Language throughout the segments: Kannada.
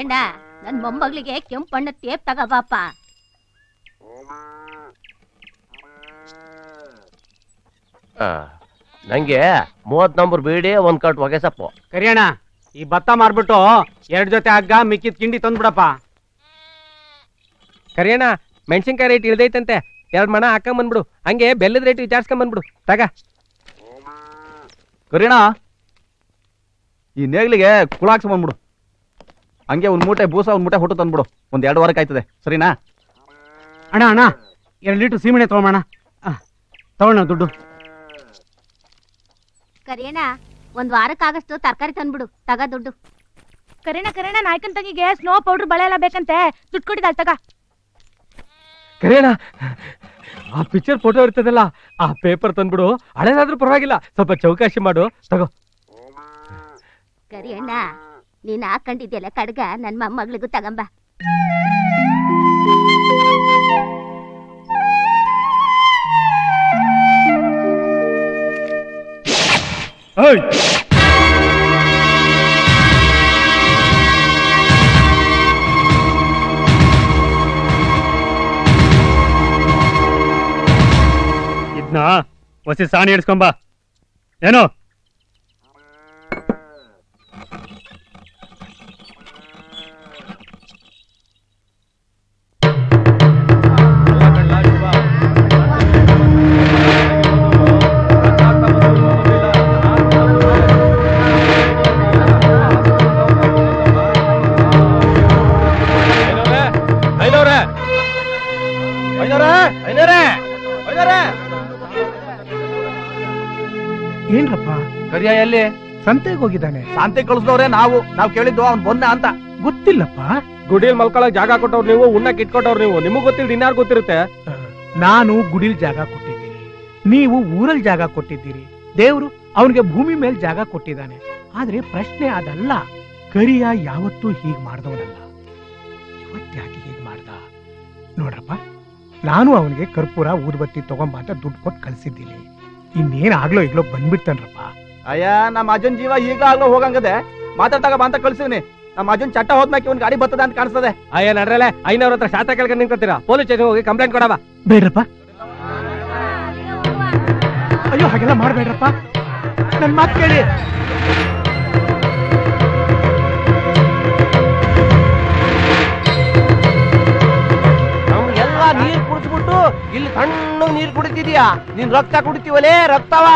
ಏಂಡ ನನ್ನ ಮೊಮ್ಮಗಳಿಗೆ ಕೆಂಪು ಬಣ್ಣ ಟೇಪ್ ತಗೋ ಬಾಪ್ಪ. ನಂಗೆ 30 ನಂಬರ್ ಬೀಡಿ ಒಂದು ಕಟ್ ಹೊಗೆ ಸಪ್ಪು. ಕರಿಯಣ್ಣ ಈ ಬತ್ತ ಮಾರ್ಬಿಟ್ಟು ಎರಡು ಜೊತೆ ಹಗ್ಗ ಮಿಕ್ಕಿದ ಕಿಂಡಿ ತಂದು ಬಿಡಪ್ಪ. ಕರಿಯಣ್ಣ ಮೆಣಸಿನಕಾಯಿ ರೇಟ್ ಇಳಿದೈತಂತೆ ಎರಡು ಮಣ ಹಾಕೊಂಡ್ ಬಂದ್ಬಿಡು, ಹಂಗೆ ಬೆಲ್ಲದ ರೇಟ್ ವಿಚಾರಿಸ್ಕೊಂಡ್ ಬಂದ್ಬಿಡು ತಗ. ಕರಿಯಣ್ಣ ಈ ನೇಗ್ಲಿಗೆ ಕುಳಾಕ್ಸ್ ಬಂದ್ಬಿಡು, ಹಂಗೆ ಒಂದು ಮೂಟೆ ಬೂಸ ಒಂದು ಮೂಟೆ ಹೊಟ್ಟು ತಂದ್ಬಿಡು, ಒಂದು ಎರಡು ವಾರಕ್ಕೆ ಆಯ್ತದೆ ಸರಿನಾ. ಅಣ್ಣ ಅಣ್ಣ 2 ಲೀಟ್ರ್ ಸೀಮೆಣ್ಣೆ ತಗೊಳ್ಳೋಣ, ತಗೊಳ್ಳೋಣ ದುಡ್ಡು. ಕರಿಯಣ್ಣ ಒಂದು ವಾರಕ್ಕಾಗಷ್ಟು ತರಕಾರಿ ತಂದ್ಬಿಡು ತಗ ದುಡ್ಡು. ಕರಿಯಣ್ಣ ಕರಿಯಣ್ಣ ನಾಯ್ಕನ್ ತಂಗಿಗೆ ಸ್ನೋ ಪೌಡರ್ ಬಳೆ ಎಲ್ಲ ಬೇಕಂತೆ, ದುಡ್ಡು ಕೊಟ್ಟಿದ್ದಾಳೆ ತಗ. ಕರಿಯಣ್ಣ ಆ ಪಿಕ್ಚರ್ ಫೋಟೋ ಇರ್ತದಲ್ಲ ಆ ಪೇಪರ್ ತಂದ್ಬಿಡು, ಹಳೇದಾದ್ರೂ ಪರವಾಗಿಲ್ಲ ಸ್ವಲ್ಪ ಚೌಕಾಶಿ ಮಾಡು ತಗೋ. ಕರಿಯಣ್ಣ ನೀನ್ ಹಾಕೊಂಡಿದ್ಯಲ್ಲ ಕಡ್ಗ ನನ್ನ ಮೊಮ್ಮಗಳಿಗೂ ತಗೊಂಬ. ಇದ್ನ ಹೊಸಿ ಸಾಣಿ ಹಿಡ್ಸ್ಕೊಂಬ. ಏನೋ ಸಂತೆಗೆ ಹೋಗಿದ್ದಾನೆ. ಸಂತೆಗೆ ಕಳಿಸಿದವ್ರೆ ನಾವು, ನಾವು ಕೇಳಿದ್ದು ಅವ್ನು ಬೊನ್ನ ಅಂತ. ಗೊತ್ತಿಲ್ಲಪ್ಪ, ಗುಡಿಲ್ ಮಲ್ಕೊಳಕ್ ಜಾಗ ಕೊಟ್ಟವ್ರು ನೀವು, ಉಣ್ಣಕ್ ಇಟ್ಕೊಟ್ಟವ್ರು ನೀವು, ನಿಮಗ್ ಗೊತ್ತಿಲ್ಲ ಇನ್ನಾರು ಗೊತ್ತಿರುತ್ತೆ. ನಾನು ಗುಡಿಲ್ ಜಾಗ ಕೊಟ್ಟಿದ್ದೀನಿ, ನೀವು ಊರಲ್ಲಿ ಜಾಗ ಕೊಟ್ಟಿದ್ದೀರಿ, ದೇವ್ರು ಅವನಿಗೆ ಭೂಮಿ ಮೇಲೆ ಜಾಗ ಕೊಟ್ಟಿದ್ದಾನೆ. ಆದ್ರೆ ಪ್ರಶ್ನೆ ಅದಲ್ಲ, ಕರಿಯ ಯಾವತ್ತೂ ಹೀಗ್ ಮಾಡ್ದವನಲ್ಲ, ಇವತ್ತ್ಯಾಕೆ ಹೀಗ್ ಮಾಡ್ದ ನೋಡ್ರಪ್ಪ. ನಾನು ಅವನಿಗೆ ಕರ್ಪೂರ ಊದ್ಬತ್ತಿ ತಗೊಂಬ ಅಂತ ದುಡ್ಡು ಕೊಟ್ಟು ಕಳ್ಸಿದ್ದೀನಿ, ಇನ್ನೇನ್ ಆಗ್ಲೋ ಈಗ್ಲೋ ಬಂದ್ಬಿಡ್ತಾನರಪ್ಪ. ಅಯ್ಯ ನಮ್ಮ ಅಜನ್ ಜೀವ ಈಗಲೂ ಆಗ್ಲೋ ಹೋಗಂಗದೆ, ಮಾತಾಡ್ತಾಗ ಬಂತ ಕಳ್ಸಿವ್ನಿ. ನಮ್ಮ ಅಜನ್ ಚಟ್ಟ ಹೋದ್ಮ್ಯಾಕೆ ಒಂದ್ ಗಾಡಿ ಬರ್ತದ ಅಂತ ಕಾಣಿಸ್ತದೆ. ಅಯ್ಯ ನಡ್ರಲ್ಲೇ 500 ಹತ್ರ ಶಾತ ಕೇಳ್ಕೊಂಡು ನಿಂತ್ಕೊತೀರಾ, ಪೊಲೀಸ್ ಸ್ಟೇಷನ್ ಹೋಗಿ ಕಂಪ್ಲೇಂಟ್ ಕೊಡವ. ಬೇಡ್ರಪ್ಪ, ಅಯ್ಯೋ ಹಾಗೆಲ್ಲ ಮಾಡ್ಬೇಡ್ರಪ್ಪ, ನನ್ ಮಾತು ಕೇಳಿ. ನಮ್ಗೆಲ್ಲ ನೀರ್ ಕುಡಿಸ್ಬಿಟ್ಟು ಇಲ್ಲಿ ಸಣ್ಣ ನೀರ್ ಕುಡಿತಿದ್ಯಾ, ನೀನ್ ರಕ್ತ ಕುಡಿತೀವಲೇ ರಕ್ತವ.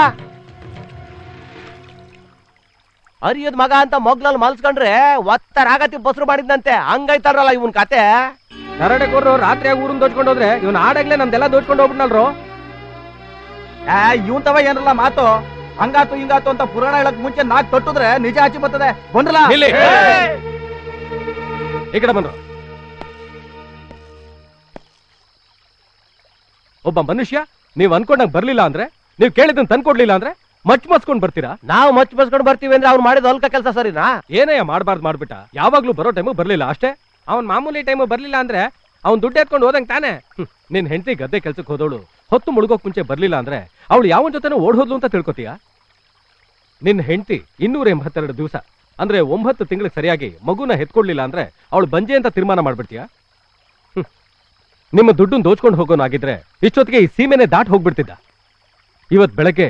ಅರಿಯದ್ ಮಗ ಅಂತ ಮೊಗ್ಲಲ್ಲಿ ಮಲ್ಸ್ಕೊಂಡ್ರೆ ಒತ್ತರಾಗತಿ ಬಸರು ಮಾಡಿದ್ನಂತೆ, ಹಂಗೈತಾರಲ್ಲ ಇವನ್ ಕತೆ. ನರಡೆಕೋರ್ರು ರಾತ್ರಿಯಾಗಿ ಊರನ್ ದೋಚ್ಕೊಂಡು ಹೋದ್ರೆ ಇವನ್ ಆಡಾಗ್ಲೆ ನಮ್ದೆಲ್ಲ ದೋಚ್ಕೊಂಡು ಹೋಗ್ಬಿಟ್ನಲ್ರು. ಇವನ್ ತವ ಏನಲ್ಲ ಮಾತು, ಹಂಗಾತು ಹಿಂಗಾತು ಅಂತ ಪುರಾಣ ಹೇಳಕ್ ಮುಂಚೆ ನಾಕ್ ತೊಟ್ಟಿದ್ರೆ ನಿಜ ಆಚಿ ಬರ್ತದೆ. ಬಂದ್ರಲ್ಲ ಈ ಕಡೆ ಬಂದ್ರು. ಒಬ್ಬ ಮನುಷ್ಯ ನೀವ್ ಅನ್ಕೊಂಡಂಗ್ ಬರ್ಲಿಲ್ಲ ಅಂದ್ರೆ, ನೀವ್ ಕೇಳಿದನ್ ತಂದ್ಕೊಡ್ಲಿಲ್ಲ ಅಂದ್ರೆ ಮಚ್ ಮಸ್ಕೊಂಡ್ ಬರ್ತೀರಾ? ನಾವು ಮಚ್ ಮಸ್ಕೊಂಡ್ ಬರ್ತೀವಿ ಅಂದ್ರೆ ಅವ್ರು ಮಾಡಿದ ಹೊಲ್ಕ ಕೆಲಸ ಸರಿನಾ? ಏನಯ್ಯ ಮಾಡ್ಬಾರ್ದು ಮಾಡ್ಬಿಟ್ಟ, ಯಾವಾಗ್ಲೂ ಬರೋ ಟೈಮು ಬರ್ಲಿಲ್ಲ ಅಷ್ಟೇ. ಅವ್ನ್ ಮಾಮೂಲಿ ಟೈಮು ಬರ್ಲಿಲ್ಲ ಅಂದ್ರೆ ಅವ್ನ್ ದುಡ್ಡು ಎತ್ಕೊಂಡು ಹೋದಂಗೆ ತಾನೆ. ನಿನ್ ಹೆಂಡತಿ ಗದ್ದೆ ಕೆಲ್ಸಕ್ಕೆ ಹೋದವಳು ಹೊತ್ತು ಮುಳುಗೋಕ್ ಮುಂಚೆ ಬರ್ಲಿಲ್ಲ ಅಂದ್ರೆ ಅವಳು ಯಾವ ಜೊತೆನೂ ಓಡ್ಹೋದ್ಲು ಅಂತ ತಿಳ್ಕೊತೀಯ? ನಿನ್ ಹೆಂಡತಿ 282 ದಿವಸ ಅಂದ್ರೆ 9 ತಿಂಗಳಿಗೆ ಸರಿಯಾಗಿ ಮಗುನ ಹೆತ್ಕೊಡ್ಲಿಲ್ಲ ಅಂದ್ರೆ ಅವಳು ಬಂಜೆ ಅಂತ ತೀರ್ಮಾನ ಮಾಡ್ಬಿಡ್ತೀಯ? ನಿಮ್ಮ ದುಡ್ಡು ದೋಚ್ಕೊಂಡು ಹೋಗೋನಾಗಿದ್ರೆ ಇಷ್ಟೊತ್ತಿಗೆ ಈ ಸೀಮೆನೆ ದಾಟ್ ಹೋಗ್ಬಿಡ್ತಿದ್ದ. ಇವತ್ ಬೆಳಗ್ಗೆ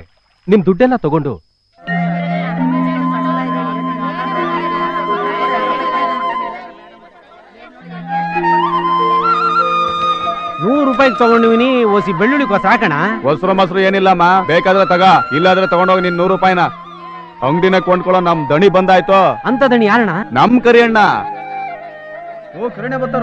ನಿಮ್ ದುಡ್ಡೆಲ್ಲ ತಗೊಂಡು ₹100 ತಗೊಂಡಿವಿನಿ, ಓಸಿ ಬೆಳ್ಳುಳ್ಳಿ ಕೊ ಸಾಕಣ. ಹೊಸರು ಮೊಸರು ಏನಿಲ್ಲಮ್ಮ, ಬೇಕಾದ್ರೆ ತಗ, ಇಲ್ಲಾದ್ರೆ ತಗೊಂಡೋಗಿ ನಿನ್ ₹100ನ. ಅಂಗಡಿನ ಕೊಂಡ್ಕೊಳ್ಳೋ ನಮ್ ದಣಿ ಬಂದಾಯ್ತು. ಅಂತ ದಣಿ ಯಾರಣ್ಣ? ನಮ್ ಕರಿಯಣ್ಣ. ಓ ಕರಿಯಣ್ಣ ಬರ್ತಾರ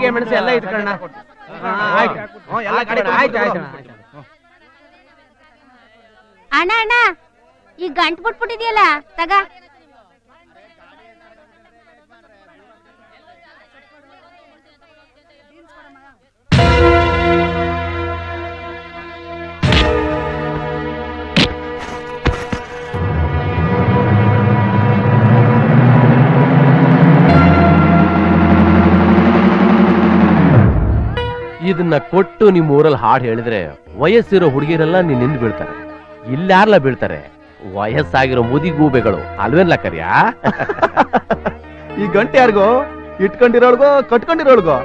ಜೀರಿಗೆ ಮೆಣಸು ಎಲ್ಲ ಇಟ್ಕೊಳ್ಳೋಣ. ಅಣ್ಣ ಅಣ್ಣ ಈ ಗಂಟು ಬಿಟ್ಬಿಟ್ಟಿದೆಯಲ್ಲ ತಗ ಇದನ್ನ ಕೊಟ್ಟು ನಿಮ್ಮ ಊರಲ್ಲಿ ಹಾಡು ಹೇಳಿದ್ರೆ ವಯಸ್ಸಿರೋ ಹುಡುಗಿರೆಲ್ಲ ನಿನ್ನಿಂದ ಬೀಳ್ತಾರೆ ಇಲ್ಲಾರಲ್ಲ ಬೀಳ್ತಾರೆ ವಯಸ್ಸಾಗಿರೋ ಮುದಿಗೂಬೆಗಳು ಅಲ್ವೇನ್ಲ ಕರಿಯಾ ಈ ಗಂಟೆ ಯಾರಿಗೋ ಇಟ್ಕೊಂಡಿರೋಳ್ಗೋ ಕಟ್ಕೊಂಡಿರೋಳ್ಗೋ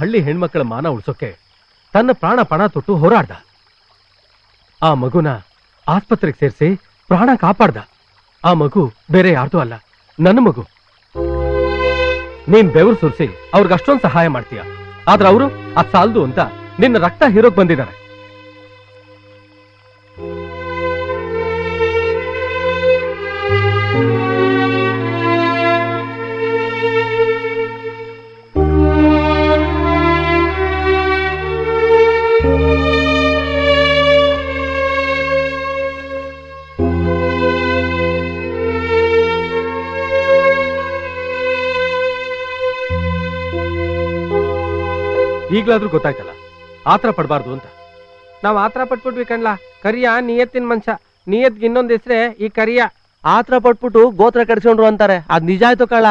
हल्ली हेण्मक्कळ मान उळिसोके तन्न प्राण पण तोट्टु होराड्द आ मगुन आस्पत्रेगे सेरिसि प्राण कापाड्द आ मगु बेरे यारदू अल्ल नन्न मगु नीनु बेवरु सुरिसि अवरिगे अष्टोंदु सहाय माड्तीय आदरे अवरु आ सालदु अंत निन्न रक्त हीरोके बंदिद्दारे ಈಗಲಾದರೂ ಗೊತ್ತಾಯ್ತಲ್ಲ ಆತ್ರ ಪಡಬಾರದು ಅಂತ ನಾವು ಆತ್ರ ಪಟ್ಬಿಟ್ವಿ ಕಣ್ಲಾ ಕರಿಯ ನಿಯತ್ತಿನ ಮನುಷ್ಯ ನಿಯತ್ಗೆ ಇನ್ನೊಂದು ಹೆಸರೇ ಈ ಕರಿಯ ಆತ್ರ ಪಟ್ಬಿಟ್ಟು ಗೋತ್ರ ಕಡಿಸ್ಕೊಂಡ್ರು ಅಂತಾರೆ ಅದು ನಿಜ ಆಯ್ತು ಕಳ್ಳ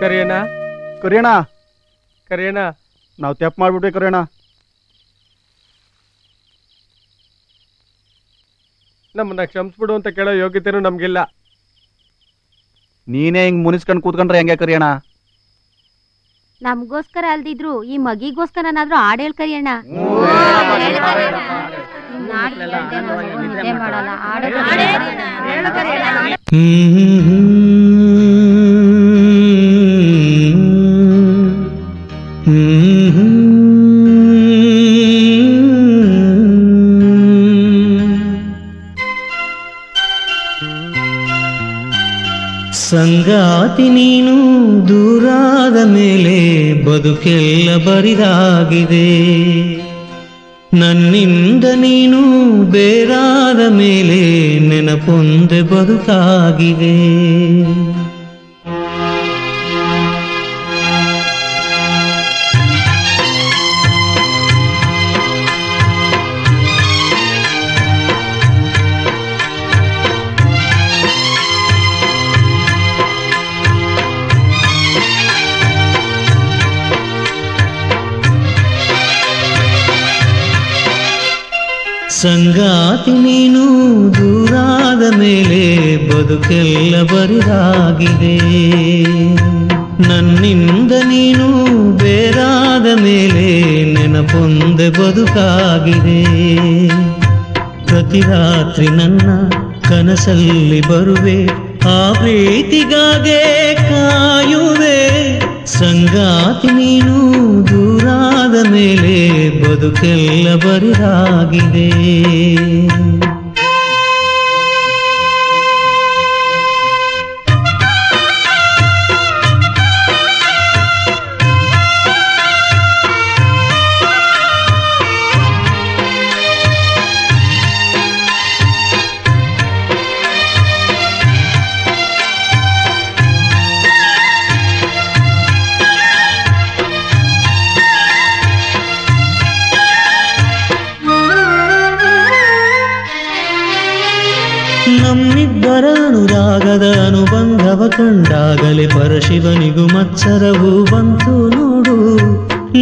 ಕರಿಯಣ್ಣ ಕರಿಯಣ್ಣ ನಾವು ತಪ್ಪು ಮಾಡ್ಬಿಟ್ವಿ ಕರಿಯಣ್ಣ ನಮ್ಮನ್ನ ಕ್ಷಮಿಸ್ಬಿಡು ಅಂತ ಕೇಳೋ ಯೋಗ್ಯತೆನೂ ನಮಗಿಲ್ಲ ನೀನೇ ಹಿಂಗ್ ಮುನಿಸ್ಕೊಂಡು ಕೂತ್ಕೊಂಡ್ರೆ ಹೆಂಗೆ ಕರಿಯಣ್ಣ ನಮಗೋಸ್ಕರ ಅಲ್ದಿದ್ರು ಈ ಮಗಿಗೋಸ್ಕರನಾದ್ರೂ ಹಾಡು ಹೇಳಿ ಕರಿಯಣ್ಣ ಸಂಗಾತಿ ನೀನು ದೂರಾದ ಮೇಲೆ ಬದುಕೆಲ್ಲ ಬರಿದಾಗಿದೆ ನನ್ನಿಂದ ನೀನು ಬೇರಾದ ಮೇಲೆ ನೆನಪೊಂದೆ ಬದುಕಾಗಿದೆ. ಸಂಗಾತಿ ನೀನು ದೂರಾದ ಮೇಲೆ ಬದುಕೆಲ್ಲ ಬರಿದಾಗಿದೆ. ನನ್ನಿಂದ ನೀನು ಬೇರಾದ ಮೇಲೆ ನೆನಪೊಂದೆ ಬದುಕಾಗಿದೆ. ಪ್ರತಿ ರಾತ್ರಿ ನನ್ನ ಕನಸಲ್ಲಿ ಬರುವೆ, ಆ ಪ್ರೀತಿಗಾಗೆ ಕಾಯುವೆ. ಸಂಗಾತಿ ನೀನು ದೂರಾದ ಮೇಲೆ ಬದುಕೆಲ್ಲ ಬರಿದಾಗಿದೆ. ನಮ್ಮಿಬ್ಬರ ಅನುರಾಗದ ಅನುಬಂಧವ ಕಂಡಾಗಲೇ ಪರಶಿವನಿಗೂ ಮತ್ಸರವೂ ಬಂತು ನೋಡು.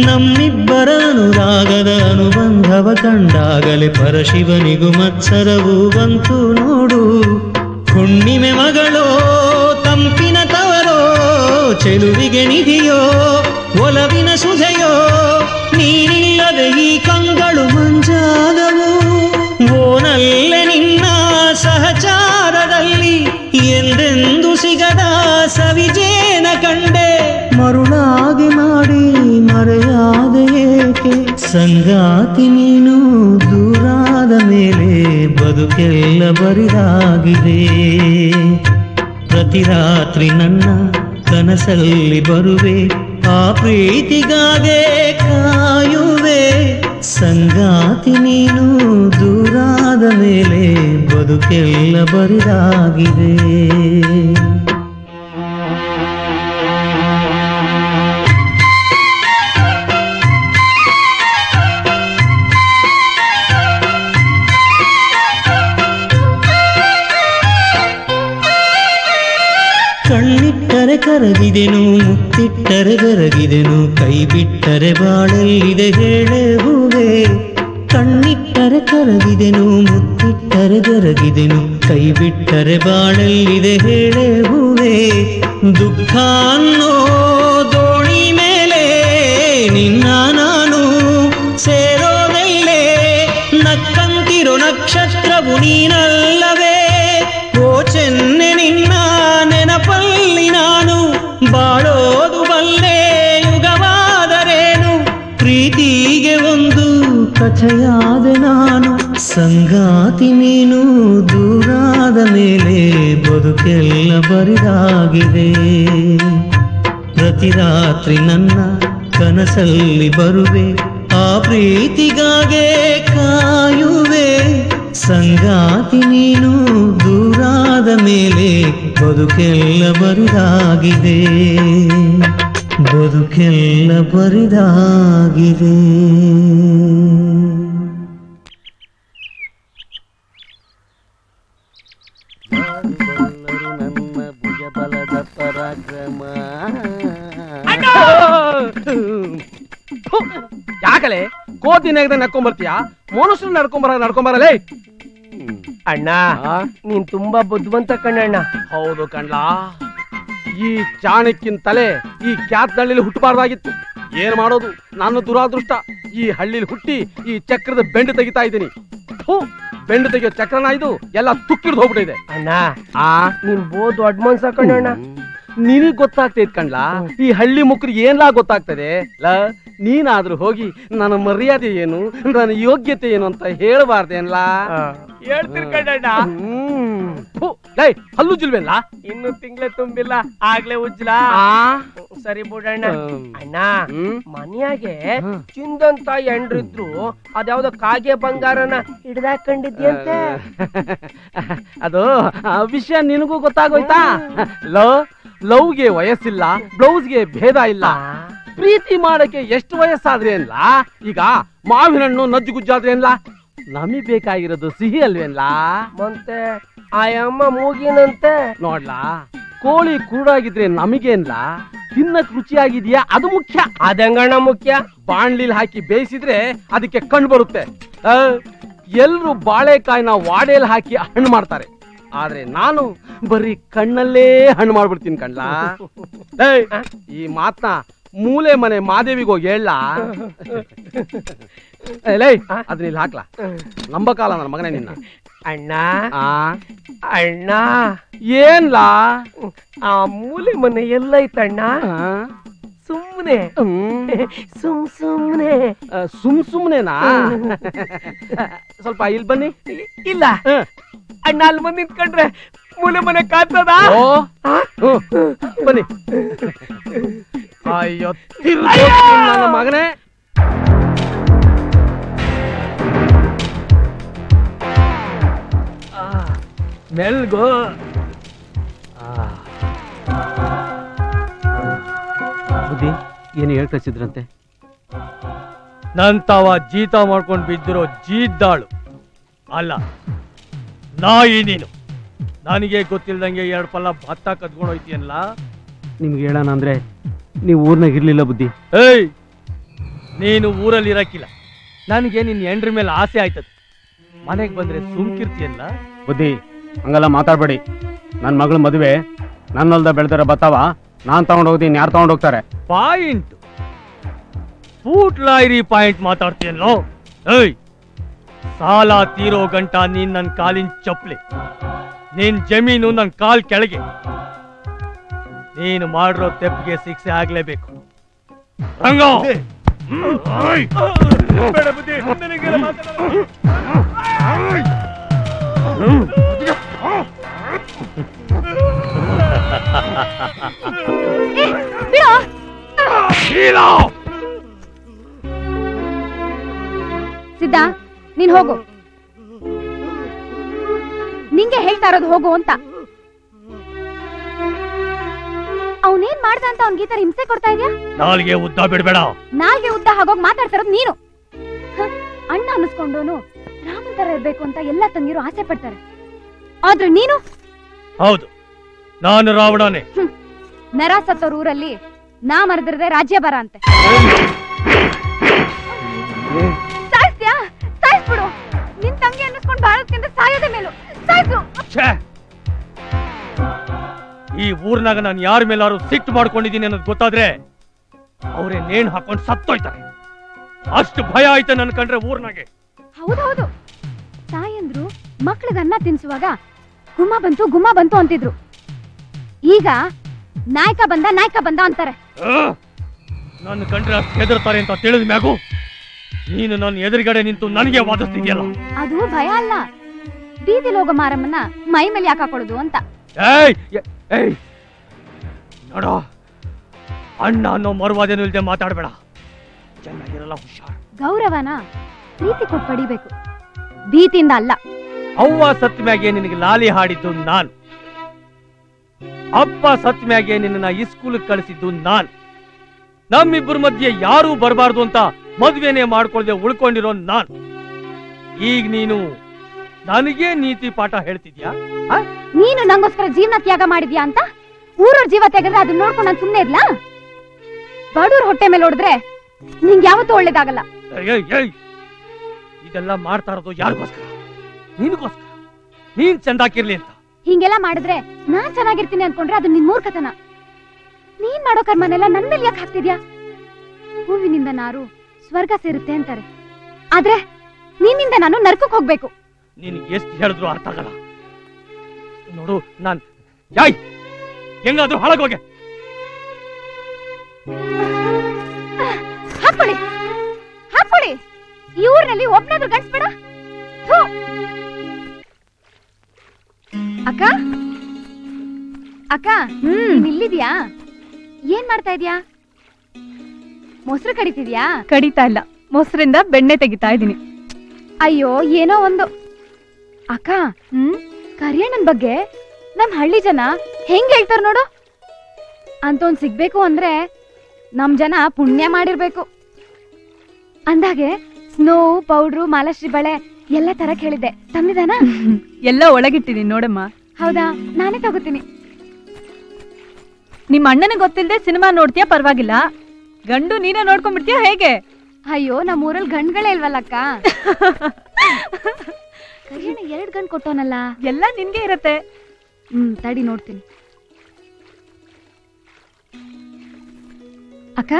ನಮ್ಮಿಬ್ಬರ ಅನುರಾಗದ ಅನುಬಂಧವ ಕಂಡಾಗಲೇ ಪರಶಿವನಿಗೂ ಮತ್ಸರವೂ ಬಂತು ನೋಡು. ಹುಣ್ಣಿಮೆ ಮಗಳೋ ತಂಪಿನ ತವರೋ, ಚೆಲುವಿಗೆ ನಿಧಿಯೋ ಒಲವಿನ ಸುಧೆಯೋ, ನೀನಿಲ್ಲದೆ ಈ ಕಂಗಳು ಮಂಜಾದವು. ಓನಲ್ಲೇ ನಿನ್ನ ಸಹಚಾರದಲ್ಲಿ ಎಂದೆಂದು ಸಿಗದ ಸವಿಜೇನ ಕಂಡೆ, ಮರುಳಾಗಿ ಮಾಡಿ ಮರೆಯಾದೆಯೇಕೆ. ಸಂಗಾತಿ ನೀನು ದೂರಾದ ಮೇಲೆ ಬದುಕೆಲ್ಲ ಬರಿದಾಗಿದೆ. ಪ್ರತಿ ರಾತ್ರಿ ನನ್ನ ಕನಸಲ್ಲಿ ಬರುವೆ, ಆ ಪ್ರೀತಿಗಾಗೆ ಕಾಯುವೆ. ಸಂಗಾತಿ ನೀನು ದೂರಾದ ಮೇಲೆ ಬದುಕೆಲ್ಲ ಬರಿದಾಗಿದೆ. ಕಣ್ಣಿಟ್ಟರೆ ಕರಗಿದೆನು, ಮುತ್ತಿಟ್ಟರೆ ಬೆರಗಿದೆನು, ಕೈ ಬಿಟ್ಟರೆ ಬಾಳಲ್ಲಿದೆ ಹೇಳೆ ಹೂವೆ. ಕಣ್ಣಿಟ್ಟರೆ ಕರಗಿದೆನು, ಮುತ್ತಿಟ್ಟರೆ ಬೆರಗಿದೆನು, ಕೈ ಬಿಟ್ಟರೆ ಬಾಳಲ್ಲಿದೆ ಹೇಳೆ ಹೂವೆ. ದುಃಖ ಅನ್ನೋ ದೋಣಿ ಮೇಲೆ ನಿನ್ನ ನಾನು ಸೇರೋದಲ್ಲೇ, ನಕ್ಕಂತಿರೋ ನಕ್ಷತ್ರವು ನೀನಲ್ಲವೇ. ಓ ಚೆನ್ನೆ ನಿನ್ನ ನೆನಪಲ್ಲಿ ನಾನು ಬಾಳೋದು ಬಲ್ಲೆ ಯುಗವಾದರೇನು, ಪ್ರೀತಿಗೆ ಒಂದು ಕಥೆಯಾದೆ ನಾನು. ಸಂಗಾತಿ ನೀನು ದೂರಾದ ಮೇಲೆ ಬದುಕೆಲ್ಲ ಬರಿದಾಗಿದೆ. ಪ್ರತಿ ರಾತ್ರಿ ನನ್ನ ಕನಸಲ್ಲಿ ಬರುವೆ, ಆ ಪ್ರೀತಿಗಾಗೆ ಕಾಯುವೆ. ಸಂಗಾತಿ ನೀನು ದೂರಾದ ಮೇಲೆ ಬದುಕೆಲ್ಲ ಬರಿದಾಗಿದೆ, ಬದುಕೆಲ್ಲ ಬರಿದಾಗಿದೆ. ನನ್ನ ಭುಜ ಬಲದ ಪರಾಕ್ರಮ ಯಾಕಲೆ ಕೋತಿ ನೆಗದ ನಡ್ಕೊಂಡ್ಬರ್ತೀಯ, ಮನುಷ್ಯರು ನಡ್ಕೊಂಬರಲೇ. ಅಣ್ಣ ನೀನ್ ತುಂಬಾ ಬುದ್ಧಿವಂತ ಕಣ್ಣಣ್ಣ. ಹೌದು ಕಣ್ಲಾ, ಈ ಚಾಣಕ್ಯನ ತಲೆ ಈ ಕ್ಯಾತ್ ಹಳ್ಳಿಲಿ ಹುಟ್ಟಬಾರ್ದಾಗಿತ್ತು. ಏನ್ ಮಾಡೋದು, ನಾನು ದುರಾದೃಷ್ಟ, ಈ ಹಳ್ಳಿಲಿ ಹುಟ್ಟಿ ಈ ಚಕ್ರದ ಬೆಂಡು ತೆಗಿತಾ ಇದ್ದೀನಿ. ಬೆಂಡು ತೆಗಿಯೋ ಚಕ್ರನ ಇದು, ಎಲ್ಲ ತುಕ್ಕಿರ್ದು ಹೋಗ್ಬಿಟ್ಟಿದೆ. ಅಣ್ಣ ನೀನ್ ಬಹು ದೊಡ್ಡ ಮನ್ಸ ಕಣ್ಣಣ್ಣ. ನಿನಗ್ ಗೊತ್ತಾಗ್ತೈತ್ ಕಣ್ಲಾ, ಈ ಹಳ್ಳಿ ಮುಕ್ರಿಗೆ ಏನ್ಲಾ ಗೊತ್ತಾಗ್ತದೆ. ನೀನಾದರೂ ಹೋಗಿ ನನ್ನ ಮರ್ಯಾದೆ ಏನು ನನ್ನ ಯೋಗ್ಯತೆ ಏನು ಅಂತ ಹೇಳಬಾರ್ದೇನಲ್ಲ ಹೇಳ್ತಿರ್ ಕಡಣ್ಣ ಲೈ ಹಲ್ಲು ಉಜ್ಜಲ್ವೆಲ್ಲ ಇನ್ನು ತಿಂಗಳೇ ತುಂಬಿಲ್ಲ ಆಗ್ಲೇ ಉಜ್ಜಲಾ ಸರಿ ಬಿಡಣ್ಣ ಅಣ್ಣ ಮನೆಯಾಗೆ ಚಿಂದಂತ ಹೆಂಡ್ರಿದ್ರು ಅದ್ಯಾವ್ದೋ ಕಾಗೆ ಬಂಗಾರನ ಹಿಡ್ದಾಕೊಂಡಿದ್ಯಂತೆ ಅದು ವಿಷಯ ನಿನಗೂ ಗೊತ್ತಾಗೋಯ್ತಾ ಲವ್ ಲವ್ಗೆ ವಯಸ್ಸಿಲ್ಲ ಬ್ಲೌಸ್ಗೆ ಭೇದ ಇಲ್ಲ ಪ್ರೀತಿ ಮಾಡಕ್ಕೆ ಎಷ್ಟು ವಯಸ್ಸಾದ್ರೆ ಅಲ್ಲ ಈಗ ಮಾವಿನ ಹಣ್ಣು ನಜ್ಜುಗುಜ್ಜಾದ್ರೆ ಅಲ್ಲ ನಮಗ್ ಬೇಕಾಗಿರೋದು ಸಿಹಿ ಅಲ್ವೇನ್ಲ ಮತ್ತೆ ಆ ಅಮ್ಮ ಮೂಗಿನಂತೆ ನೋಡ್ಲಾ ಕೋಳಿ ಕುರುಡಾಗಿದ್ರೆ ನಮಗೇನ್ಲ ತಿನ್ನಕ್ ರುಚಿಯಾಗಿದ್ಯಾ ಅದು ಮುಖ್ಯ ಅದಂಗಣ್ಣ ಮುಖ್ಯ ಬಾಣ್ಲಿಲ್ ಹಾಕಿ ಬೇಯಿಸಿದ್ರೆ ಅದಕ್ಕೆ ಕಣ್ಣು ಬರುತ್ತೆ ಎಲ್ರು ಬಾಳೆಕಾಯಿನ ವಾಡೇಲ್ ಹಾಕಿ ಹಣ್ಣು ಮಾಡ್ತಾರೆ ಆದ್ರೆ ನಾನು ಬರೀ ಕಣ್ಣಲ್ಲೇ ಹಣ್ಣು ಮಾಡ್ಬಿಡ್ತೀನಿ ಕಣ್ಲಾ ಈ ಮಾತನ್ನ ಮೂಲೆ ಮನೆ ಮಾದೇವಿಗೆ ಹೋಗಿ ಹೇಳ ಅದನ್ನ ಇಲ್ಲಿ ಹಾಕ್ಲಾ ನಂಬಕಾಲ ನನ್ನ ಮಗನೇ ನಿನ್ನ ಅಣ್ಣ ಅಣ್ಣ ಏನ್ಲಾ ಆ ಮೂಲೆ ಮನೆ ಎಲ್ಲೈತಣ್ಣ ಸುಮ್ಮನೆ ಸುಮ್ಮನೆನಾ ಸ್ವಲ್ಪ ಇಲ್ಲಿ ಬನ್ನಿ ಇಲ್ಲ ಅಣ್ಣ ಅಲ್ಲಿ ಬಂದು ನಿಂತ್ಕೊಂಡ್ರೆ ಮೂಲೆ ಮನೆ ಕಾಣ್ತದ ಬನ್ನಿ ಅಯ್ಯೋ ನನ್ನ ಮಗನೇ ಮೆಲ್ಗೋ ಬುದ್ಧಿ ಏನು ಹೇಳ್ಕಳಿಸಿದ್ರಂತೆ ನನ್ ತಾವ ಜೀತ ಮಾಡ್ಕೊಂಡು ಬಿದ್ದಿರೋ ಜೀದ್ದಾಳು ಅಲ್ಲ ನಾಯಿ ನೀನು ನನಗೆ ಗೊತ್ತಿಲ್ದಂಗೆ ಎರಡು ಪಲ್ಲ ಭತ್ತ ಕದ್ಕೊಂಡು ಹೋಯ್ತೀಯಲ್ಲ ನಿಮ್ಗೆ ಹೇಳೋಣ ಅಂದ್ರೆ ನೀವು ಊರ್ನಾಗ ಇರ್ಲಿಲ್ಲ ಬುದ್ಧಿ ಏಯ್ ನೀನು ಊರಲ್ಲಿ ಇರಕ್ಕಿಲ್ಲ ನನಗೆ ನಿನ್ನ ಹೆಂಡ್ರ ಮೇಲೆ ಆಸೆ ಆಯ್ತದ ಮನೆಗೆ ಬಂದ್ರೆ ಸುಮ್ಕಿರ್ತೀಯಲ್ಲ ಬುದ್ಧಿ ಹಂಗಲ್ಲ ಮಾತಾಡ್ಬೇಡಿ ನನ್ನ ಮಗಳ ಮದುವೆ ನನ್ನಲ್ದ ಬೆಳೆದಾರ ಬತ್ತಾವ ನಾನ್ ತಗೊಂಡೋಗ್ದೀನಿ ಯಾರು ತಗೊಂಡೋಗ್ತಾರೆ ಪಾಯಿಂಟ್ ಪೂಟ್ಲಾಯಿರಿ ಪಾಯಿಂಟ್ ಮಾತಾಡ್ತೀಯಲ್ಲೋ ಏಯ್ ಸಾಲ ತೀರೋ ಗಂಟ ನೀನ್ ನನ್ನ ಕಾಲಿನ ಚಪ್ಪಲಿ ನೀನ್ ಜಮೀನು ನನ್ನ ಕಾಲ್ ಕೆಳಗೆ ನೀನು ಮಾಡಿರೋ ತೆಪ್ಪಿಗೆ ಶಿಕ್ಷೆ ಆಗ್ಲೇಬೇಕು ಸಿದ್ಧ ನೀನ್ ಹೋಗು ನಿಂಗೆ ಹೇಳ್ತಾ ಇರೋದು ಹೋಗು ಅಂತ ಅವನೇನ್ ಮಾಡ್ದ ಅಂತ ಅವ್ನಿಗೆ ಈ ತರ ಹಿಂಸೆ ಕೊಡ್ತಾ ಇದ್ಯಾ ನಾಲ್ಗೆ ಉದ್ದ ಬಿಡ್ಬೇಡ ನಾಲ್ಗೆ ಉದ್ದ ಹಾಗೋಗಿ ಮಾತಾಡ್ತಾ ಇರೋದು ನೀನು ಅಣ್ಣ ಅನ್ನಿಸ್ಕೊಂಡೋನು ರಾಮನ್ ತರ ಇರ್ಬೇಕು ಅಂತ ಎಲ್ಲಾ ತಂಗಿರು ಆಸೆ ಪಡ್ತಾರೆ ಆದ್ರೆ ನೀನು ಹೌದು ನಾನು ರಾವಣನೇ ನರ ಸತ್ತೋರ ಊರಲ್ಲಿ ನಾ ಮರೆದಿರದೆ ರಾಜ್ಯ ಬರ ಅಂತೆ ಸಾಯ್ಸ್ಯಾ ಸಾಯ್ಸ್ಬಿಡು ನಿನ್ ತಂಗಿ ಅನ್ನಿಸ್ಕೊಂಡು ಭಾರತಕ್ಕಿಂತ ಸಾಯೋದೇ ಮೇಲು ಸಾಯ್ಸು ಈ ಊರ್ನಾಗ ನಾನು ಯಾರ ಮೇಲಾರು ಸಿಟ್ಟು ಮಾಡ್ಕೊಂಡಿದ್ದೀನಿ ಅನ್ನೋದು ಗೊತ್ತಾದ್ರೆ ಅವರೇ ನೇಣು ಹಾಕೊಂಡು ಸತ್ತೋಯ್ತಾರೆ ಅಷ್ಟು ಭಯ ಆಯ್ತು ನನ್ ಕಂಡ್ರೆ ಊರ್ನಾಗೆ ಹೌದೌದು ತಾಯಂದ್ರು ಮಕ್ಳಿಗೆ ಅನ್ನ ತಿನ್ಸುವಾಗ ಗುಮ್ಮ ಬಂತು ಅಂತಿದ್ರು ಈಗ ನಾಯಕ ಬಂದ ಅಂತಾರೆ ನನ್ನ ಕಂಡ್ರೆ ಅಷ್ಟು ಹೆದರ್ತಾರೆ ಅಂತ ತಿಳಿದ ಮ್ಯಾಗು ನೀನು ನನ್ನ ಎದುರುಗಡೆ ನಿಂತು ನನಗೆ ವಾದಿಸ್ತಿದ್ಯಲ್ಲ ಅದು ಭಯ ಅಲ್ಲ ಬೀದಿಲ್ ಹೋಗೋ ಮಾರಮ್ಮನ್ನ ಮೈ ಮೇಲೆ ಯಾಕೆ ಹಾಕೊಳ್ಳೋದು ಅಂತ ನೋಡೋ ಅಣ್ಣ ಅನ್ನೋ ಮರುವಾದೇನು ಇಲ್ದೆ ಮಾತಾಡ್ಬೇಡ ಚೆನ್ನಾಗಿರಲ್ಲ ಹುಷಾರ್ ಗೌರವನ ಪ್ರೀತಿ ಕೊಟ್ಟು ಪಡಿಬೇಕು ಭೀತಿಯಿಂದ ಅಲ್ಲ ಅವ್ವ ಸತ್ ಮ್ಯಾಗೆ ನಿನಗೆ ಲಾಲಿ ಹಾಡಿದ್ದು ನಾನು ಅಪ್ಪ ಸತ್ ಮ್ಯಾಗೆ ನಿನ್ನ ಇಸ್ಕೂಲ್ ಕಳಿಸಿದ್ದು ನಾನು ನಮ್ಮಿಬ್ಬರ ಮಧ್ಯೆ ಯಾರೂ ಬರಬಾರ್ದು ಅಂತ ಮದ್ವೆನೆ ಮಾಡ್ಕೊಳ್ದೆ ಉಳ್ಕೊಂಡಿರೋ ನಾನು ಈಗ ನೀನು ನನಗೆ ನೀತಿ ಪಾಠ ಹೇಳ್ತಿದ್ಯಾ ನೀನು ನಂಗೋಸ್ಕರ ಜೀವನ ತ್ಯಾಗ ಮಾಡಿದ್ಯಾ ಅಂತ ಊರವ್ರ ಜೀವ ತೆಗೆದ್ರೆ ಅದನ್ನ ನೋಡ್ಕೊಂಡು ನಾನು ಸುಮ್ಮನೆ ಇರ್ಲಾ ಬಡವ್ರ ಹೊಟ್ಟೆ ಮೇಲೆ ಹೊಡೆದ್ರೆ ನಿಂಗೆ ಯಾವತ್ತೂ ಒಳ್ಳೇದಾಗಲ್ಲ ಇದೆಲ್ಲ ಮಾಡ್ತಾ ಇರೋದು ಯಾರಿಗೋಸ್ಕರ ನಿನಗೋಸ್ಕರ ನೀನ್ ಚಂದಾಕಿರ್ಲಿ ಅಂತ ಹಿಂಗೆಲ್ಲ ಮಾಡಿದ್ರೆ ನಾನ್ ಚೆನ್ನಾಗಿರ್ತೀನಿ ಅನ್ಕೊಂಡ್ರೆ ಅದು ನಿನ್ ಮೂರ್ಖತನ ನೀನ್ ಮಾಡೋ ಕರ್ಮನೆಲ್ಲ ನನ್ನ ಮೇಲೆ ಯಾಕೆ ಹಾಕ್ತಿದ್ಯಾ ಹೂವಿನಿಂದ ನಾರು ಸ್ವರ್ಗ ಸೇರುತ್ತೆ ಅಂತಾರೆ ಆದ್ರೆ ನಿನ್ನಿಂದ ನಾನು ನರ್ಕಕ್ಕೆ ಹೋಗ್ಬೇಕು ನಿನ್ಗೆ ಎಷ್ಟು ಹೇಳಿದ್ರು ಅರ್ಥ ಆಗಲ್ಲ ನೋಡು ನಾನು ಯಾಯ್ ಹೆಂಗಾದ್ರೂ ಹಾಳಾಗೋಗೆ ಹಾಕೊಳ್ಳಿ ಊರಿನಲ್ಲಿ ಒಬ್ಬನಾದರೂ ಗಂಡಸ್ಬೇಡ. ಅಕ್ಕ ಅಕ್ಕ ಇಲ್ಲಿದ್ಯಾ? ಏನ್ ಮಾಡ್ತಾ ಇದೀಯಾ? ಮೊಸರು ಕಡಿತಿದ್ಯಾ? ಕಡಿತಾ ಇಲ್ಲ, ಮೊಸರಿಂದ ಬೆಣ್ಣೆ ತೆಗಿತಾ ಇದ್ದೀನಿ. ಅಯ್ಯೋ ಏನೋ ಒಂದು. ಅಕ್ಕ ಕರಿಯಣ್ಣನ ಬಗ್ಗೆ ನಮ್ ಹಳ್ಳಿ ಜನ ಹೆಂಗ್ ಹೇಳ್ತಾರ ನೋಡು. ಅಂತವನ್ ಸಿಗ್ಬೇಕು ಅಂದ್ರೆ ನಮ್ ಜನ ಪುಣ್ಯ ಮಾಡಿರ್ಬೇಕು. ಅಂದಾಗೆ ಸ್ನೋ ಪೌಡ್ರು ಮಾಲಾಶ್ರೀ ಬಳೆ ಎಲ್ಲ ತರ ಕೇಳಿದ್ದೆ, ತಂದಿದಾನ? ಎಲ್ಲ ಒಳಗಿಟ್ಟಿದೀನಿ ನೋಡಮ್ಮ. ಹೌದಾ, ನಾನೇ ತಗೋತೀನಿ. ನಿಮ್ಮ ಅಣ್ಣನಿಗೆ ಗೊತ್ತಿಲ್ಲದೆ ಸಿನಿಮಾ ನೋಡ್ತೀಯಾ ಪರವಾಗಿಲ್ಲ, ಗಂಡು ನೀನೇ ನೋಡ್ಕೊಂಡ್ಬಿಡ್ತೀಯಾ ಹೇಗೆ? ಅಯ್ಯೋ ನಮ್ಮ ಊರಲ್ಲಿ ಗಂಡುಗಳೇ ಇಲ್ವಲ್ಲಕ್ಕ. ಕರಿಯಣ್ಣ 2 ಗಂಡು ಕೊಟ್ಟೋನಲ್ಲ, ಎಲ್ಲ ನಿನ್ಗೆ ಇರತ್ತೆ. ತಡಿ ನೋಡ್ತೀನಿ. ಅಕ್ಕ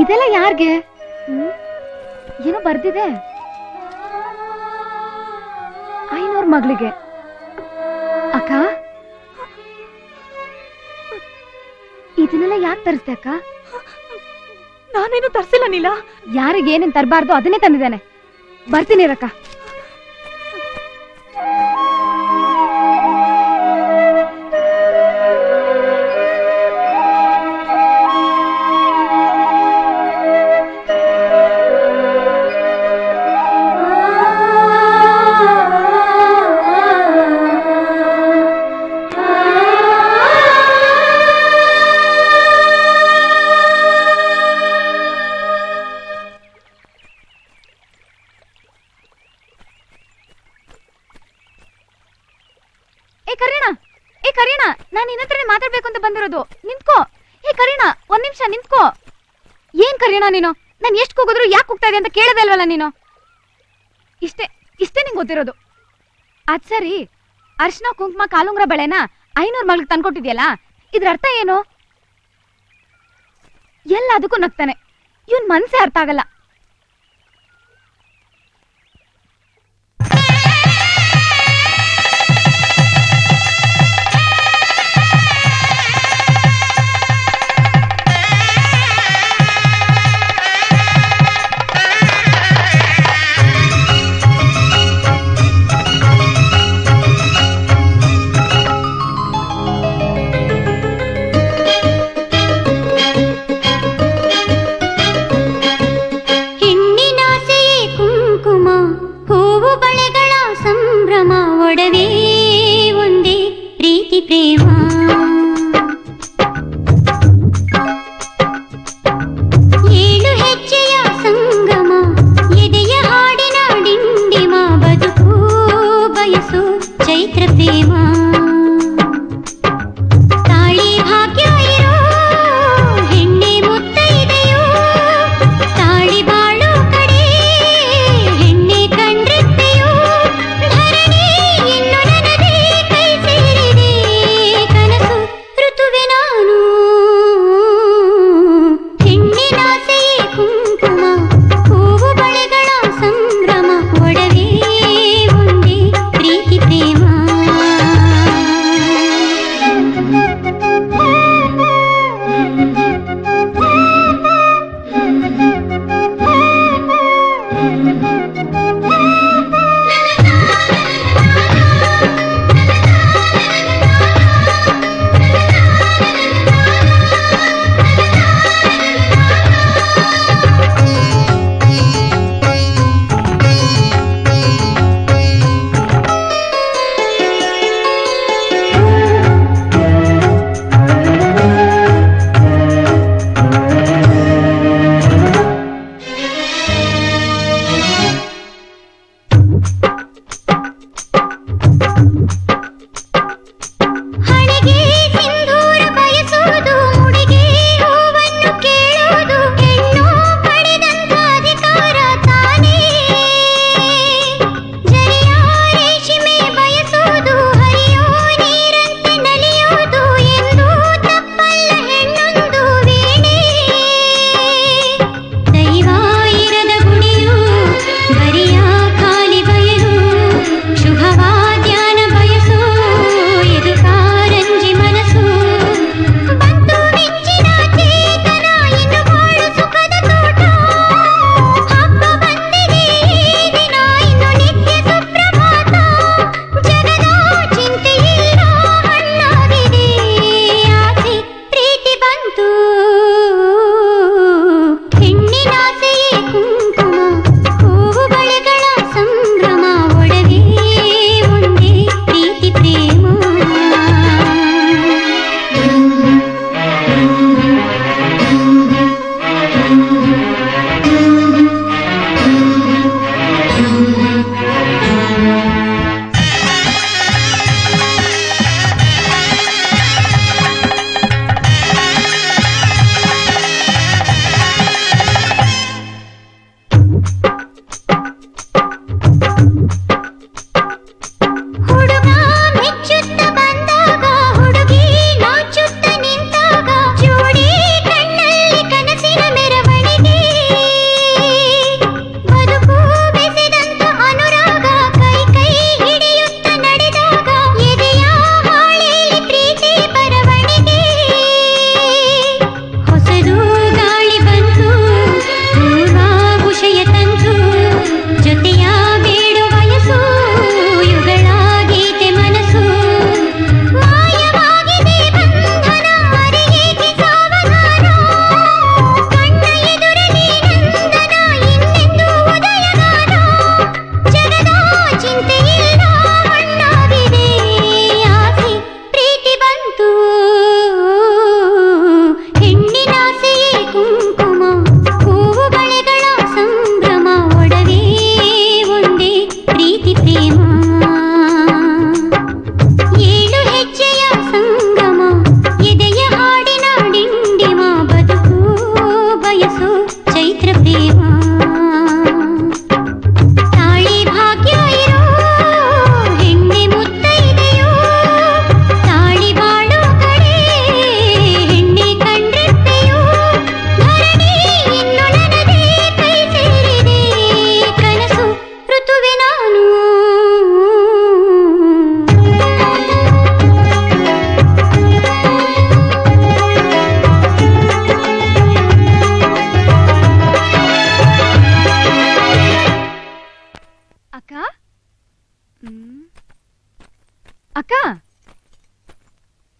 ಇದೆಲ್ಲ ಯಾರ್ಗೆ? ಏನೋ ಬರ್ದಿದೆ ಐನೂರ್ ಮಗಳಿಗೆ. ಅಕ್ಕ ಇದನ್ನೆಲ್ಲ ಯಾಕೆ ತರಿಸ್ದೆ ಅಕ್ಕ? ನಾನೇನು ತರಿಸಿಲ್ಲ ನೀಲ. ಯಾರಿಗೆ ಏನೇನ್ ತರಬಾರ್ದು ಅದನ್ನೇ ತಂದಿದ್ದಾನೆ. ಬರ್ತೀನಿ ರಕ್ಕ. ನೀನು ನಾನು ಎಷ್ಟು ಕೂಗಿದ್ರು ಯಾಕೆ ಕೂಗ್ತಾ ಇದೆ ಅಂತ ಕೇಳದೆ ಅಲ್ವಲ್ಲ ನೀನು? ಇಷ್ಟೇ ಇಷ್ಟೇ ನಿಂಗೆ ಗೊತ್ತಿರೋದು. ಅದ್ ಸರಿ, ಅರ್ಶನ ಕುಂಕುಮ ಕಾಲುಂಗ್ರ ಬಳೆನ 500 ಮಗಳಿಗೆ ತಂದ್ಕೊಟ್ಟಿದ್ಯಲ್ಲ, ಇದ್ರ ಅರ್ಥ ಏನು? ಎಲ್ಲ ಅದಕ್ಕೂ ನಗ್ತಾನೆ, ಇವನ್ ಮನ್ಸೆ ಅರ್ಥ ಆಗಲ್ಲ.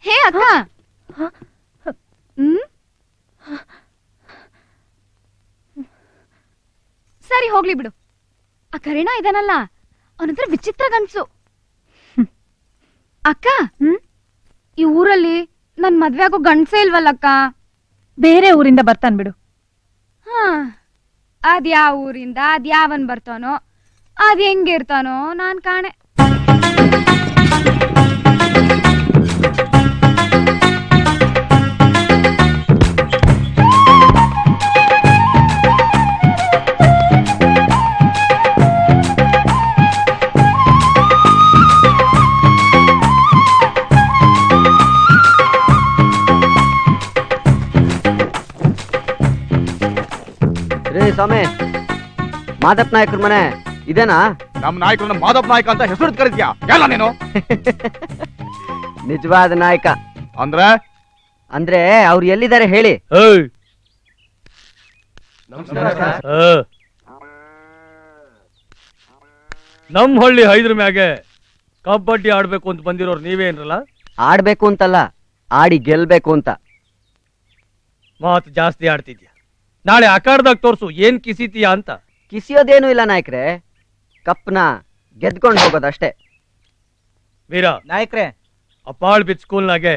హే అక్క ಸರಿ ಹೋಗ್ಲಿ ಬಿಡು ಆ ಕರೆಣ ಇದನಲ್ಲ ಅವನತ್ರ ವಿಚಿತ್ರ ಗನ್ಸು ಅಕ್ಕ ಈ ಊರಲ್ಲಿ ನನ್ನ ಮದುವೆ ಆಗೋ ಗಂಡಸೇ ಇಲ್ವಲ್ಲ ಅಕ್ಕ ಬೇರೆ ಊರಿಂದ ಬರ್ತಾನೆ ಬಿಡು ಹಾ ಅದ್ಯಾವ ಊರಿಂದ ಅದ್ಯಾವನ್ ಬರ್ತಾನೋ ಅದ್ ಹೆಂಗೆ ಇರ್ತಾನೋ ನಾನು ಕಾಣೆ स्वामी माधव नायक मने इदेना नम नायक माधव नायक अंत हेसरु करिद्या याला नीनु निजवाद नायक अंद्रे अंद्रे अवरु एल्लिदारे हेळि ए नमस्कार सर नम हल्ली हैदर म्यागे कबड्डी आडबेकु ಅಂತ ಬಂದಿರೋರು ನೀವೇ ಏನರಲ್ಲ ಆಡಬೇಕು ಅಂತ ಅಲ್ಲ ಆಡಿ ಗೆಲ್ಲಬೇಕು ಅಂತ ಮಾತು ಜಾಸ್ತಿ ಆಡ್ತಿದ್ಯಾ नाळे आकारदाग तोर्सु येन किसितीया अंत किसियोदेनू इल्ल नायकरे कप्पन गेद्कोंडु होगोदष्टे वीर नायकरे अपाळ बिच स्कूल नागे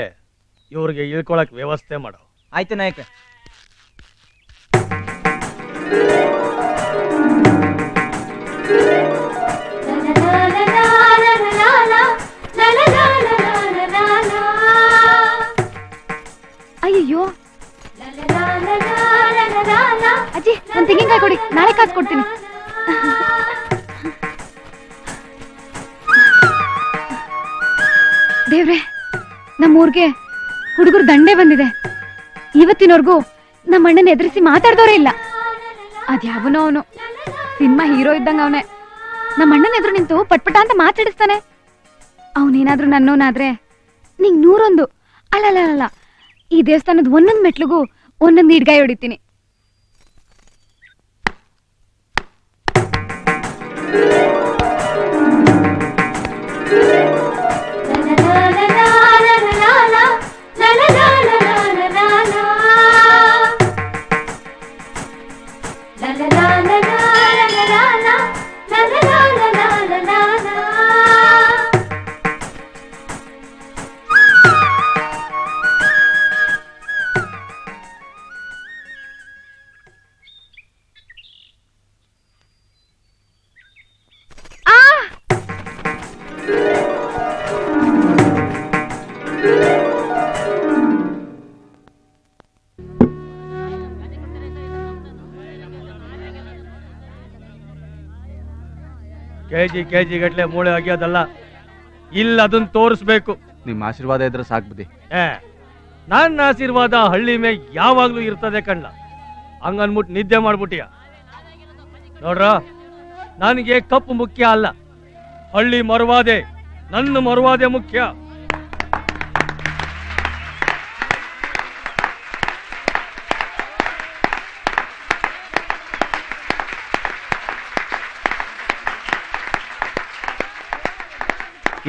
इवरिगे इळकोळक व्यवस्थे माडु आयतु नायकरे अय्यो अज्जी नान तेंगिनकाಯಿ ಕೊಡಿ ನಾಳೆ ಕಾಸು ಕೊಡ್ತೀನಿ ದೇವ್ರೆ ನಮ್ಮೂರಿಗೆ ಹುಡುಗರು ದಂಡೆ ಬಂದಿದೆ ಇವತ್ತಿನವರೆಗೂ ನಮ್ಮ ಅಣ್ಣನ ಎದುರಿಸಿ ಮಾತಾಡ್ದವರೇ ಇಲ್ಲ ಅದ್ಯಾವನೋ ಅವನು ಸಿನಿಮಾ ಹೀರೋ ಇದ್ದಂಗ ಅವನೇ ನಮ್ಮ ಅಣ್ಣನ ಎದುರು ನಿಂತು ಪಟ್ಪಟ ಅಂತ ಮಾತಾಡಿಸ್ತಾನೆ ಅವನೇನಾದ್ರೂ ನನ್ನೋನಾದ್ರೆ ನಿಂಗೆ ನೂರೊಂದು ಅಲ್ಲಲ್ಲ ಈ ದೇವಸ್ಥಾನದ ಒಂದೊಂದು ಮೆಟ್ಲಿಗೂ ಒಂದೊಂದು ನೀಡ್ಗಾಯಿ ಹೊಡಿತೀನಿ केजी गटले मूळे अगियोदल्ल इल्ल अदन्न तोरिसबेकु निम्म आशीर्वाद इद्रे साकु बुद्धि नन्न आशीर्वाद हळ्ळि मे यावागलू इर्तदे कण्ण हंग अन्बिट्टु निद्दे माड्बिट्टिया नोड्र ननगे कप्पु मुख्य अल्ल हळ्ळि मरवादे नन्न मरवादे मुख्य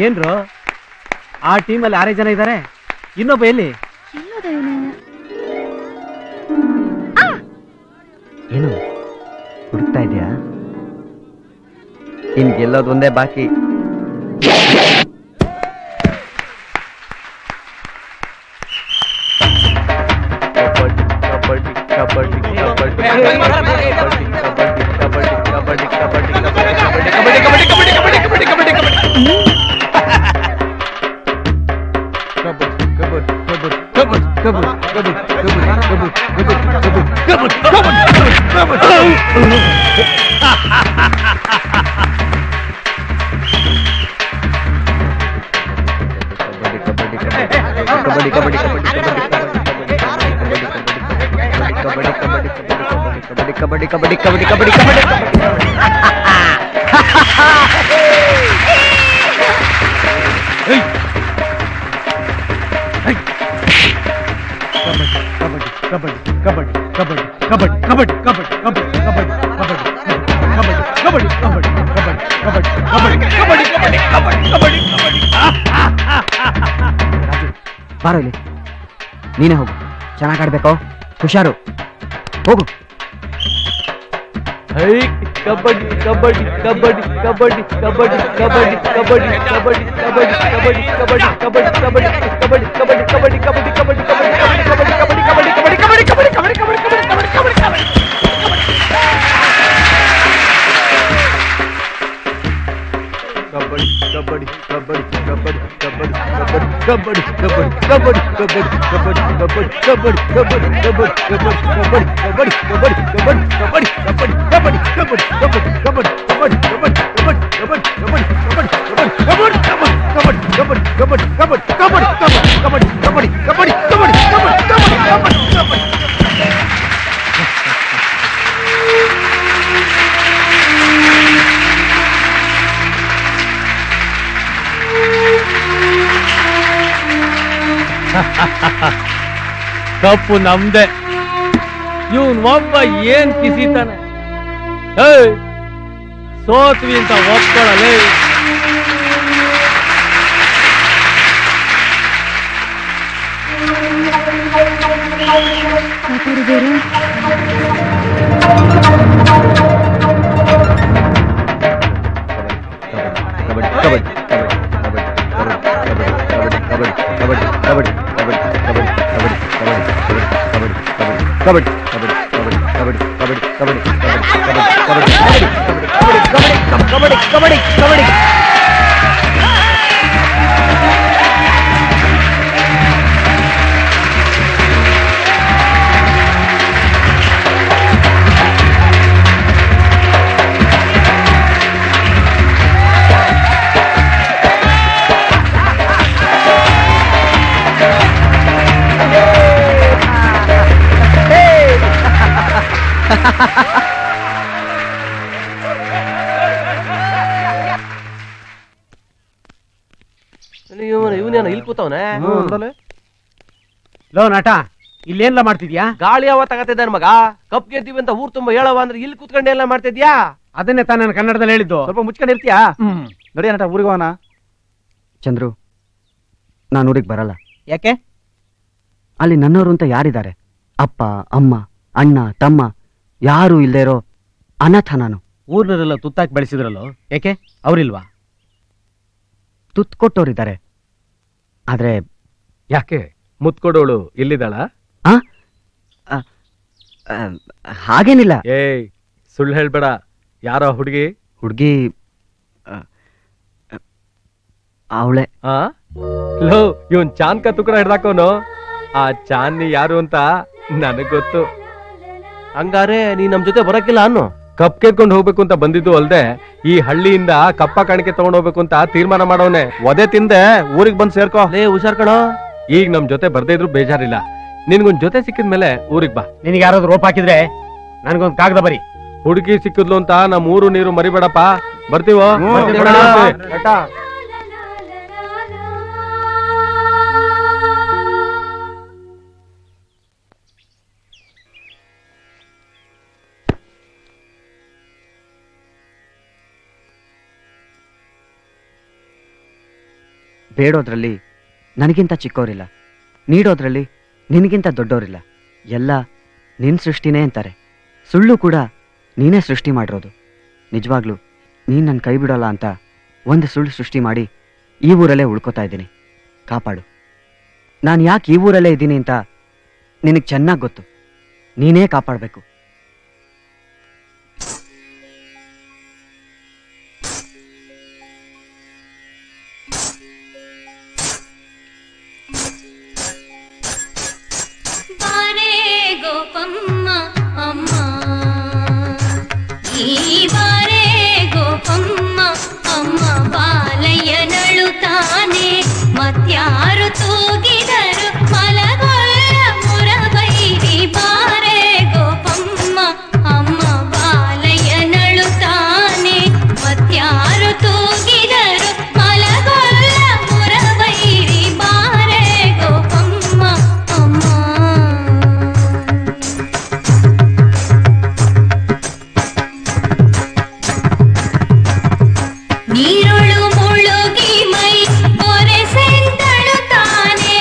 ಏನ್ರು ಆ ಟೀಮಲ್ಲಿ 6 ಜನ ಇದ್ದಾರೆ ಇನ್ನೊಬ್ಬ ಎಲ್ಲಿ ಏನು ಹುಡುಕ್ತಾ ಇದೆಯಾ ಇನ್ನು ಗೆಲ್ಲೋದು ಒಂದೇ ಬಾಕಿ बारो इले नीने होगु चेन्नागि आडबेको हुषारो होगु हई कबड्डी कबड्डी कबड्डी कबड्डी कबड्डी कबड्डी कबड्डी कबड्डी कबड्डी कबड्डी कबड्डी कबड्डी कबड्डी कबड्डी कबड्डी कबड्डी कबड्डी कबड्डी कबड्डी कबड्डी कबड्डी कबड्डी कबड्डी कबड्डी कबड्डी कबड्डी कबड्डी कबड्डी कबड्डी कबड्डी कबड्डी कबड्डी कबड्डी कबड्डी कबड्डी तपु नम्दे इवन ಒಬ್ಬ ಏನ್ ಕಿಸಿತಾನೆ ಸೋತ್ವಿ ಅಂತ ಒಪ್ಕೊಳ್ಳಲೇ कबड्डी कबड्डी कबड्डी कबड्डी कबड्डी कबड्डी कबड्डी कबड्डी कबड्डी ಲೋ ನಟ ಇಲ್ಲೇನ್ಲ ಮಾಡ್ತಿದ್ಯಾ? ಗಾಳಿ ಯಾವ ತಗತಿದ್ದಾನ ಮಗ? ಕಪ್ ಗೆದ್ದೀವಿ ಅಂತ ಊರ್ ತುಂಬಾ ಹೇಳವ ಅಂದ್ರೆ ಇಲ್ಲಿ ಕೂತ್ಕೊಂಡು ಎಲ್ಲ ಮಾಡ್ತಿದ್ಯಾ? ಅದನ್ನೇ ತಾನು ನಾನು ಕನ್ನಡದಲ್ಲಿ ಹೇಳಿದ್ದು. ಸ್ವಲ್ಪ ಮುಚ್ಕೊಂಡಿರ್ತೀಯಾ? ನೋಡಿ ನಟ ಊರಿಗೆ ಹೋಗೋಣ. ಚಂದ್ರು, ನಾನು ಊರಿಗೆ ಬರಲ್ಲ. ಯಾಕೆ? ಅಲ್ಲಿ ನನ್ನವರು ಅಂತ ಯಾರಿದ್ದಾರೆ? ಅಪ್ಪ, ಅಮ್ಮ, ಅಣ್ಣ, ತಮ್ಮ ಯಾರು ಇಲ್ಲದೆ ಇರೋ ಅನಾಥ ನಾನು. ಊರ್ನರೆಲ್ಲ ತುತ್ತಾಕಿ ಬೆಳೆಸಿದ್ರಲ್ಲೋ, ಯಾಕೆ ಅವರಿಲ್ವಾ? ತುತ್ತು ಕೊಟ್ಟವರಿದ್ದಾರೆ, ಆದ್ರೆ ಯಾಕೆ ಮುತ್ಕೊಡೋಳು ಇಲ್ಲಿದ್ದಾಳ? ಹಾಗೇನಿಲ್ಲ. ಏಯ್ ಸುಳ್ಳು ಹೇಳ್ಬೇಡ. ಯಾರೋ ಹುಡುಗಿ ಹುಡುಗಿ ಅವಳೆ. ಲೋ ಇವನ್ ಚಾನ್ಕ ತುಕರ ಹಿಡ್ದಾಕೋನು. ಆ ಚಾನ್ನಿ ಯಾರು ಅಂತ ನನಗ್ ಗೊತ್ತು. ಹಂಗಾರೆ ನೀ ನಮ್ ಜೊತೆ ಬರಕ್ಕಿಲ್ಲ ಅನ್ನು? ಕಪ್ ಕೇಳ್ಕೊಂಡು ಹೋಗ್ಬೇಕು ಅಂತ ಬಂದಿದ್ದು ಅಲ್ದೆ, ಈ ಹಳ್ಳಿಯಿಂದ ಕಪ್ಪ ಕಾಣಿಕೆ ತಗೊಂಡ್ ಹೋಗ್ಬೇಕು ಅಂತ ತೀರ್ಮಾನ ಮಾಡೋನೆ. ಒದೆ ತಿಂದೆ ಊರಿಗೆ ಬಂದು ಸೇರ್ಕೋ. ಲೇ ಹುಷಾರ್ ಕಣೋ, ಈಗ ನಮ್ ಜೊತೆ ಬರ್ದೇ ಇದ್ರು ಬೇಜಾರಿಲ್ಲ. ನಿನ್ಗೊಂದ್ ಜೊತೆ ಸಿಕ್ಕಿದ ಮೇಲೆ ಊರಿಗೆ ಬಾ. ನಿನ್ಗೆ ಯಾರಾದ್ರೂ ರೋಪ್ ಹಾಕಿದ್ರೆ ನನ್ಗೊಂದ್ ಕಾಗದ ಬರಿ. ಹುಡುಗಿ ಸಿಕ್ಕಿದ್ಲು ಅಂತ ನಮ್ ಊರು ನೀರು ಮರಿಬೇಡಪ್ಪ. ಬರ್ತೀವೋ? ಬೇಡೋದ್ರಲ್ಲಿ ನನಗಿಂತ ಚಿಕ್ಕವರಿಲ್ಲ, ನೀಡೋದ್ರಲ್ಲಿ ನಿನಗಿಂತ ದೊಡ್ಡೋರಿಲ್ಲ. ಎಲ್ಲ ನಿನ್ನ ಸೃಷ್ಟಿನೇ ಅಂತಾರೆ. ಸುಳ್ಳು ಕೂಡ ನೀನೇ ಸೃಷ್ಟಿ ಮಾಡಿರೋದು. ನಿಜವಾಗ್ಲೂ ನೀನು ನನ್ನ ಕೈ ಬಿಡೋಲ್ಲ ಅಂತ ಒಂದು ಸುಳ್ಳು ಸೃಷ್ಟಿ ಮಾಡಿ ಈ ಊರಲ್ಲೇ ಉಳ್ಕೋತಾ ಇದ್ದೀನಿ. ಕಾಪಾಡು. ನಾನು ಯಾಕೆ ಈ ಊರಲ್ಲೇ ಇದ್ದೀನಿ ಅಂತ ನಿನಗೆ ಚೆನ್ನಾಗಿ ಗೊತ್ತು. ನೀನೇ ಕಾಪಾಡಬೇಕು. ನೀರೊಳು ಮುಳುಗಿ ಮೈ ಪೊರೆ ಸೆಂತಳು ತಾನೆ.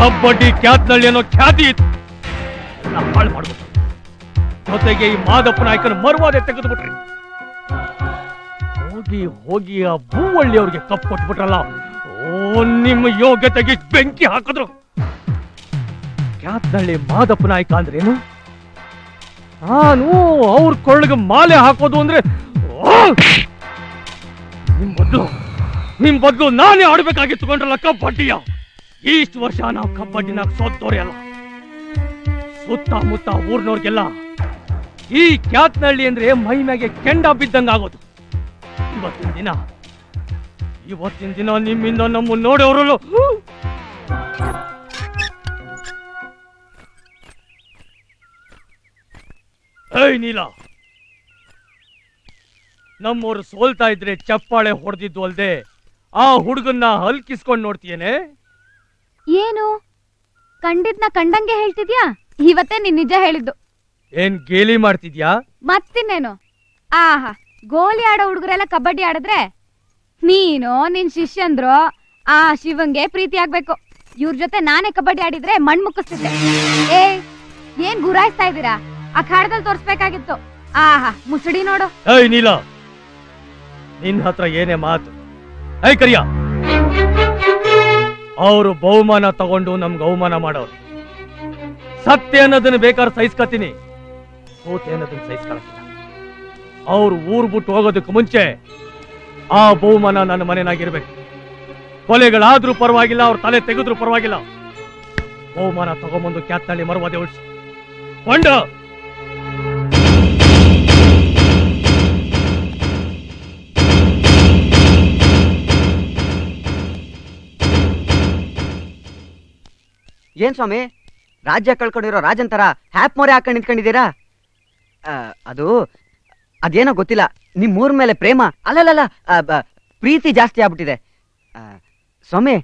ಕಬ್ಬಡ್ಡಿ ಖ್ಯಾತನಳ್ಳಿ ಅನ್ನೋ ಖ್ಯಾತಿ ಇತ್ತು. ಹಾಳು ಮಾಡ್ಬಿಟ್ರು. ಜೊತೆಗೆ ಈ ಮಾದಪ್ಪ ನಾಯಕನ ಮರ್ವಾದೆ ತೆಗೆದುಬಿಟ್ರಿ. ಹೋಗಿ ಹೋಗಿ ಆ ಭೂವಳ್ಳಿ ಅವ್ರಿಗೆ ಕಪ್ ಕೊಟ್ಬಿಟ್ರಲ್ಲ, ಓ ನಿಮ್ಮ ಯೋಗ್ಯತೆಗೆ ಬೆಂಕಿ ಹಾಕಿದ್ರು. ಖ್ಯಾತನಳ್ಳಿ ಮಾದಪ್ಪ ನಾಯಕ ಅಂದ್ರೇನು? ನಾನು ಅವ್ರ ಕೊಳ್ಳಿಗೆ ಮಾಲೆ ಹಾಕೋದು ಅಂದ್ರೆ ನಿಮ್ ಬದಲು ನಾನೇ ಆಡ್ಬೇಕಾಗಿತ್ತುಕೊಂಡ್ರಲ್ಲ ಕಬ್ಬಡ್ಡಿಯ. ಇಷ್ಟು ವರ್ಷ ನಾವು ಕಬ್ಬಡ್ಡಿನ ಸೋತೋರೇ ಅಲ್ಲ, ಸುತ್ತಮುತ್ತ ಊರ್ನವ್ರಿಗೆಲ್ಲ ಈ ಖ್ಯಾತನಹಳ್ಳಿ ಅಂದ್ರೆ ಮೈ ಮ್ಯಾಗೆ ಕೆಂಡ ಬಿದ್ದಂಗ ಆಗೋದು. ಇವತ್ತಿನ ದಿನ ನಿಮ್ಮಿಂದ ನಮ್ಮ ನೋಡೋರು ಏಯ್ ನೀಲ, ನಮ್ಮವ್ರು ಸೋಲ್ತಾ ಇದ್ರೆ ಚಪ್ಪಾಳೆ ಹೊಡೆದಿದ್ದು ಅಲ್ದೆ ಆ ಹುಡುಗನ್ನ ಹಲ್ಕಿಸ್ಕೊಂಡು ನೋಡ್ತೀಯೇನೆ? ಏನು ಕಂಡಿದ್ನ ಕಂಡಂಗೆ ಹೇಳ್ತಿದ್ಯಾ? ಇವತ್ತೇ ನೀನ್ ನಿಜ ಹೇಳಿದ್ದು. ಏನ್ ಗೇಲಿ ಮಾಡ್ತಿದ್ಯಾ? ಮತ್ತಿನ್ನೇನು, ಆಹಾ ಗೋಲಿ ಆಡೋ ಹುಡುಗರೆಲ್ಲ ಕಬಡ್ಡಿ ಆಡಿದ್ರೆ ನೀನು ನಿನ್ ಶಿಷ್ಯಂದ್ರು ಆ ಶಿವಂಗೆ ಪ್ರೀತಿ ಆಗ್ಬೇಕು. ಇವ್ರ ಜೊತೆ ನಾನೇ ಕಬಡ್ಡಿ ಆಡಿದ್ರೆ ಮಣ್ ಮುಕ್ಕಿಸ್ತಿದ್ದೆ. ಏನ್ ಗುರಾಯಿಸ್ತಾ ಇದ್ದೀರಾ? ಆ ಕಾಡದಲ್ಲಿ ತೋರ್ಸ್ಬೇಕಾಗಿತ್ತು. ಆಹಾ ಮುಸುಡಿ ನೋಡು. ಏಯ್ ನೀಲ, ನಿನ್ ಹತ್ರ ಏನೇ ಮಾತು? ಏಯ್ ಕರಿಯ, ಅವರು ಬಹುಮಾನ ತಗೊಂಡು ನಮ್ಗೆ ಅವಮಾನ ಮಾಡೋರು. ಸತ್ಯ ಅನ್ನೋದನ್ನ ಬೇಕಾದ್ರೆ ಸಹಿಸ್ಕತೀನಿ, ಸೋತೆ ಅನ್ನೋದನ್ನ ಸಹಿಸ್ಕೊಳಕ್ಕಿಲ್ಲ. ಅವ್ರು ಊರ್ ಬಿಟ್ಟು ಹೋಗೋದಕ್ಕೆ ಮುಂಚೆ ಆ ಬಹುಮಾನ ನನ್ನ ಮನೆನಾಗಿರ್ಬೇಕು. ಕೊಲೆಗಳಾದ್ರೂ ಪರವಾಗಿಲ್ಲ, ಅವ್ರ ತಲೆ ತೆಗೆದ್ರೂ ಪರವಾಗಿಲ್ಲ, ಬಹುಮಾನ ತಗೊಂಬಂದು ಖ್ಯಾತನಹಳ್ಳಿ ಮರವಾದೆ ಉಳಿಸು. ಕೊಂಡ ಏನ್ ಸ್ವಾಮಿ, ರಾಜ್ಯ ಕಳ್ಕೊಂಡಿರೋ ರಾಜನ್ ತರ ಹ್ಯಾಪ್ ಮೊರೆ ಹಾಕೊಂಡು ನಿಂತ್ಕೊಂಡಿದ್ದೀರಾ? ಅದೇನೋ ಗೊತ್ತಿಲ್ಲ, ನಿಮ್ಮೂರ್ ಮೇಲೆ ಪ್ರೇಮ ಅಲ್ಲಲ್ಲ ಪ್ರೀತಿ ಜಾಸ್ತಿ ಆಗ್ಬಿಟ್ಟಿದೆ. ಸ್ವಾಮಿ,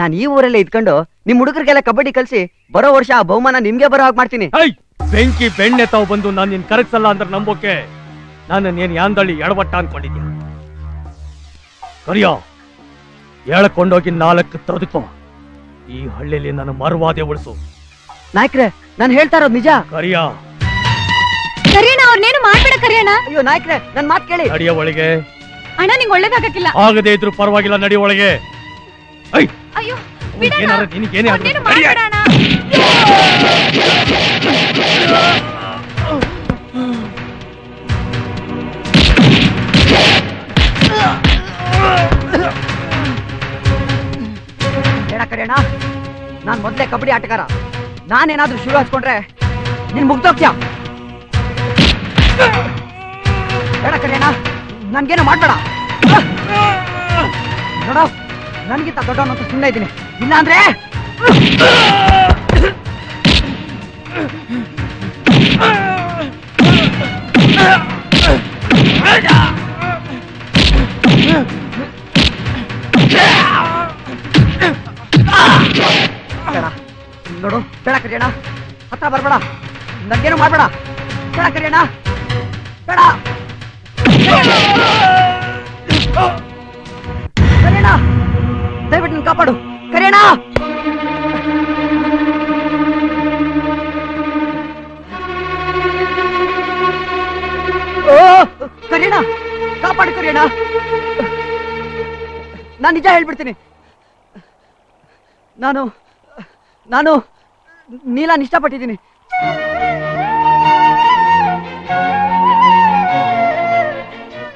ನಾನು ಈ ಊರಲ್ಲೇ ಇದ್ಕೊಂಡು ನಿಮ್ ಹುಡುಗರಿಗೆಲ್ಲ ಕಬಡ್ಡಿ ಕಲ್ಸಿ ಬರೋ ವರ್ಷ ಆ ಬಹುಮಾನ ನಿಮ್ಗೆ ಬರೋ ಹಾಗೆ ಮಾಡ್ತೀನಿ. ಬೆಂಕಿ ಬೆಣ್ಣೆ ತಾವು ಬಂದು ನಾನು ನಿನ್ ಕರಗ್ಸಲ್ಲ ಅಂದ್ರೆ ನಂಬೋಕೆ ನಾನೇನ್ ಯಾಂದಳ್ಳಿ ಎಡವಟ್ಟ ಅನ್ಕೊಂಡಿದ್ಯಾ? ಕರಿಯೋ, ಹೇಳ್ಕೊಂಡೋಗಿ ನಾಲ್ಕು ತರದಕ್ಕೋ ಈ ಹಳ್ಳಿಯಲ್ಲಿ ನಾನು ಮರ್ವಾದೆ ಉಳಿಸು. ನಾಯ್ಕ್ರೆ, ನಾನು ಹೇಳ್ತಾ ಇರೋದು ನಿಜ. ಕರಿಯಾ ಕರಿಯಣ್ಣ, ಅವ್ರನ್ನೇನು ಮಾಡ್ಬೇಡ ಕರಿಯಣ್ಣ. ಅಯ್ಯೋ ನಾಯ್ಕ್ರೆ, ನನ್ನ ಮಾತು ಕೇಳಿ. ನಡಿಯ ಒಳಗೆ. ಅಣ್ಣ ನಿಂಗೆ ಒಳ್ಳೇದಾಗಕ್ಕಿಲ್ಲ. ಆಗದೆ ಇದ್ರು ಪರವಾಗಿಲ್ಲ, ನಡಿಯ ಒಳಗೆ. ಅಯ್ಯೋ ಬಿಡಣ್ಣ, ನಿನಗೇನೇ ಆಗಲಿ ನಡಿಯ. ಬೇಡ ಕರಿಯಣ್ಣ, ನಾನು ಮೊದಲೇ ಕಬಡ್ಡಿ ಆಟಗಾರ. ನಾನೇನಾದ್ರೂ ಶುರು ಹಚ್ಕೊಂಡ್ರೆ ನೀನ್ ಮುಗ್ದೋಗ್ತೀಯ. ಬೇಡ ಕರಿಯಣ್ಣ, ನನ್ಗೇನು ಮಾಡಬೇಡ. ನೋಡ, ನನ್ಗಿಂತ ದೊಡ್ಡವನಂತ ಸುಮ್ಮನೆ ಇದ್ದೀನಿ, ಇಲ್ಲಾಂದ್ರೆ ನೋಡು. ಬೇಡ ಕರಿಯಣ್ಣ, ಹತ್ರ ಬರಬೇಡ, ನನ್ಗೇನು ಮಾಡಬೇಡ. ಬೇಡ ಕರಿಯಣ್ಣ, ಬೇಡ ಕರಿಯಣ್ಣ, ದಯವಿಟ್ಟು ನೀನು ಕಾಪಾಡು ಕರಿಯಣ್ಣ. ಓ ಕರಿಯಣ್ಣ, ಕಾಪಾಡು ಕರಿಯಣ್ಣ. ನಾನು ನಿಜ ಹೇಳ್ಬಿಡ್ತೀನಿ, ನಾನು ನೀಲನ್ ಇಷ್ಟಪಟ್ಟಿದ್ದೀನಿ.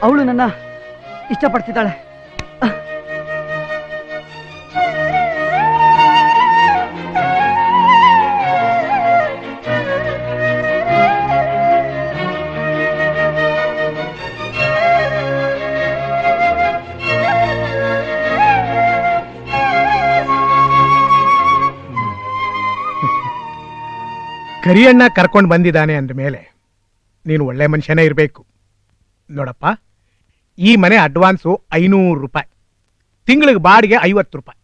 ಅವಳು ನನ್ನ ಇಷ್ಟಪಡ್ತಿದ್ದಾಳೆ. ಕರಿಯಣ್ಣ ಕರ್ಕೊಂಡು ಬಂದಿದ್ದಾನೆ ಅಂದ ಮೇಲೆ ನೀನು ಒಳ್ಳೆ ಮನುಷ್ಯನೇ ಇರಬೇಕು. ನೋಡಪ್ಪ, ಈ ಮನೆ ಅಡ್ವಾನ್ಸು 500 ರೂಪಾಯಿ, ತಿಂಗಳಿಗೆ ಬಾಡಿಗೆ 50 ರೂಪಾಯಿ.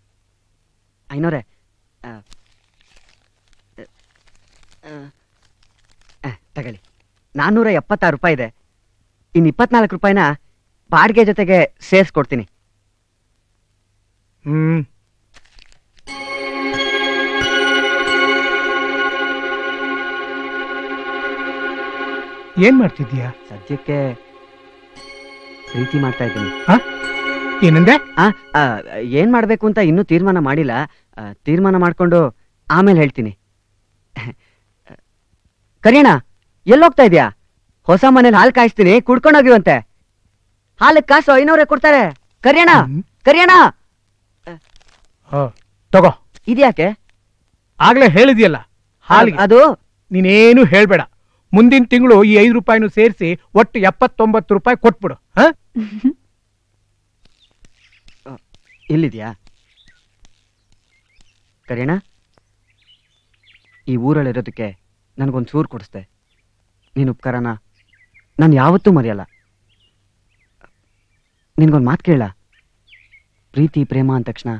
500? ತಗೊಳ್ಳಿ, 476 ರೂಪಾಯಿ ಇದೆ. ಇನ್ನು 24 ರೂಪಾಯಿನ ಬಾಡಿಗೆ ಜೊತೆಗೆ ಸೇರಿಸ್ಕೊಡ್ತೀನಿ. ಏನ್ ಮಾಡ್ತಿದ್ದೀಯಾ? ಸದ್ಯಕ್ಕೆ ಪ್ರೀತಿ ಮಾಡ್ತಾ ಇದ್ದೀನಿ. ಏನಂದೆ? ಏನ್ ಮಾಡಬೇಕು ಅಂತ ಇನ್ನೂ ತೀರ್ಮಾನ ಮಾಡಿಲ್ಲ. ತೀರ್ಮಾನ ಮಾಡ್ಕೊಂಡು ಆಮೇಲೆ ಹೇಳ್ತೀನಿ. ಕರೀಣ, ಎಲ್ಲೋಗ್ತಾ ಇದೀಯಾ? ಹೊಸ ಮನೇಲಿ ಹಾಲು ಕಾಯಿಸ್ತೀನಿ, ಕುಡ್ಕೊಂಡೋಗಿವಂತೆ. ಹಾಲಕ್ಕೆ ಕಾಸು 500 ಕೊಡ್ತಾರೆ. ಕರಿಯಣ ಕರಿಯಣ ತಗೋ. ಇದ್ಯಾಕೆ? ಆಗ್ಲೇ ಹೇಳಿದ್ಯಲ್ಲ ಹಾಲಿಗೆ. ಅದು ನೀನೇನು ಹೇಳ್ಬೇಡ. ಮುಂದಿನ ತಿಂಗಳು ಈ 5 ರೂಪಾಯಿನೂ ಸೇರಿಸಿ ಒಟ್ಟು 79 ರೂಪಾಯಿ ಕೊಟ್ಬಿಡು. ಎಲ್ಲಿದ್ಯಾ ಕರಿಯಣ? ಈ ಊರಲ್ಲಿರೋದಕ್ಕೆ ನನಗೊಂದು ಚೂರು ಕೊಡಿಸ್ದೆ. ನೀನು ಉಪಕಾರನ ನಾನು ಯಾವತ್ತೂ ಮರೆಯಲ್ಲ. ನಿನ್ಗೊಂದು ಮಾತು ಕೇಳ. ಪ್ರೀತಿ ಪ್ರೇಮ ಅಂದ ತಕ್ಷಣ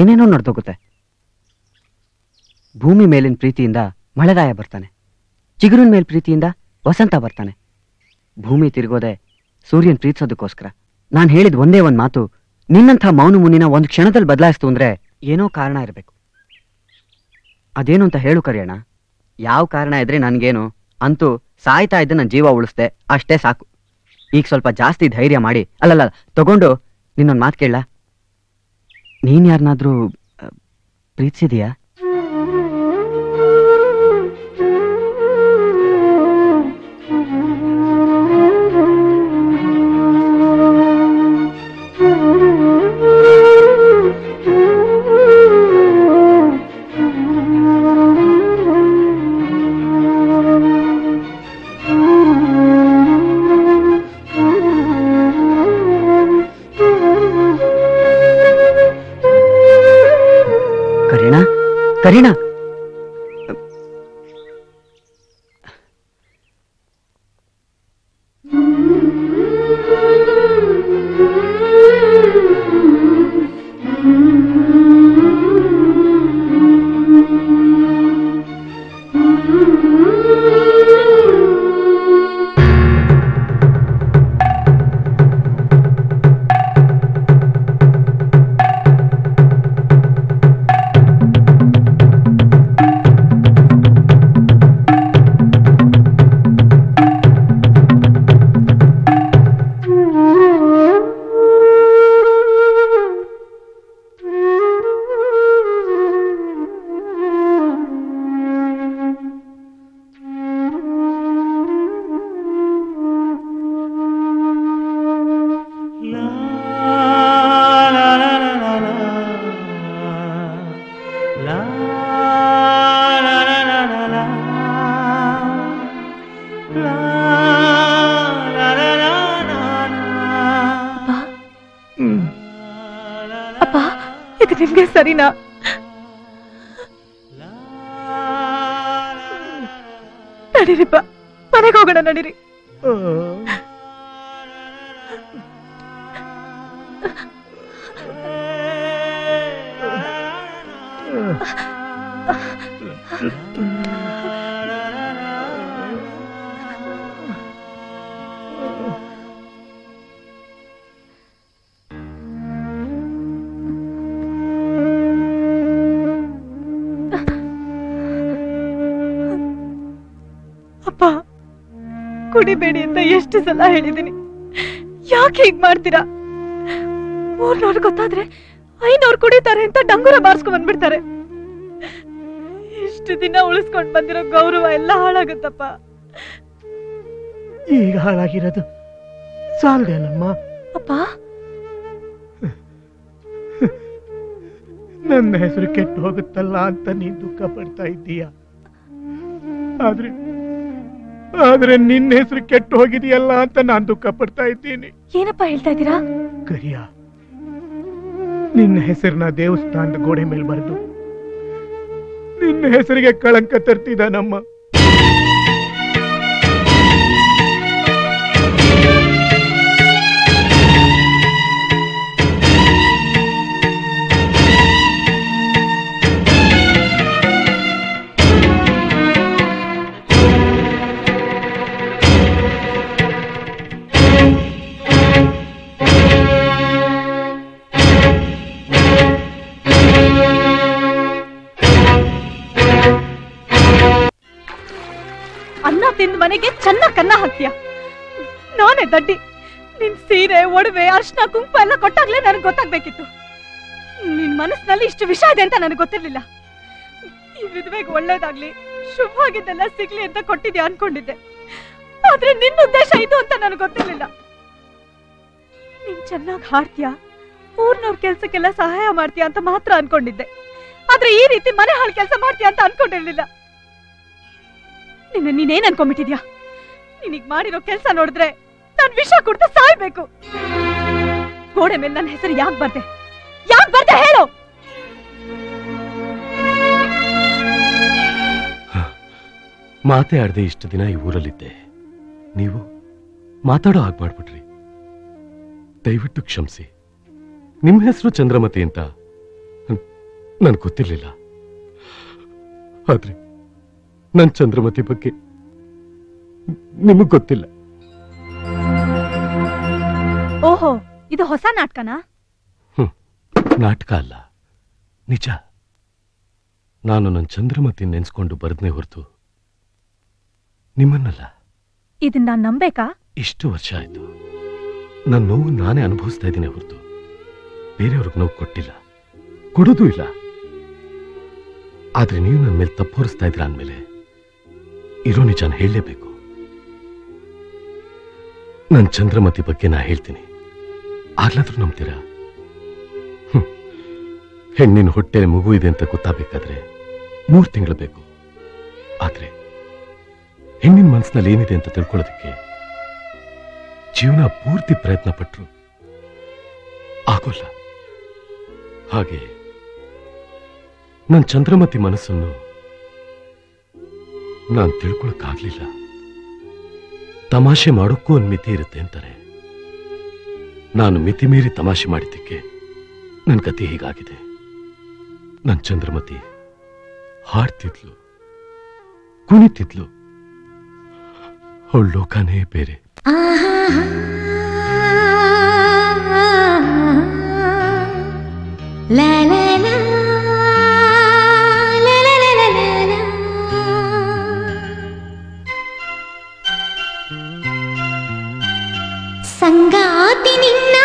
ಏನೇನೋ ನಡೆದೋಗುತ್ತೆ. ಭೂಮಿ ಮೇಲಿನ ಪ್ರೀತಿಯಿಂದ ಮಳೆಗಾಯ ಬರ್ತಾನೆ, ಚಿಗುರಿನ ಮೇಲೆ ಪ್ರೀತಿಯಿಂದ ವಸಂತ ಬರ್ತಾನೆ. ಭೂಮಿ ತಿರುಗೋದೆ ಸೂರ್ಯನ ಪ್ರೀತಿಸೋದಕ್ಕೋಸ್ಕರ. ನಾನು ಹೇಳಿದ ಒಂದೇ ಒಂದು ಮಾತು ನಿನ್ನಂಥ ಮೌನ ಮುನಿನ ಒಂದು ಕ್ಷಣದಲ್ಲಿ ಬದಲಾಯಿಸ್ತು ಅಂದರೆ ಏನೋ ಕಾರಣ ಇರಬೇಕು. ಅದೇನು ಅಂತ ಹೇಳು ಕರಿಯಣ. ಯಾವ ಕಾರಣ ಇದ್ರೆ ನನಗೇನು, ಅಂತೂ ಸಾಯ್ತಾ ಇದ್ದ ನನ್ನ ಜೀವ ಉಳಿಸ್ದೆ ಅಷ್ಟೇ ಸಾಕು. ಈಗ ಸ್ವಲ್ಪ ಜಾಸ್ತಿ ಧೈರ್ಯ ಮಾಡಿ ಅಲ್ಲಲ್ಲ ತಗೊಂಡು ನಿನ್ನೊಂದು ಮಾತು ಕೇಳ. ನೀನು ಯಾರನ್ನಾದ್ರೂ ಪ್ರೀತಿಸಿದೀಯಾ? ಕರೀಣ, ಸರಿನಾ? ನಡೀರಿಪ್ಪ, ಮನೆಗೆ ಹೋಗೋಣ. ನಡೀರಿ. ಕುಡಿಬೇಡಿ ಅಂತ ಎಷ್ಟು ಸಲ ಹೇಳಿದೀನಿ, ಯಾಕೆ ಹೀಗ್ ಮಾಡ್ತೀರಾ? 300 ಗೊತ್ತಾದ್ರೆ 500 ಕುಡಿತಾರೆ ಅಂತ ಡಂಗುರ ಬಾರಿಸ್ಕೊಂಡ್ ಬಂದ್ಬಿಡ್ತಾರೆ. ಇಷ್ಟು ದಿನ ಉಳಿಸ್ಕೊಂಡ್ ಬಂದಿರೋ ಗೌರವ ಎಲ್ಲ ಹಾಳಾಗುತ್ತಪ್ಪ. ಈಗ ಹಾಳಾಗಿರೋದು ಸಾಲದೇನಮ್ಮ? ಅಪ್ಪ, ನನ್ನ ಹೆಸರು ಕೆಟ್ಟು ಹೋಗುತ್ತಲ್ಲ ಅಂತ ನೀನ್ ದುಃಖ ಪಡ್ತಾ ಇದ್ದೀಯಾ? ಆದ್ರೆ ನಿನ್ನ ಹೆಸರು ಕೆಟ್ಟು ಹೋಗಿದೆಯಲ್ಲ ಅಂತ ನಾನು ದುಃಖ ಪಡ್ತಾ ಇದ್ದೀನಿ. ಏನಪ್ಪ ಹೇಳ್ತಾ ಇದ್ದೀರಾ? ಕರಿಯ, ನಿನ್ನ ಹೆಸರನ್ನ ದೇವಸ್ಥಾನದ ಗೋಡೆ ಮೇಲೆ ಬರೆದು ನಿನ್ನ ಹೆಸರಿಗೆ ಕಳಂಕ ತರ್ತಿದ್ದ ನಮ್ಮ अन्न तिंद मनेगे चन्न कन्न हाक्तिया नाने दड्डी निन्न सीरे ओडवे अर्शना कुंकुम एल्ल कोट्टागले ननगे गोत्तागबेकित्तु निन्न मनस्सिनल्लि इष्टु विष इदे अंत ननगे गोत्तिरलिल्ल ई विधवेगे ओळ्ळेदागलि शुभवागिद्देल्ल सिगलि अंत कोट्टिदे अंद्कोंडिद्दे आद्रे निन्न उद्देश इदु अंत ननगे गोत्तिरलिल्ल निन्न चन्नागि हार्तिया ऊर्नवर केलसक्केल्ल सहाय माड्तीया अंत मात्र अंद्कोंडिद्दे आद्रे ई रीति मने हाळु केलस माड्तीया अंत अंद्कोंडिरलिल्ल नीनेन अंद्कोंबिटिद्या निनगे माडिरो केलस नोडिद्रे नानु विष कुडिद सायबेकु गोडे मेले नन्न हेसरु याक बरदे हेळु ಮಾತಾಡದೆ ಇಷ್ಟು ದಿನ ಈ ಊರಲ್ಲಿದ್ದೆ ನೀವು ಮಾತಾಡೋ ಹಾಗೆ ಮಾಡ್ಬಿಟ್ರಿ ದಯವಿಟ್ಟು ಕ್ಷಮಿಸಿ ನಿಮ್ಮ ಹೆಸರು ಚಂದ್ರಮತಿ ಅಂತ ನನಗೆ ಗೊತ್ತಿರಲಿಲ್ಲ ಆದ್ರೆ ನನ್ನ ಚಂದ್ರಮತಿ ಬಗ್ಗೆ ನಿಮಗೆ ಗೊತ್ತಿಲ್ಲ ಓಹೋ ಇದು ಹೊಸ ನಾಟಕನಾ ನಾಟಕ ಅಲ್ಲ ನಿಜ ನಾನು ನನ್ನ ಚಂದ್ರಮತಿ ನೆನೆಸಿಕೊಂಡು ಬರೆದನೇ ಹೊರತು ನಿಮ್ಮನ್ನಲ್ಲ ಇದನ್ನ ನಂಬೇಕಾ ಇಷ್ಟು ವರ್ಷ ಆಯ್ತು ನನ್ನ ನೋವು ನಾನೇ ಅನುಭವಿಸ್ತಾ ಇದ್ದೀನಿ ಹೊರತು ಬೇರೆಯವರಿಗೆ ನೋವು ಕೊಟ್ಟಿಲ್ಲ ಕೊಡೋದು ಇಲ್ಲ ಆದ್ರೆ ನೀವು ನನ್ನ ಮೇಲೆ ತಪ್ಪು ಹೊರಿಸ್ತಾ ಇದ್ದೀರಾ ಅಂದಮೇಲೆ ಇರೋ ನಿಜಾನ ಹೇಳಲೇಬೇಕು ನನ್ನ ಚಂದ್ರಮತಿ ಬಗ್ಗೆ ನಾ ಹೇಳ್ತೀನಿ ಆಗ್ಲಾದ್ರೂ ನಂಬ್ತೀರಾ ಹೆಣ್ಣಿನ ಹೊಟ್ಟೆಯಲ್ಲಿ ಮಗು ಇದೆ ಅಂತ ಗೊತ್ತಾಗಬೇಕಾದ್ರೆ 3 ತಿಂಗಳು ಬೇಕು ಆದ್ರೆ ಹೆಣ್ಣಿನ ಮನಸ್ಸಿನಲ್ಲಿ ಏನಿದೆ ಅಂತ ತಿಳ್ಕೊಳ್ಳೋದಕ್ಕೆ ಜೀವನ ಪೂರ್ತಿ ಪ್ರಯತ್ನ ಪಟ್ಟರು ಆಗೋಲ್ಲ ಹಾಗೆ ನನ್ನ ಚಂದ್ರಮತಿ ಮನಸ್ಸನ್ನು ನಾನು ತಿಳ್ಕೊಳ್ಳೋಕ್ಕಾಗಲಿಲ್ಲ ತಮಾಷೆ ಮಾಡೋಕ್ಕೂ ಒಂದು ಮಿತಿ ಇರುತ್ತೆ ಅಂತಾರೆ ನಾನು ಮಿತಿ ಮೀರಿ ತಮಾಷೆ ಮಾಡಿದ್ದಕ್ಕೆ ನನ್ನ ಕತೆ ಹೀಗಾಗಿದೆ ನನ್ನ ಚಂದ್ರಮತಿ ಹಾಡ್ತಿದ್ಲು ಕುಣಿತಿದ್ಲು लोकाने बेरे ला ला ला ला ला ला ला ला संगाति निन्न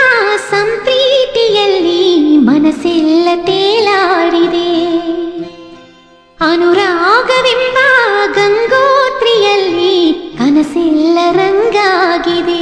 संप्रीतियल्ली मनसेल्ल तेलाडिदे अनुरागविंब गंगोत्रियल्ली ಕನಸಿಲ್ಲ ರಂಗಾಗಿದೆ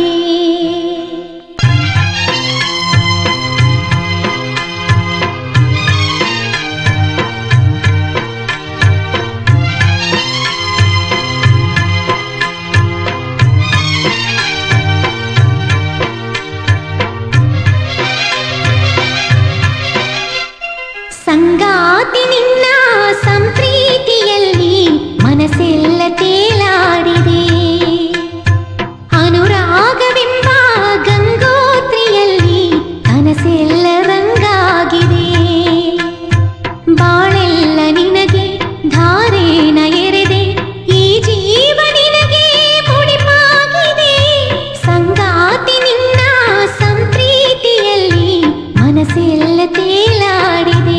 ಸಂಗಾತಿ ನಿನ್ನ ಸಂಪ್ರೀತಿಯಲ್ಲಿ ಮನಸ್ಸೆಲ್ಲ ತೇಲಾಡಿದೆ अनुरागबिंब गंगोत्रियल्ली कनसेल्ल रंगागिदे बाळेल्ल निनगे धारेन एरेदे ई जीव निनगे मुडिपागिदे संगाति निन्न संप्रीतियल्ली मनसेल्ल तेलाडिदे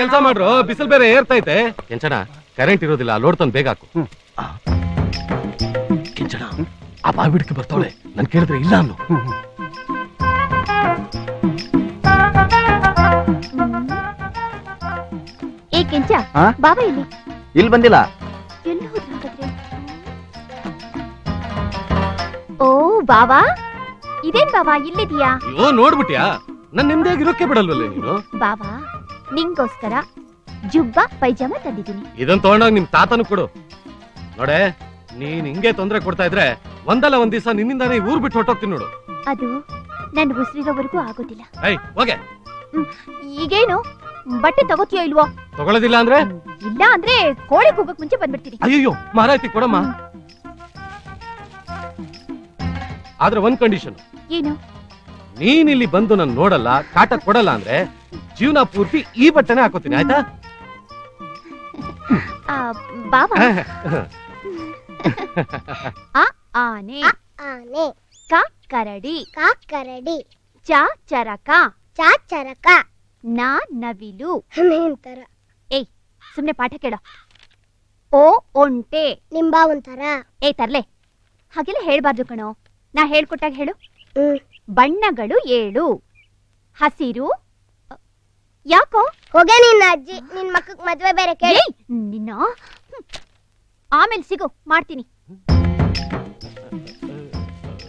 ಕೆಲಸ ಮಾಡ್ರು ಬಿಸಿಲು ಬೇರೆ ಏರ್ತೈತೆ ಕೆಂಚಣ ಕರೆಂಟ್ ಇರೋದಿಲ್ಲ ಲೋಡ್ ತಂದು ಬೇಗ ಹಾಕು ಕೆಂಚಣ ಆ ಬಾವಿಡ್ಕೆ ಬರ್ತಾಳೆ ನಾನು ಕೇಳಿದ್ರೆ ಇಲ್ಲ ಅನ್ನು ಏ ಕೆಂಚ ಬಾಬಾ ಇಲ್ಲಿ ಇಲ್ಲಿ ಬಂದಿಲ್ಲ ಓ ಬಾಬಾ इदेन बाबा इल्लिदिया यो नोडबिटिया नन निम्दे इरोके बिडल्वल्ले नीनु बाबा निंगोस्कर जुब्बा पैजामा ತಂದಿದ್ದೀನಿ ಇದನ್ನ ತಗೊಂಡೋಗಿ ನಿಮ್ಮ ತಾತನ ಕೊಡು ನೋಡೆ ನೀನು ಹಿಂಗೇ ತೊಂದ್ರೆ ಕೊಡ್ತಾ ಇದ್ರೆ ಒಂದಲ್ಲ ಒಂದು ದಿನ ನಿನ್ನಿಂದಾನೇ ಊರು ಬಿಟ್ಟು ಹೊರಟೋಗ್ತೀನಿ ನೋಡು ಅದು ನನ್ನ ಉಸಿರಿರೋವರೆಗೂ ಆಗೋದಿಲ್ಲ ಏಯ್ ಹೋಗೇ ಈಗೇನು ಬಟ್ಟೆ ತಗೋತೀಯೋ ಇಲ್ವೋ ತಗೊಳ್ಳೋದಿಲ್ಲ ಅಂದ್ರೆ ಇಲ್ಲ ಅಂದ್ರೆ ಕೋಳಿ ಕೂಗಕ್ಕೆ ಮುಂಚೆ ಬಂದ್ಬಿಡ್ತೀನಿ ಅಯ್ಯೋ ಮಾರಾಯ್ತಿ ಕೊಡಮ್ಮ ಆದ್ರೆ ಒಂದು ಕಂಡೀಷನ್ ಏನು ನೀನು ಇಲ್ಲಿ ಬಂದು ನಾನು ನೋಡಲ್ಲ ಕಾಟ ಕೊಡಲ್ಲ ಅಂದ್ರೆ ಜೀವನ ಪೂರ್ತಿ ಈ ಬಟ್ಟೆನೇ ಹಾಕೋತೀನಿ ಆಯ್ತಾ ಆ ಬಾಬಾ ಆ ಆನೆ ಕಾ ಕರಡಿ ಚಾ ಚರಕ ನಾ ನವಿಲು ನೇಂತರ ಏ ಸುಮ್ಮನೆ ಪಾಠ ಕೇಳೋ ಓ ಒಂಟೆ ನಿಂಬಾ ಒಂತರ ಏ ತರ್ಲೆ ಹಾಗೆಲ್ಲ ಹೇಳಬಾರದು ಕಣೋ ನಾ ಹೇಳ್ಕೊಟ್ಟಾಗ ಹೇಳು ಬಣ್ಣಗಳು ಏಳು ಹಸಿರು ಯಾಕೋ ಹೋಗೇ ನಿನ್ನ ಅಜ್ಜಿ ನಿನ್ನ ಮಕ್ಕಕ್ಕೆ ಮದುವೆ ಬೇರೆ ಕೇಳಿ ನಿನ್ನ ಆಮೇಲೆ ಸಿಗು ಮಾಡ್ತೀನಿ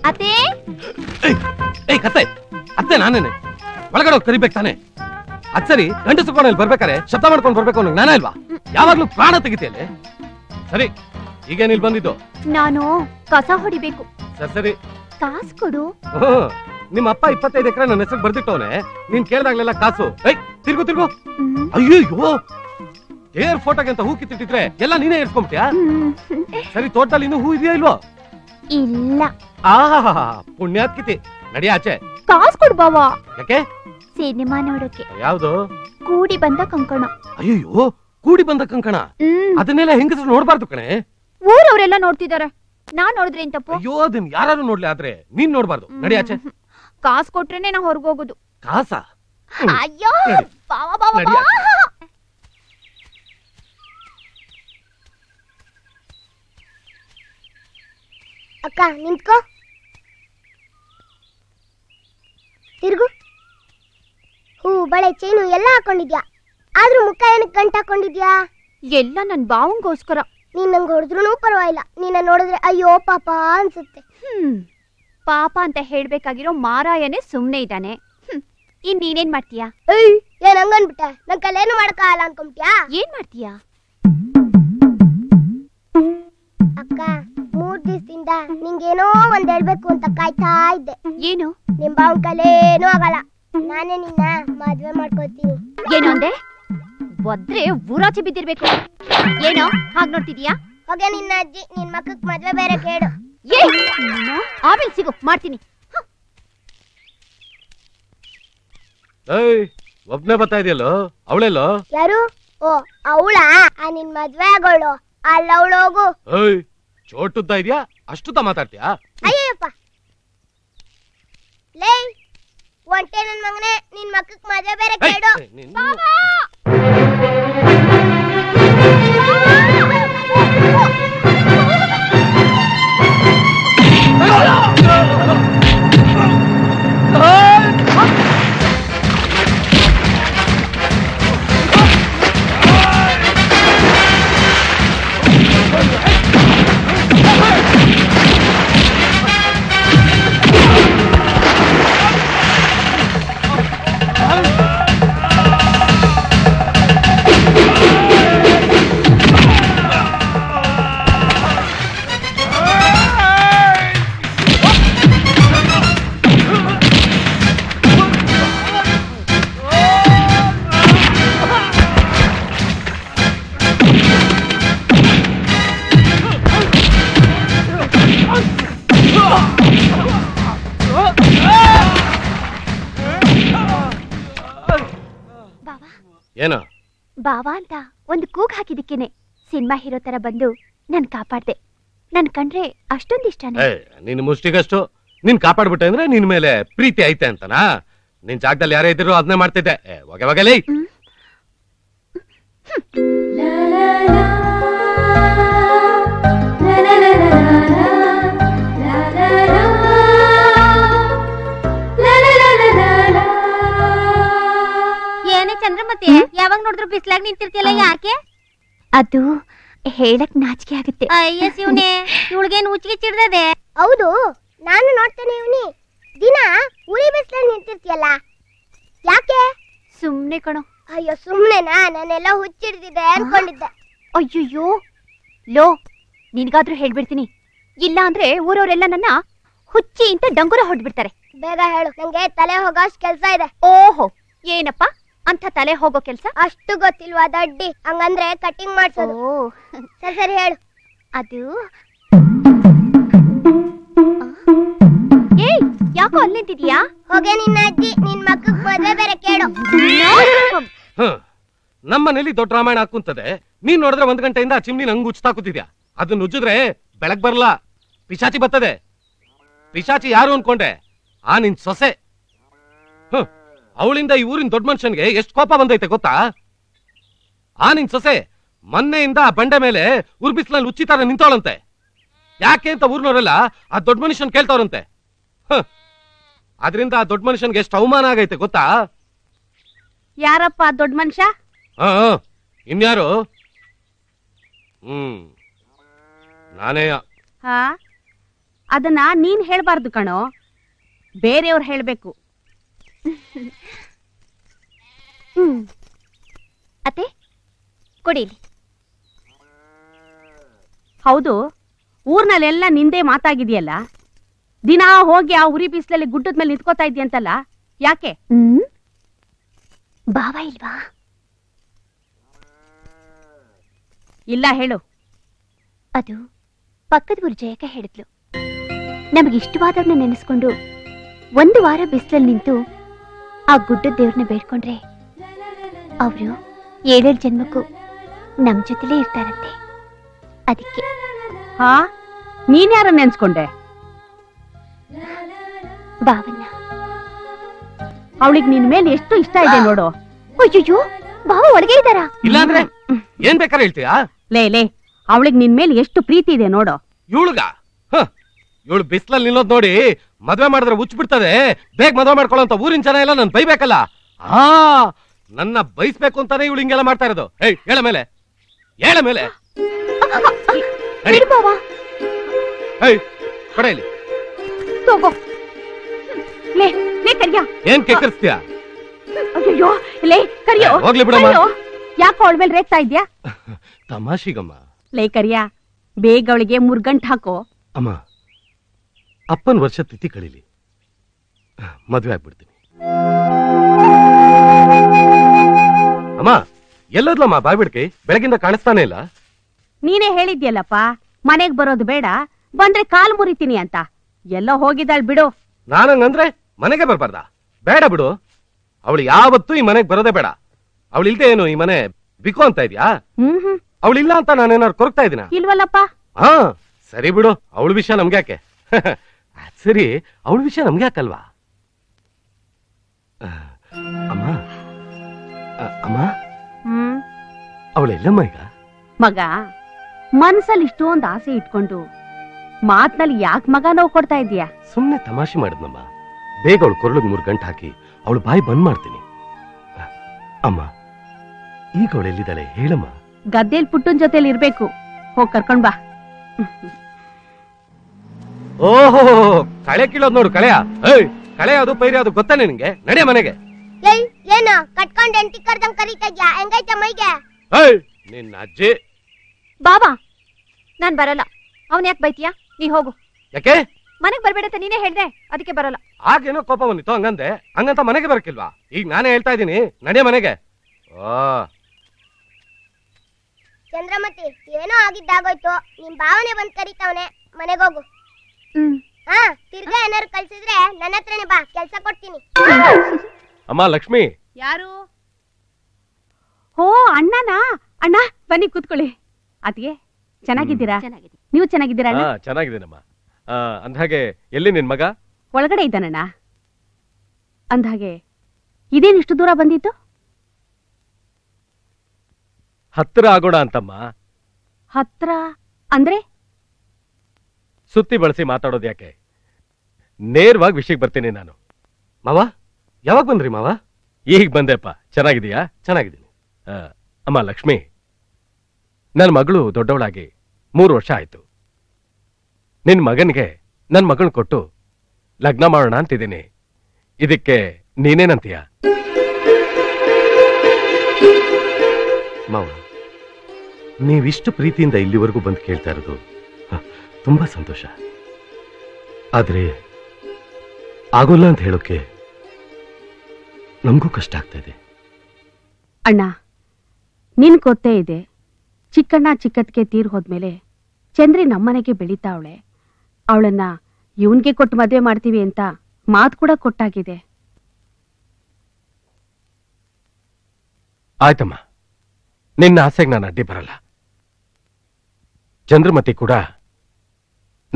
ಅತ್ತೆ ಏಯ್ ಕತ್ತೆ ಅತ್ತೆ ನಾನೇನೆ ಒಳಗಡೆ ಹೋಗಿ ಕರಿಬೇಕು ತಾನೆ ಅದು ಸರಿ ಗಂಡಸು ಕೋಣೆಯಲ್ಲಿ ಬರ್ಬೇಕಾರೆ ಶಬ್ದ ಮಾಡ್ಕೊಂಡು ಬರ್ಬೇಕು ಅನ್ನೋ ನಾನೇ ಅಲ್ವಾ ಯಾವಾಗಲೂ ಪ್ರಾಣ ತೆಗಿತೀಯಲ್ಲೇ ಸರಿ ಈಗೇನು ಇಲ್ಲಿ ಬಂದಿದ್ದು ನಾನು ಕಸ ಹೊಡಿಬೇಕು ಸರಿ ಕಾಸು ಕೊಡು ನಿಮ್ಮ ಅಪ್ಪ 25 ಎಕರೆ ನನ್ನ ಹೆಸರು ಬರ್ದಿಟ್ಟವನೆ ನೀನ್ ಕೇಳಿದಾಗ್ಲೆಲ್ಲ ಕಾಸು ಏಯ್ ತಿರ್ಗೋ ಅಯ್ಯೋ ಏರ್ ಫೋಟೋಗೆ ಅಂತ ಹೂ ಕಿತ್ತಿಟ್ಟಿದ್ರೆ ಎಲ್ಲ ನೀನೇ ಇರ್ಸ್ಕೊಂಬಿಟ್ಯಾ ಸರಿ ತೋಟದಲ್ಲಿ ಇನ್ನೂ ಹೂ ಇದೆಯಾ ಇಲ್ವೋ ಇಲ್ಲ ಆಹಾ ಪುಣ್ಯಾತ್ ಕಿತಿ ನಡಿ ಆಚೆ ಕಾಸು ಕೊಡು ಬಾವಾ ಯಾಕೆ ಸಿನಿಮಾ ನೋಡೋಕೆ ಯಾವುದು ಕೂಡಿ ಬಂದ ಕಂಕಣ ಅಯ್ಯೋ ಕೂಡಿ ಬಂದ ಕಂಕಣ ಅದನ್ನೆಲ್ಲ ಹೆಂಗಸರು ನೋಡಬಾರ್ದು ಕಣೆ ಊರವರೆಲ್ಲ ನೋಡ್ತಿದ್ದಾರೆ ನಾ ನೋಡಿದ್ರೆ ಏನ್ ತಪ್ಪು ಅಯ್ಯೋ ಅದನ್ನ ಯಾರು ನೋಡ್ಲಿ ಆದ್ರೆ ನೀನ್ ನೋಡ್ಬಾರ್ದು ನಡಿ ಆಚೆ ಕಾಸು ಕೊಟ್ರೇನೆ ನಾ ಹೊರಗೋಗೋದು ಕಾಸಾ ಅಯ್ಯೋ ಬಾವಾ ಬಾವಾ ಅಕ್ಕ ನಿಂತ್ಕೋ ತಿರುಗು ಹೂ ಬಳೆ ಚೈನು ಎಲ್ಲ ಹಾಕೊಂಡಿದ್ಯಾ ಆದ್ರೂ ಮುಖ ಏನಕ್ಕೆ ಗಂಟು ಹಾಕೊಂಡಿದ್ಯಾ ಎಲ್ಲ ನನ್ನ ಬಾವಂಗೋಸ್ಕರ ನೀನ್ ನಂಗೆ ಹೊಡೆದ್ರೂ ಪರವಾಗಿಲ್ಲ ನೀನ ನೋಡಿದ್ರೆ ಅಯ್ಯೋ ಪಾಪ ಅನ್ಸುತ್ತೆ ಪಾಪ ಅಂತ ಹೇಳ್ಬೇಕಾಗಿರೋ ಮಾರಾಯನೇ ಸುಮ್ನೆ ಇದ್ದಾನೆ ಇನ್ ನೀನೇನ್ ಮಾಡ್ತೀಯಾ ಏನ್ ಹಂಗನ್ಬಿಟ್ಟ ನನ್ ಕಲೇನು ಮಾಡಕಾಗಲ್ಲ ಅನ್ಕೊಂಬಿಟ್ಯಾ ಏನ್ ಮಾಡ್ತೀಯಾ ಅಕ್ಕ 3 ದಿವಸದಿಂದ ನಿಂಗೇನೋ ಒಂದ್ ಹೇಳ್ಬೇಕು ಅಂತ ಕಾಯ್ತಾ ಇದ್ದೆ ಏನು ನಿಮ್ ಬಾವನ್ ಕಲೇನು ಆಗಲ್ಲ ನಾನೇ ನಿನ್ನ ಮದ್ವೆ ಮಾಡ್ಕೋತೀನಿ ಏನು ಅಂದೆ ಒದ್ರೆ ಊರಾಚೆ ಬಿದ್ದಿರ್ಬೇಕು ಏನೋ ಹಾಗೆ ನೋಡ್ತಿದ್ಯಾ ಹೋಗೇ ನಿನ್ನ ಅಜ್ಜಿ ನಿನ್ನ ಮಕ್ಕಕ್ಕೆ ಮದುವೆ ಬೇರೆ ಕೇಳು ಆಮೇಲೆ ಸಿಗು ಮಾಡ್ತೀನಿ ಒಬ್ನೇ ಬರ್ತಾ ಇದೆಯಲ್ಲೋ ಅವಳೆಲ್ಲೋ ಯಾರು ಓ ಅವಳ ಆ ನಿನ್ ಮದ್ವೆ ಆಗೋಳು ಅಲ್ಲ ಅವಳೋಗು ಚೋಟುದ್ದ ಇದೆಯಾ ಅಷ್ಟುದ್ದ ಮಾತಾಡ್ತೀಯಾ ಅಯ್ಯಪ್ಪ ಲೇ ಒಂಟೆ ನನ್ನ ಮಗನೇ ನಿನ್ ಮಕ್ಕಕ್ಕೆ ಮದುವೆ ಬೇರೆ ಕೇಳು ಬಾಬಾ ಏನೋ ಬಾವಾ ಅಂತ ಒಂದು ಕೂಗ್ ಹಾಕಿದಕ್ಕೇನೆ ಸಿನಿಮಾ ಹೀರೋ ತರ ಬಂದು ನಾನು ಕಾಪಾಡ್ದೆ ನನ್ ಕಂಡ್ರೆ ಅಷ್ಟೊಂದಿಷ್ಟ ನಿನ್ ಮುಷ್ಟಿಗಷ್ಟು ನೀನು ಕಾಪಾಡಿಬಿಟ್ಟೆ ಅಂದ್ರೆ ನಿನ್ನ ಮೇಲೆ ಪ್ರೀತಿ ಐತೆ ಅಂತನಾ? ನಿನ್ನ ಜಾಗದಲ್ಲಿ ಯಾರೇ ಇದ್ದರೂ ಅದನ್ನೇ ಮಾಡ್ತಿದ್ದೆ. ಹೋಗೆ ಹೋಗೆ ಲೇ. ಚಂದ್ರಮತಿ ಯಾವಾಗ ನೋಡಿದ್ರು ಬಿಸ್ಲಾಗಿ ನಿಂತಿರ್ತಿಲ್ಲ ಯಾಕೆ? ಅದು ಹೇಳಕ್ ನಾಚಿಕೆ ಆಗುತ್ತೆ. ಅಯ್ಯ ಶಿವನೇ, ಇವಳಿಗೇನು ಹುಚ್ಚಿಗೆ ಚಿಡ್ದದೆ? ಹೌದು, ನಾನು ನೋಡ್ತೇನೆ ಇವನಿ. ದಿನ ಉರಿ ಬಿಸ್ಲಾಗಿ ನಿಂತಿರ್ತಿಯಲ್ಲ ಯಾಕೆ? ಸುಮ್ನೆ ಕಣೋ. ಅಯ್ಯೋ ಸುಮ್ನೆನಾ? ನಾನೆಲ್ಲ ಹುಚ್ಚಿಡ್ದಿದೆ ಅನ್ಕೊಂಡಿದ್ದೆ. ಅಯ್ಯಯ್ಯೋ ಲೋ, ನಿನ್ಗಾದ್ರೂ ಹೇಳ್ಬಿಡ್ತೀನಿ, ಇಲ್ಲ ಅಂದ್ರೆ ಊರವರೆಲ್ಲ ನನ್ನ ಹುಚ್ಚಿ ಅಂತ ಡಂಗುರ ಹೊಡ್ಬಿಡ್ತಾರೆ. ಬೇಗ ಹೇಳು, ನಂಗೆ ತಲೆ ಹೋಗೋಷ್ಟು ಕೆಲ್ಸ ಇದೆ. ಓಹೋ, ಏನಪ್ಪ ಅಂತ ತಲೆ ಹೋಗೋ ಕೆಲ್ಸ? ಅಷ್ಟು ಗೊತ್ತಿಲ್ವಾ ದಡ್ಡಿ, ಹಂಗಂದ್ರೆ ಕಟಿಂಗ್ ಮಾಡ್ಸೋದು. ಸರಿ ಸರಿ ಹೇಳು. ಅದು ಏಯ್, ಯಾಕೋ ಅಲ್ಲಿ ನಿಂತಿದ್ಯಾ? ಹೋಗೆ ನಿನ್ನ ಅಜ್ಜಿ, ನಿನ್ ಮಕ್ಕಳಿಗೆ ಮದ್ವೆ ಬೇರೆ ಕೇಳು. ನಮ್ಮನೇಲಿ ದೊಡ್ಡ ರಾಮಾಯಣ ಹಾಕುಂತದೆ. ನೀನ್ ನೋಡಿದ್ರೆ ಒಂದ್ ಗಂಟೆಯಿಂದ ಚಿಮ್ನಿ ನಂಗೆ ಉಚ್ಚತಾ ಕೂತಿದ್ಯಾ? ಅದನ್ನ ನುಜ್ಜಿದ್ರೆ ಬೆಳಗ್ ಬರಲ್ಲ, ಪಿಶಾಚಿ ಬರ್ತದೆ. ಪಿಶಾಚಿ ಯಾರು ಅನ್ಕೊಂಡೆ? ಆ ನಿನ್ ಸೊಸೆ. ಅವಳಿಂದ ಈ ಊರಿನ ದೊಡ್ಡ ಮನುಷ್ಯನ್ಗೆ ಎಷ್ಟು ಕೋಪ ಬಂದೈತೆ ಗೊತ್ತಾ? ಆ ನಿನ್ ಸೊಸೆ ಮೊನ್ನೆಯಿಂದ ಆ ಬಂಡೆ ಮೇಲೆ ಉರ್ಬಿಸ್ಲಲ್ಲಿ ಉಚ್ಚಿತಾರ ನಿಂತವಳಂತೆ. ಯಾಕೆ ಅಂತ ಊರ್ನವರೆಲ್ಲ ಆ ದೊಡ್ಡ ಮನುಷ್ಯನ್ ಕೇಳ್ತಾವ್ರಂತೆ. ಅದರಿಂದ ಆ ದೊಡ್ಡ ಮನುಷ್ಯನ್ಗೆ ಎಷ್ಟು ಅವಮಾನ ಆಗೈತೆ ಗೊತ್ತಾ? ಯಾರಪ್ಪ ದೊಡ್ಡ ಮನುಷ್ಯ? ಇನ್ಯಾರು, ನಾನೇ. ಅದನ್ನ ನೀನ್ ಹೇಳ್ಬಾರ್ದು ಕಣೋ, ಬೇರೆಯವ್ರು ಹೇಳ್ಬೇಕು. ಅತ್ತೆ ಕೊಡಿಲಿ. ಹೌದು, ಊರ್ನಲ್ಲೆಲ್ಲ ನಿಂದೆ ಮಾತಾಗಿದೆಯಲ್ಲ, ದಿನಾ ಹೋಗಿ ಆ ಉರಿ ಬಿಸಿಲಲ್ಲಿ ಗುಡ್ಡದ ಮೇಲೆ ನಿಂತ್ಕೋತಾ ಇದೆಯಂತಲ್ಲ, ಯಾಕೆ? ಭಾವ ಇಲ್ವಾ? ಇಲ್ಲ ಹೇಳು. ಅದು ಪಕ್ಕದ ಊರು ಜಯಕ ಹೇಳಿದ್ಲು, ನಮಗಿಷ್ಟವಾದವ್ರನ್ನ ನೆನೆಸ್ಕೊಂಡು ಒಂದು ವಾರ ಬಿಸಿಲಲ್ಲಿ ನಿಂತು ಆ ಗುಡ್ಡ ದೇವ್ರನ್ನ ಬೇಡ್ಕೊಂಡ್ರೆ ಅವರು ಏಳೇಳು ಜನ್ಮಕ್ಕೂ ನಮ್ ಜೊತೆಲೇ ಇರ್ತಾರಂತೆ. ಅದಕ್ಕೆ. ಹಾ, ನೀನ್ ಯಾರ ನೆನ್ಸ್ಕೊಂಡೆ? ಭಾವನ್ನ. ಅವಳಿಗೆ ನಿನ್ ಮೇಲೆ ಎಷ್ಟು ಇಷ್ಟ ಇದೆ ನೋಡು. ಅಯ್ಯೋ, ಭಾವ ಒಳಗೆ ಇದ್ದಾರಾ? ಇಲ್ಲಾಂದ್ರೆ ಏನ್ ಬೇಕಾದ್ರೆ ಹೇಳ್ತೀಯಾ? ಲೇ ಲೇ, ಅವಳಿಗೆ ನಿನ್ ಮೇಲೆ ಎಷ್ಟು ಪ್ರೀತಿ ಇದೆ ನೋಡು. ಇವಳುಗ ಇವಳು ಬಿಸಿಲಲ್ಲಿ ನಿಲ್ಲೋದ್ ನೋಡಿ ಮದ್ವೆ ಮಾಡಿದ್ರೆ ಹುಚ್ಚು ಬಿಡ್ತದೆ. ಬೇಗ ಮದ್ವೆ ಮಾಡ್ಕೊಳ್ಳೋಂತ ಊರಿನ ಜನ ಎಲ್ಲ ನಾನು ಬೈಬೇಕಲ್ಲ. ಹಾ, ನನ್ನ ಬೈಸ್ಬೇಕು ಅಂತಾನೆ ಇವಳು ಹಿಂಗೆಲ್ಲ ಮಾಡ್ತಾ ಇರೋದು. ಏಯ್, ಹೇಳ ಮೇಲೆ, ಹೇಳ ಮೇಲೆ. ಏಯ್, ಕಡೆಯಲ್ಲಿ ಏನ್ ಕೆಕ್ಕರಿಸ್ತೀಯಾ? ಹೋಗ್ಲಿ ಬಿಡಮ್ಮ. ಯಾಕೋ ಅವಳ ಮೇಲೆ ರೇಗ್ತಾ ಇದ್ಯಾ? ತಮಾಷೆಗಮ್ಮ. ಲೇ ಕರಿಯ, ಬೇಗ ಅವಳಿಗೆ ಮುರ್ಗಂಟ್ ಹಾಕೋ. ಅಮ್ಮ, ಅಪ್ಪನ ವರ್ಷ ತಿಥಿ ಕಳೀಲಿ, ಮದುವೆ ಆಗ್ಬಿಡ್ತೀನಿ. ಅಮ್ಮ, ಎಲ್ಲದ್ಲಮ್ಮ ಬಾಯ್ಬಿಡ್ಕಿ, ಬೆಳಗಿಂದ ಕಾಣಿಸ್ತಾನೆ ಇಲ್ಲ. ನೀನೇ ಹೇಳಿದ್ಯಲ್ಲಪ್ಪ ಮನೆಗ್ ಬರೋದು ಬೇಡ, ಬಂದ್ರೆ ಕಾಲ್ ಮುರಿತೀನಿ ಅಂತ. ಎಲ್ಲ ಹೋಗಿದ್ದಾಳ್ ಬಿಡು. ನಾನಂಗಂದ್ರೆ ಮನೆಗೆ ಬರ್ಬಾರ್ದ? ಬೇಡ ಬಿಡು, ಅವಳು ಯಾವತ್ತೂ ಈ ಮನೆಗ್ ಬರೋದೇ ಬೇಡ. ಅವಳಿಲ್ದೆ ಏನು ಈ ಮನೆ ಬಿಕೋ ಅಂತ ಇದ್ಯಾ? ಅವಳಿಲ್ಲ ಅಂತ ನಾನೇನಾರು ಕೊರಗ್ತಾ ಇದೀನ? ಇಲ್ವಲ್ಲಪ್ಪ. ಹಾ ಸರಿ ಬಿಡು, ಅವಳ ವಿಷಯ ನಮ್ಗ್ಯಾಕೆ? ಸರಿ, ಅವಳ ವಿಷಯ ನಮ್ಗೆ ಯಾಕಲ್ವಾ? ಅಮ್ಮ ಅಮ್ಮ, ಅವಳೆಲ್ಲಮ್ಮ ಈಗ? ಮಗ ಮನ್ಸಲ್ಲಿ ಇಷ್ಟೊಂದು ಆಸೆ ಇಟ್ಕೊಂಡು ಮಾತ್ನಲ್ಲಿ ಯಾಕೆ ಮಗ ನೋವು ಕೊಡ್ತಾ ಇದೀಯಾ? ಸುಮ್ನೆ ತಮಾಷೆ ಮಾಡಿದ್ನಮ್ಮ. ಬೇಗ ಅವಳು ಕೊರಳಿಗೆ ಮುರ್ಗಂಟು ಹಾಕಿ ಅವಳು ಬಾಯಿ ಬಂದ್ ಮಾಡ್ತೀನಿ. ಅಮ್ಮ, ಈಗ ಅವಳೆಲ್ಲಿದ್ದಾಳೆ ಹೇಳಮ್ಮ? ಗದ್ದೆಯಲ್ಲಿ ಪುಟ್ಟನ್ ಜೊತೆಲಿ ಇರ್ಬೇಕು, ಹೋಗಿ ಕರ್ಕೊಂಡ್ ಬಾ. ಓಹೋ, ಕಳೆ ಕೀಳೋದ್ ನೋಡು. ಕಳೆಯ? ಏಯ್, ಕಳೆ ಅದು ಪೈರಿ ಅದು ಗೊತ್ತಾನೆ ನಿನ್ಗೆ? ನಡೆ ಮನೆಗೆ. ಏನು ಕಟ್ಕೊಂಡ್ ಎಂಟಿ ಕರ್ದಂಗ್ ಕರೀತಾ ಇದ್ಯಾ? ಹೆಂಗೈತೆ ಮೈಗೆ? ಏಯ್, ನಿನ್ನ ಅಜ್ಜಿ. ಬಾಬಾ, ನಾನ್ ಬರಲ್ಲ. ಅವನ್ ಯಾಕೆ ಬೈತೀಯಾ? ನೀ ಹೋಗು. ಯಾಕೆ? ಮನೆಗ್ ಬರ್ಬೇಡಂತ ನೀನೇ ಹೇಳ್ದೆ, ಅದಕ್ಕೆ ಬರಲ್ಲ. ಆಗೇನೋ ಕೋಪ ಬಂದಿತ್ತು ಹಂಗಂದೆ, ಹಂಗಂತ ಮನೆಗೆ ಬರಕಿಲ್ವಾ? ಈಗ ನಾನೇ ಹೇಳ್ತಾ ಇದ್ದೀನಿ, ನಡೆ ಮನೆಗೆ. ಓ ಚಂದ್ರಮತಿ, ಏನೋ ಆಗಿದ್ದಾಗೋಯ್ತು. ನಿಮ್ ಭಾವನೆ ಬಂದ್ ಕರೀತಾವನೆ, ಮನೆಗೆ ಹೋಗು. ಹಾ, ತಿರ್ಗಾ ಏನಾರು ಕಳ್ಸಿದ್ರೆ ನನ್ನ ಹತ್ರನೇ ಬಾ, ಕೆಲಸ ಕೊಡ್ತೀನಿ. ಅಮ್ಮ ಲಕ್ಷ್ಮಿ. ಯಾರು? ಹೋ, ಅಣ್ಣನಾ? ಅಣ್ಣ ಬನ್ನಿ ಕೂತ್ಕೊಳ್ಳಿ. ಅತ್ಗೆ ಚೆನ್ನಾಗಿದ್ದೀರಾ? ನೀವು ಚೆನ್ನಾಗಿದ್ದೀರಾ? ಚೆನ್ನಾಗಿದ್ದೀನಮ್ಮ. ಅಂದಾಗೆ ಎಲ್ಲಿ ನಿನ್ ಮಗ? ಒಳಗಡೆ ಇದ್ದಾನಣ್ಣ. ಅಂದಾಗೆ ಇದೇನು ಇಷ್ಟು ದೂರ ಬಂದಿತ್ತು? ಹತ್ರ ಆಗೋಣ ಅಂತಮ್ಮ. ಹತ್ರ ಅಂದ್ರೆ? ಸುತ್ತಿ ಬಳಸಿ ಮಾತಾಡೋದು ಯಾಕೆ, ನೇರವಾಗಿ ವಿಷಯಕ್ಕೆ ಬರ್ತೀನಿ ನಾನು. ಮಾವ ಯಾವಾಗ ಬಂದ್ರಿ ಮಾವ? ಈಗ ಬಂದೆಪ್ಪ. ಚೆನ್ನಾಗಿದೀಯಾ? ಚೆನ್ನಾಗಿದ್ದೀನಿ. ಅಮ್ಮ ಲಕ್ಷ್ಮಿ, ನನ್ನ ಮಗಳು ದೊಡ್ಡವಳಾಗಿ 3 ವರ್ಷ ಆಯ್ತು. ನಿನ್ನ ಮಗನಿಗೆ ನನ್ನ ಮಗಳನ್ನ ಕೊಟ್ಟು ಲಗ್ನ ಮಾಡೋಣ ಅಂತಿದ್ದೀನಿ. ಇದಕ್ಕೆ ನೀನೇನಂತೀಯ? ಮಾವ, ನೀವಿಷ್ಟು ಪ್ರೀತಿಯಿಂದ ಇಲ್ಲಿವರೆಗೂ ಬಂದು ಕೇಳ್ತಾ ಇರೋದು ತುಂಬಾ ಸಂತೋಷ. ಆದರೆ ಆಗೋಲ್ಲ ಅಂತ ಹೇಳೋಕೆ ನಮಗೂ ಕಷ್ಟ ಆಗ್ತಾ ಇದೆ. ಅಣ್ಣ, ನಿನ್ ಗೊತ್ತೇ ಇದೆ, ಚಿಕ್ಕಣ್ಣ ಚಿಕ್ಕತ್ಗೆ ತೀರ್ ಹೋದ್ಮೇಲೆ ಚಂದ್ರಿ ನಮ್ಮನೆಗೆ ಬೆಳೀತಾವಳೆ. ಅವಳನ್ನ ಇವನ್ಗೆ ಕೊಟ್ಟು ಮದುವೆ ಮಾಡ್ತೀವಿ ಅಂತ ಮಾತು ಕೂಡ ಕೊಟ್ಟಾಗಿದೆ. ಆಯ್ತಮ್ಮ, ನಿನ್ನ ಆಸೆಗೆ ನಾನು ಅಡ್ಡಿ ಬರಲ್ಲ. ಚಂದ್ರಮತಿ ಕೂಡ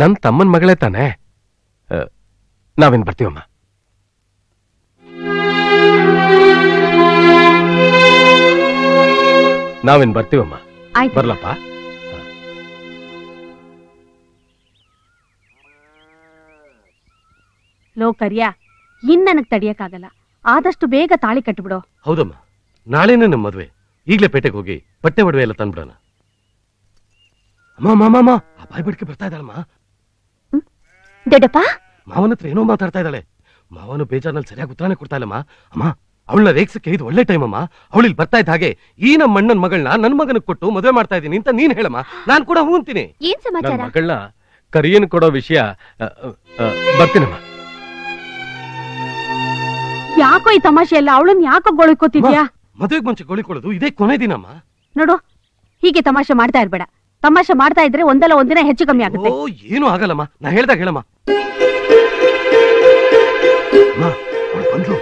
ನನ್ನ ತಮ್ಮನ ಮಗಳೇ ತಾನೆ. ನಾವೇನ್ ಬರ್ತೀವಮ್ಮ. ಬರ್ಲಪ್ಪ. ಲೋ ಕರಿಯ, ಇನ್ ನನಗ್ ತಡಿಯಕ್ಕಾಗಲ್ಲ. ಆದಷ್ಟು ಬೇಗ ತಾಳಿ ಕಟ್ಬಿಡೋ. ಹೌದಮ್ಮ, ನಾಳೆನೇ ನಮ್ಮ ಮದ್ವೆ. ಈಗ್ಲೇ ಪೇಟೆಗೆ ಹೋಗಿ ಬಟ್ಟೆ ಒಡವೆ ಎಲ್ಲ ತಂದ್ಬಿಡೋಣ. ಅಮ್ಮ, ಆ ಬಾಯಿ ಬಿಡ್ಕೆ ಬರ್ತಾ ಇದ್ದಾಳಮ್ಮ. ದೊಡ್ಡಪ್ಪ ಮಾವನ ಹತ್ರ ಏನೋ ಮಾತಾಡ್ತಾ ಇದ್ದಾಳೆ. ಮಾವನು ಬೇಜಾರ್ನಲ್ಲಿ ಸರಿಯಾಗಿ ಉತ್ತರನೇ ಕೊಡ್ತಾ ಇಲ್ಲಮ್ಮ. ಅಮ್ಮ, ಅವಳನ್ನ ರೇಕ್ಸಕ್ಕೆ ಇದು ಒಳ್ಳೆ ಟೈಮ್ ಅಮ್ಮ. ಅವಳಿಗೆ ಬರ್ತಾ ಇದ್ದ ಹಾಗೆ ಈ ನಮ್ಮ ಅಣ್ಣನ ಮಗಳನ್ನ ನನ್ನ ಮಗನಿಗೆ ಕೊಟ್ಟು ಮದುವೆ ಮಾಡ್ತಾ ಇದ್ದೀನಿ ಅಂತ ನೀನ್ ಹೇಳಮ್ಮ. ನಾನು ಕೂಡ ಹೋಗ್ತೀನಿ. ನನ್ನ ಮಗಳನ್ನ ಕರಿಯನ್ ಕೊಡೋ ವಿಷಯ ಬರ್ತೀನಮ್ಮ. ಯಾಕೋ ಈ ತಮಾಷೆ ಎಲ್ಲ? ಅವಳನ್ನ ಯಾಕೋ ಗೋಳಿಕೋತಿದ್ಯಾ? ಮದುವೆಗೆ ಮುಂಚೆ ಗೋಳಿಕೊಳ್ಳೋದು ಇದೇ ಕೊನೆ ದಿನಮ್ಮ. ನೋಡು, ಹೀಗೆ ತಮಾಷೆ ಮಾಡ್ತಾ ಇರ್ಬೇಡ. ತಮಾಷೆ ಮಾಡ್ತಾ ಇದ್ರೆ ಒಂದಲ್ಲ ಒಂದಿನ ಹೆಚ್ಚು ಕಮ್ಮಿ ಆಗುತ್ತೆ. ಓ, ಏನು ಆಗಲ್ಲಮ್ಮ. ನಾ ಹೇಳ್ದಾಗ ಹೇಳಮ್ಮ. ಬಂದ್ಲು.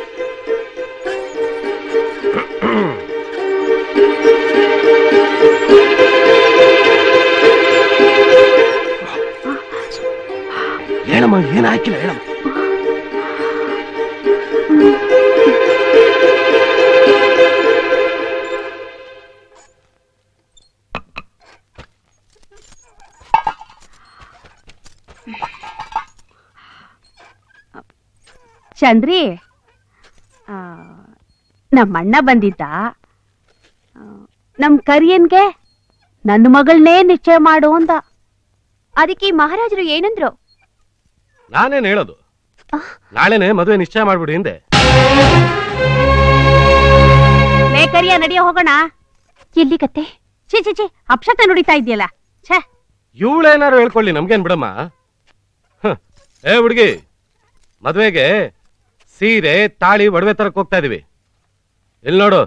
ಹೇಳಮ್ಮ, ಏನು ಹಾಕಿಲ್ಲ ಹೇಳಮ್ಮ. ಚಂದ್ರಿ, ನಮ್ಮಣ್ಣ ಬಂದಿದ್ದ. ನಮ್ ಕರಿಯನ್ಗೆ ನನ್ನ ಮಗಳನ್ನೇ ನಿಶ್ಚಯ ಮಾಡು ಅಂತ. ಅದಕ್ಕೆ ಮಹಾರಾಜರು ಏನಂದ್ರು? ನಾನೇನ್ ಹೇಳೋದು, ನಾಳೆನೆ ಮದುವೆ ನಿಶ್ಚಯ ಮಾಡ್ಬಿಡಿ ಹಿಂದೆ. ಲೇ ಕರಿಯ, ನಡಿಯ ಹೋಗೋಣ. ಎಲ್ಲಿ ಕತ್ತೆ? ಛೀ ಛೀ ಛೀ, ಅಪ್ಶತೆ ನುಡಿತಾ ಇದೆಯಲ್ಲ. ಛೇ, ಇವಳೇನಾರು ಹೇಳ್ಕೊಳ್ಳಿ, ನಮ್ಗೇನ್ ಬಿಡಮ್ಮ. ಏ ಹುಡುಗಿ, ಮದುವೆಗೆ ಸೀರೆ ತಾಳಿ ಒಡವೆ ತರಕ್ ಹೋಗ್ತಾ ಇದೀವಿ. ಇಲ್ಲಿ ನೋಡು,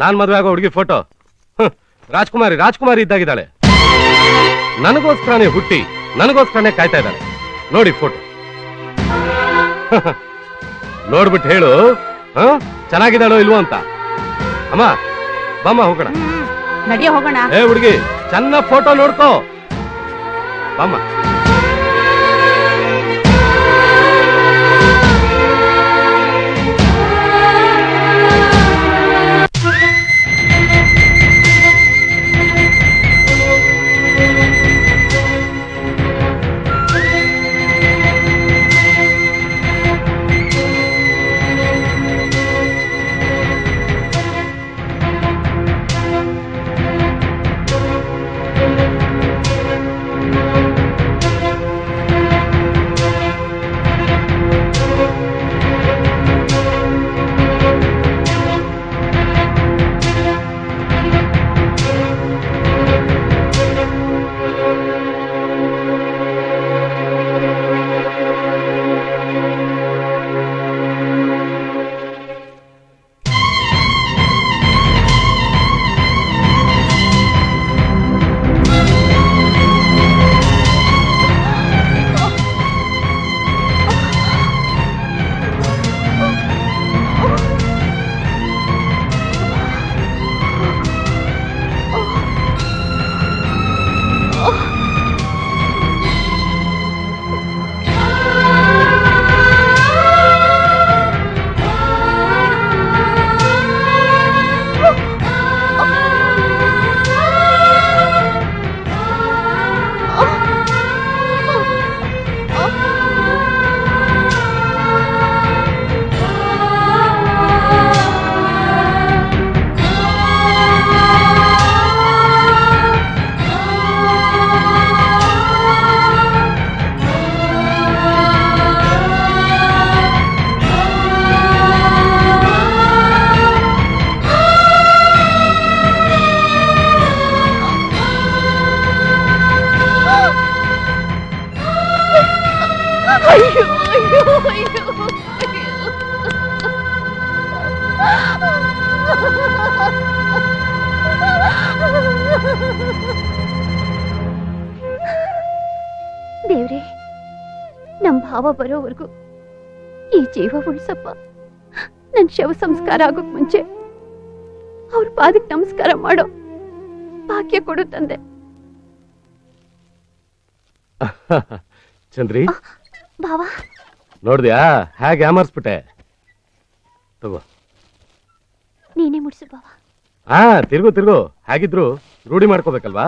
ನಾನ್ ಮದುವೆ ಆಗೋ ಹುಡುಗಿ ಫೋಟೋ. ರಾಜ್ಕುಮಾರಿ ರಾಜ್ಕುಮಾರಿ ಇದ್ದಾಗಿದ್ದಾಳೆ. ನನಗೋಸ್ಕರನೇ ಹುಟ್ಟಿ ನನಗೋಸ್ಕರನೇ ಕಾಯ್ತಾ ಇದ್ದಾಳೆ. ನೋಡಿ ಫೋಟೋ, ನೋಡ್ಬಿಟ್ಟು ಹೇಳು ಚೆನ್ನಾಗಿದ್ದಾಳೋ ಇಲ್ವೋ ಅಂತ. ಅಮ್ಮ ಬಮ್ಮ, ಹೋಗೋಣ ನಡಿಯ ಹೋಗೋಣ. ಏ ಹುಡುಗಿ, ಚೆನ್ನ ಫೋಟೋ ನೋಡ್ಕೋ ಬಮ್ಮ. അയ്യോ അയ്യോ അയ്യോ ದೇವ್ರೆ, ನಮ್ಮ ಭಾವ ಬರೋವರೆಗೂ ಈ ಜೀವ ಉಳಿಸಪ್ಪ. ನನ್ನ ಶವ ಸಂಸ್ಕಾರ ಆಗೋಕ್ ಮುಂಚೆ ಅವ್ರ ಪಾದಕ್ಕೆ ನಮಸ್ಕಾರ ಮಾಡೋ ಭಾಗ್ಯ ಕೊಡು ತಂದೆ. ಚಂದ್ರಿ ಬಾವಾ, ನೋಡ್ದ್ಯಾ ಹೇಗೆ ಆಮರ್ಸ್ಬಿಟ್ಟೆ? ತಗೋ, ನೀನೇ ಮುಡಿಸು ಬಾವಾ. ಹಾ, ತಿರ್ಗು ತಿರ್ಗು, ಹಾಗಿದ್ರು ರೂಢಿ ಮಾಡ್ಕೋಬೇಕಲ್ವಾ.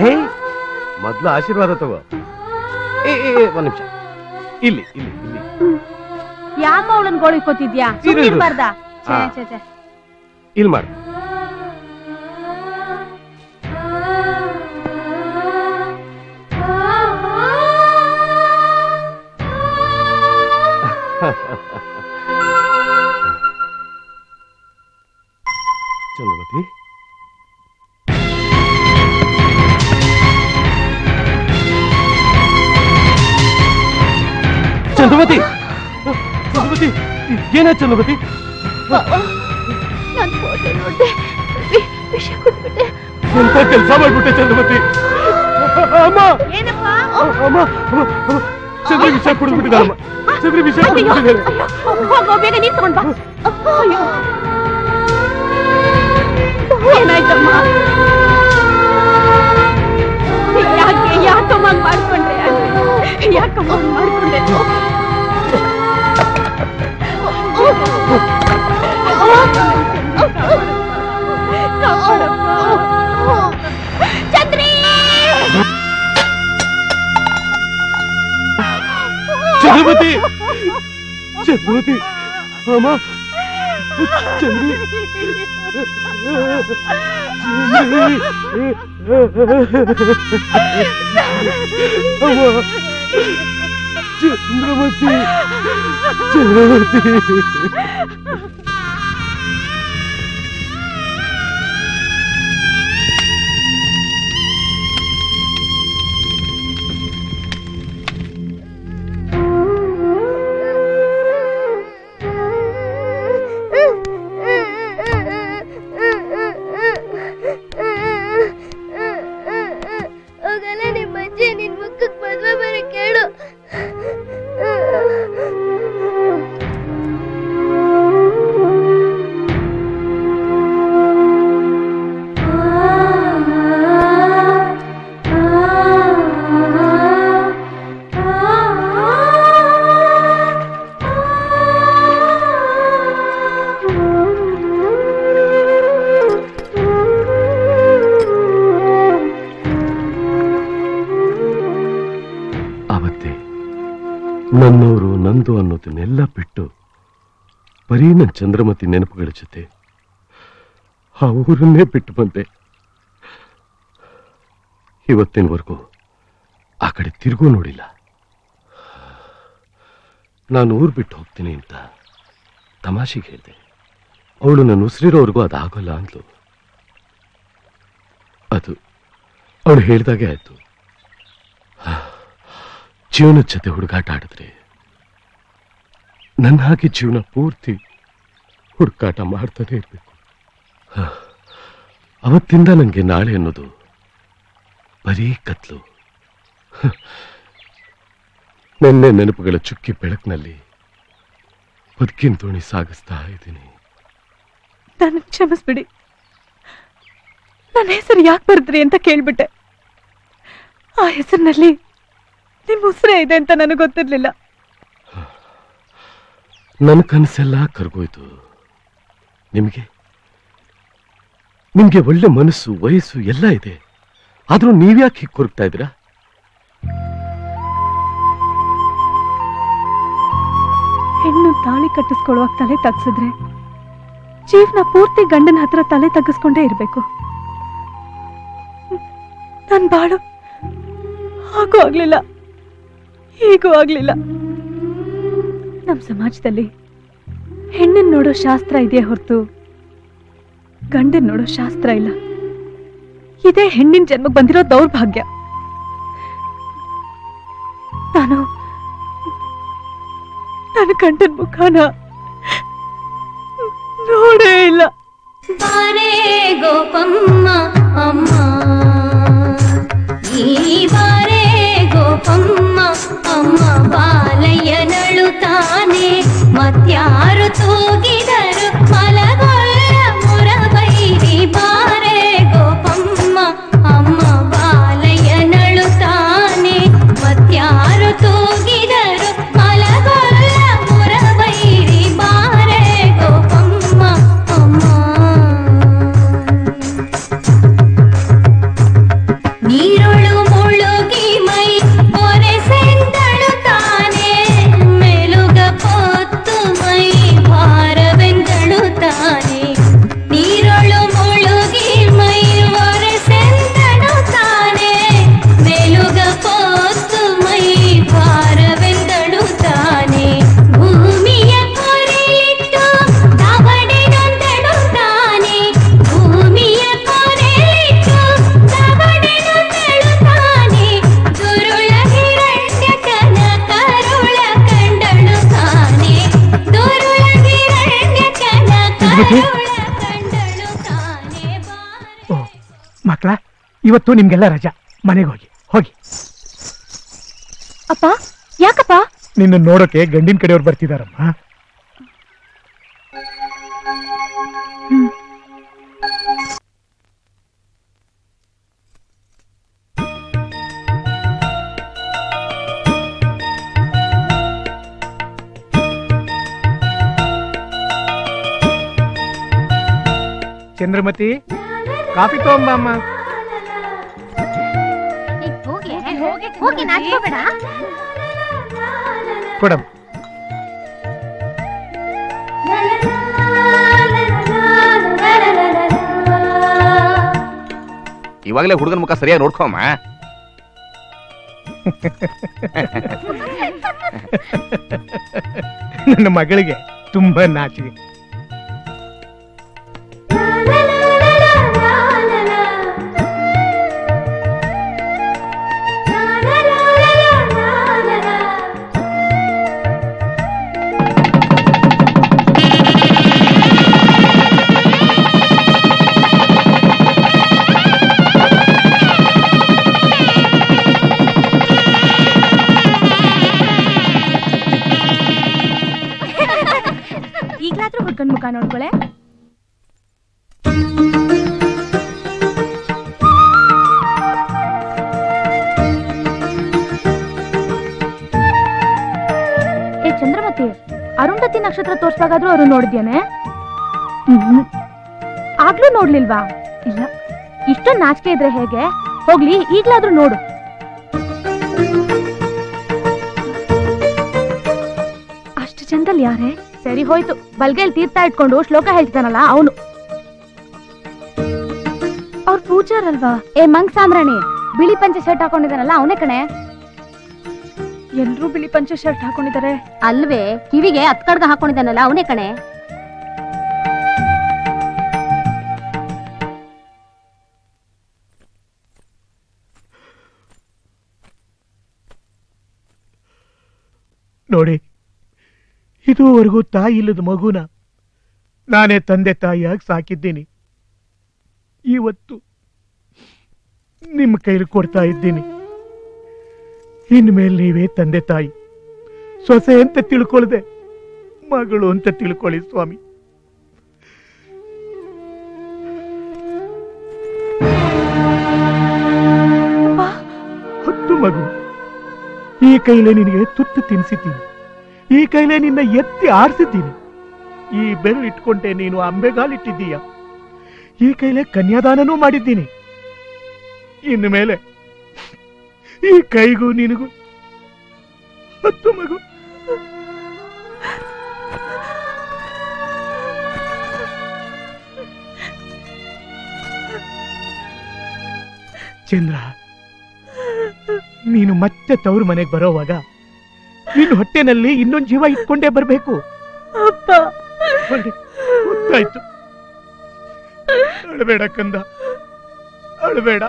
ಹೇ, ಮೊದ್ಲು ಆಶೀರ್ವಾದ ತಗೋ. ಒಂದ್ ನಿಮಿಷ, ಇಲ್ಲಿ ಇಲ್ಲಿ ಇಲ್ಲಿ. ಯಾಕೋ ಅವಳನ್ ಗೋಳಿಕೋತಿದ್ಯಾ? ಇಲ್ ಮಾಡು. ಚಂದ್ರವತಿ, ಚಂದ್ರವತಿ, ಚಂದ್ರವತಿ, ಏನ ಚಂದ್ರವತಿ? ಎಂತ ಕೆಲಸ ಮಾಡ್ಬಿಟ್ಟೆ ಚಂದ್ರವತಿ? ಚಂದ್ರಿ ವಿಷ ಕುಡಿದ್ಬಿಟ್ಟಿದ್ದಾರಮ್ಮ. ಚಂದ್ರಿ ವಿಷ ಕುಡಿದ್ಬಿಟ್ಟಿದ್ದಾರೆ. ಬೇಗ ನೀನ್ ತಗೊಂಡ್ ಬಾ. ಏನಾಯ್ತಮ್ಮ? ಯಾಕೆ ಯಾಕಮ್ಮ ಮಾಡ್ಕೊಂಡ್ರೆ? ಯಾಕಮ್ಮ ಮಾಡ್ಕೊಂಡೆ? ಚಂದ್ರಿ, ಚಂದ್ರವತಿ, ಚಂದ್ರವತಿ, ಅಮ್ಮ, ಚಂದ್ರಿ, ಅಮ್ಮ, ಚಂದ್ರವತಿ, ಚಂದ್ರವತಿ. ನನ್ನವರು ನಂದು ಅನ್ನೋದನ್ನೆಲ್ಲ ಬಿಟ್ಟು ಬರೀ ನನ್ನ ಚಂದ್ರಮತಿ ನೆನಪುಗಳ ಜೊತೆ ಆ ಊರನ್ನೇ ಬಿಟ್ಟು ಬಂದೆ. ಇವತ್ತಿನವರೆಗೂ ಆ ಕಡೆ ತಿರುಗೂ ನೋಡಿಲ್ಲ. ನಾನು ಊರು ಬಿಟ್ಟು ಹೋಗ್ತೀನಿ ಅಂತ ತಮಾಷೆಗೆ ಹೇಳಿದೆ. ಅವಳು ನಾನು ಉಸಿರಿರೋವರೆಗೂ ಅದಾಗಲ್ಲ ಅಂದ್ಲು. ಅದು ಅವಳು ಹೇಳಿದಾಗೆ ಆಯ್ತು. ಜೀವನದ ಜೊತೆ ಹುಡುಗಾಟ ಆಡಿದ್ರೆ ನನ್ನ ಹಾಗೆ ಜೀವನ ಪೂರ್ತಿ ಹುಡುಕಾಟ ಮಾಡ್ತಾನೆ ಇರಬೇಕು. ಅವತ್ತಿಂದ ನನಗೆ ನಾಳೆ ಅನ್ನೋದು ಬರೀ ಕತ್ಲು. ನೆನ್ನೆ ನೆನಪುಗಳ ಚುಕ್ಕಿ ಬೆಳಕಿನಲ್ಲಿ ಬದುಕಿನ ದೋಣಿ ಸಾಗಿಸ್ತಾ ಇದ್ದೀನಿ. ನನಗೆ ಕ್ಷಮಿಸ್ಬಿಡಿ, ನನ್ನ ಹೆಸರು ಯಾಕೆ ಬರೆದ್ರಿ ಅಂತ ಕೇಳ್ಬಿಟ್ಟೆ. ಆ ಹೆಸರಿನಲ್ಲಿ ನಿಮ್ಮ ಉಸಿರೇ ಇದೆ ಅಂತ ನನಗೆ ಗೊತ್ತಿರ್ಲಿಲ್ಲ. ನನ್ನ ಕನಸೆಲ್ಲ ಕರ್ಗೋಯ್ತು. ನಿಮಗೆ ನಿಮಗೆ ಒಳ್ಳೆ ಮನಸ್ಸು, ವಯಸ್ಸು ಎಲ್ಲ ಇದೆ. ಆದ್ರೂ ನೀವ್ಯಾಕೆ ಹೀಗೆ ಕೊರಗ್ತಾ ಇದ್ದೀರಾ? ಹೆಣ್ಣು ತಾಳಿ ಕಟ್ಟಿಸ್ಕೊಳ್ಳುವಾಗ ತಲೆ ತಗ್ಸಿದ್ರೆ ಜೀವನ ಪೂರ್ತಿ ಗಂಡನ ಹತ್ರ ತಲೆ ತಗ್ಗಿಸ್ಕೊಂಡೇ ಇರಬೇಕು. ನನ್ನ ಬಾಳು ಹಾಗೂ ಆಗ್ಲಿಲ್ಲ, ಹೀಗೂ ಆಗ್ಲಿಲ್ಲ. नम समाजदल्ली ಹೆಣ್ಣನ್ನ ನೋಡೋ ಶಾಸ್ತ್ರ ಇದೆ ಹೊರತು ಗಂಡನ್ನ ನೋಡೋ ಶಾಸ್ತ್ರ ಇಲ್ಲ. ಇದೆ ಹೆಣ್ಣಿನ ಜನ್ಮಕ್ಕೆ ಬಂದಿರೋ ದೌರ್ಭಾಗ್ಯ. ನಾನು ನನ್ನ ಗಂಡನ ಮುಖಾನ ನೋಡೇ ಇಲ್ಲ. ಬಾರೇ ಗೋಪಮ್ಮ ಅಮ್ಮ ಈ ಬಾರೇ ಗೋಪಮ್ಮ ಅಮ್ಮ ಬಾಲಯ್ಯ ನಳುತ್ತಾನೆ ಮತ್ಯಾರು ತೂಗಿದರು ಮಲಗೊಳ್ಳ ಮುರಬೈರಿ ಬಾರೆ ಗೋಪಮ್ಮ ಅಮ್ಮ ಬಾಲಯ್ಯ ನಳುತ್ತಾನೆ ಮತ್ಯಾರು ತೂಗಿದರು ಮಲಗೊಳ್ಳ ಮುರಬೈರಿ ಬಾರೆ ಗೋಪಮ್ಮ ಅಮ್ಮ ನೀರೊಳು ಮುಳುಗಿ ಮೈ ಪೊರೆ ಸೆಂದಳುತ್ತಾನೆ ಮೇಲುಗ ನೀರೊಳು ಮುಳುಗಿ ಮೈ ಹೊರೆ ಸೆಂದಡುತ್ತಾನೆ ಮೇಲುಗ ಪೋತು ಮೈ ಭಾರವೆಂದಡುತ್ತಾನೆ ಭೂಮಿಯ ಕೊರೆಯಿಟ್ಟು ತವಣೆ ನೊಂದಡುತ್ತಾನೆ ಭೂಮಿಯ ಕೊರೆಯಿಟ್ಟು ತವಣೆ ನೊಂದಳುತ್ತಾನೆ ದುರುಳ ಹಿರಣ್ಯ ಕನ ಕರುಳ ಕಂಡಳುತ್ತಾನೆ ದುರುಳ ಹಿರಣ್ಯ ಕನ ಕರುಳ ಮಕ್ಕಳ. ಇವತ್ತು ನಿಮ್ಗೆಲ್ಲ ರಜಾ, ಮನೆಗೆ ಹೋಗಿ ಹೋಗಿ. ಅಪ್ಪ ಯಾಕಪ್ಪ? ನಿನ್ನ ನೋಡೋಕೆ ಗಂಡಿನ ಕಡೆಯವ್ರು ಬರ್ತಿದಾರಮ್ಮ. ಚಂದ್ರಮತಿ, ಕಾಫಿ ತಗೊಂಬಮ್ಮ. ಹೋಗಿ ನಾಚ್ಕೋಬೇಡ. ಕೊಡಮ್ಮ. ಇವಾಗಲೇ ಹುಡುಗನ ಮುಖ ಸರಿಯಾಗಿ ನೋಡ್ಕೊಮ್ಮ. ನನ್ನ ಮಗಳಿಗೆ ತುಂಬಾ ನಾಚಿಕೆ. ಮುಖ ನೋಡ್ಕೊಳೆ. ಏ ಚಂದ್ರಮತಿ, ಅರುಂಧತಿ ನಕ್ಷತ್ರ ತೋರ್ಸ್ಬೇಕಾದ್ರೂ ಅವರು ನೋಡಿದ್ಯಾನೆ? ಆಗ್ಲೂ ನೋಡ್ಲಿಲ್ವಾ? ಇಲ್ಲ. ಇಷ್ಟೊಂದು ನಾಚಿಕೆ ಇದ್ರೆ ಹೇಗೆ? ಹೋಗ್ಲಿ, ಈಗ್ಲಾದ್ರೂ ನೋಡು. ಅಷ್ಟು ಚಂದಲ್ಲಿ ಯಾರೇ? ಸರಿ ಹೋಯ್ತು, ಬಲ್ಗೈಲ್ ತೀರ್ಥ ಇಟ್ಕೊಂಡು ಶ್ಲೋಕ ಹೇಳ್ತಾನಲ್ಲ ಅವನು. ಅವ್ರ ಪೂಜಾರಲ್ವಾ? ಏ ಮಂಗ್ ಸಾಮ್ರಾಣಿ, ಬಿಳಿ ಪಂಚೆ ಶರ್ಟ್ ಹಾಕೊಂಡಿದಾನಲ್ಲ ಅವನೇ ಕಣೆ. ಎಲ್ರೂ ಬಿಳಿ ಪಂಚೆ ಶರ್ಟ್ ಹಾಕೊಂಡಿದ್ದಾರೆ ಅಲ್ವೇ? ಕಿವಿಗೆ ಅತ್ಕಡ್ಗ ಹಾಕೊಂಡಿದ್ದಾನಲ್ಲ ಅವನೇ ಕಣೆ. ನೋಡಿ, ಇದುವರೆಗೂ ತಾಯಿ ಇಲ್ಲದ ಮಗುನ ನಾನೇ ತಂದೆ ತಾಯಿಯಾಗಿ ಸಾಕಿದ್ದೀನಿ. ಇವತ್ತು ನಿಮ್ಮ ಕೈಲಿ ಕೊಡ್ತಾ ಇದ್ದೀನಿ. ಇನ್ಮೇಲೆ ನೀವೇ ತಂದೆ ತಾಯಿ. ಸೊಸೆ ಅಂತ ತಿಳ್ಕೊಳ್ಳದೆ ಮಗಳು ಅಂತ ತಿಳ್ಕೊಳ್ಳಿ ಸ್ವಾಮಿ. ಹೊತ್ತು ಮಗು, ಈ ಕೈಲೇ ನಿನಗೆ ತುತ್ತು ತಿನ್ನಿಸಿದ್ದೀನಿ. ಈ ಕೈಲೇ ನಿನ್ನ ಎತ್ತಿ ಆರಿಸಿದ್ದೀನಿ. ಈ ಬೆರಳು ಇಟ್ಕೊಂಡೆ ನೀನು ಅಂಬೆಗಾಲಿಟ್ಟಿದ್ದೀಯ. ಈ ಕೈಲೇ ಕನ್ಯಾದಾನನೂ ಮಾಡಿದ್ದೀನಿ. ಇನ್ನು ಮೇಲೆ ಈ ಕೈಗೂ ನಿನಗೂ ಹತ್ತು ಮಗು. ಚಂದ್ರ, ನೀನು ಮತ್ತೆ ತವರು ಮನೆಗೆ ಬರೋವಾಗ ನಿನ್ನ ಹೊಟ್ಟೆನಲ್ಲಿ ಇನ್ನೊಂದು ಜೀವ ಇಟ್ಕೊಂಡೆ ಬರಬೇಕು ಅಪ್ಪ. ಗೊತ್ತಾಯ್ತು, ಅಳಬೇಡ ಕಂದ, ಅಳಬೇಡ.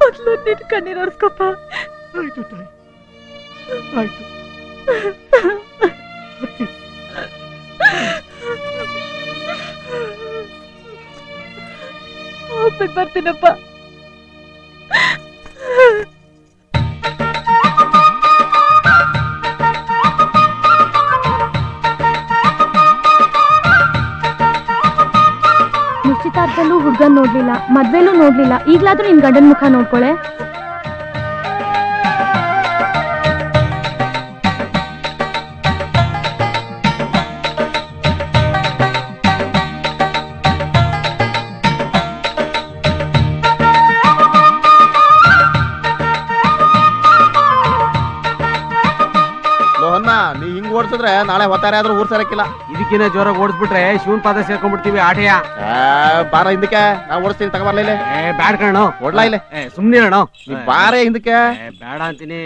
ಮೊದಲು ನಿನ್ನ ಕಣ್ಣೀರು ಒರೆಸ್ಕೊಪ್ಪ. ಆಯ್ತು ತಾಯಿ, ಆಯ್ತು. ಹೋಗ್ಬಿಟ್ಟು ಬರ್ತೀನಪ್ಪ. ನಿಶ್ಚಿತಾರ್ಥದಲ್ಲೂ ಹುಡುಗನ್ ನೋಡ್ಲಿಲ್ಲ, ಮದ್ವೆಲೂ ನೋಡ್ಲಿಲ್ಲ, ಈಗ್ಲಾದ್ರೂ ನಿನ್ ಗಂಡನ ಮುಖ ನೋಡ್ಕೊಳೆ. ಓಡಿಸಿದ್ರೆ ನಾಳೆ ಹೊತ್ತಾರೆ ಆದ್ರೂ ಊರ್ ಸರಕ್ಕಿಲ್ಲ. ಇದಕ್ಕಿನ್ನ ಜೋರಾಗಿ ಓಡಿಸ್ಬಿಟ್ರೆ ಶಿವನ್ ಪಾದ ಸೇರ್ಕೊಂಡ್ಬಿಡ್ತೀವಿ. ಆಟೆಯ ಬಾರ ಹಿಂದಕ್ಕೆ, ನಾವು ಓಡಿಸ್ತೀನಿ ತಗೊಬರ್ಲಿಲ್ಲ. ಬ್ಯಾಡ್ ಕಣ, ಓಡ್ಲಾ ಇಲ್ಲ, ಸುಮ್ನೆ ಅಣ್ಣ. ಬಾರೇ ಹಿಂದಕ್ಕೆ, ಬೇಡ ಅಂತೀನಿ.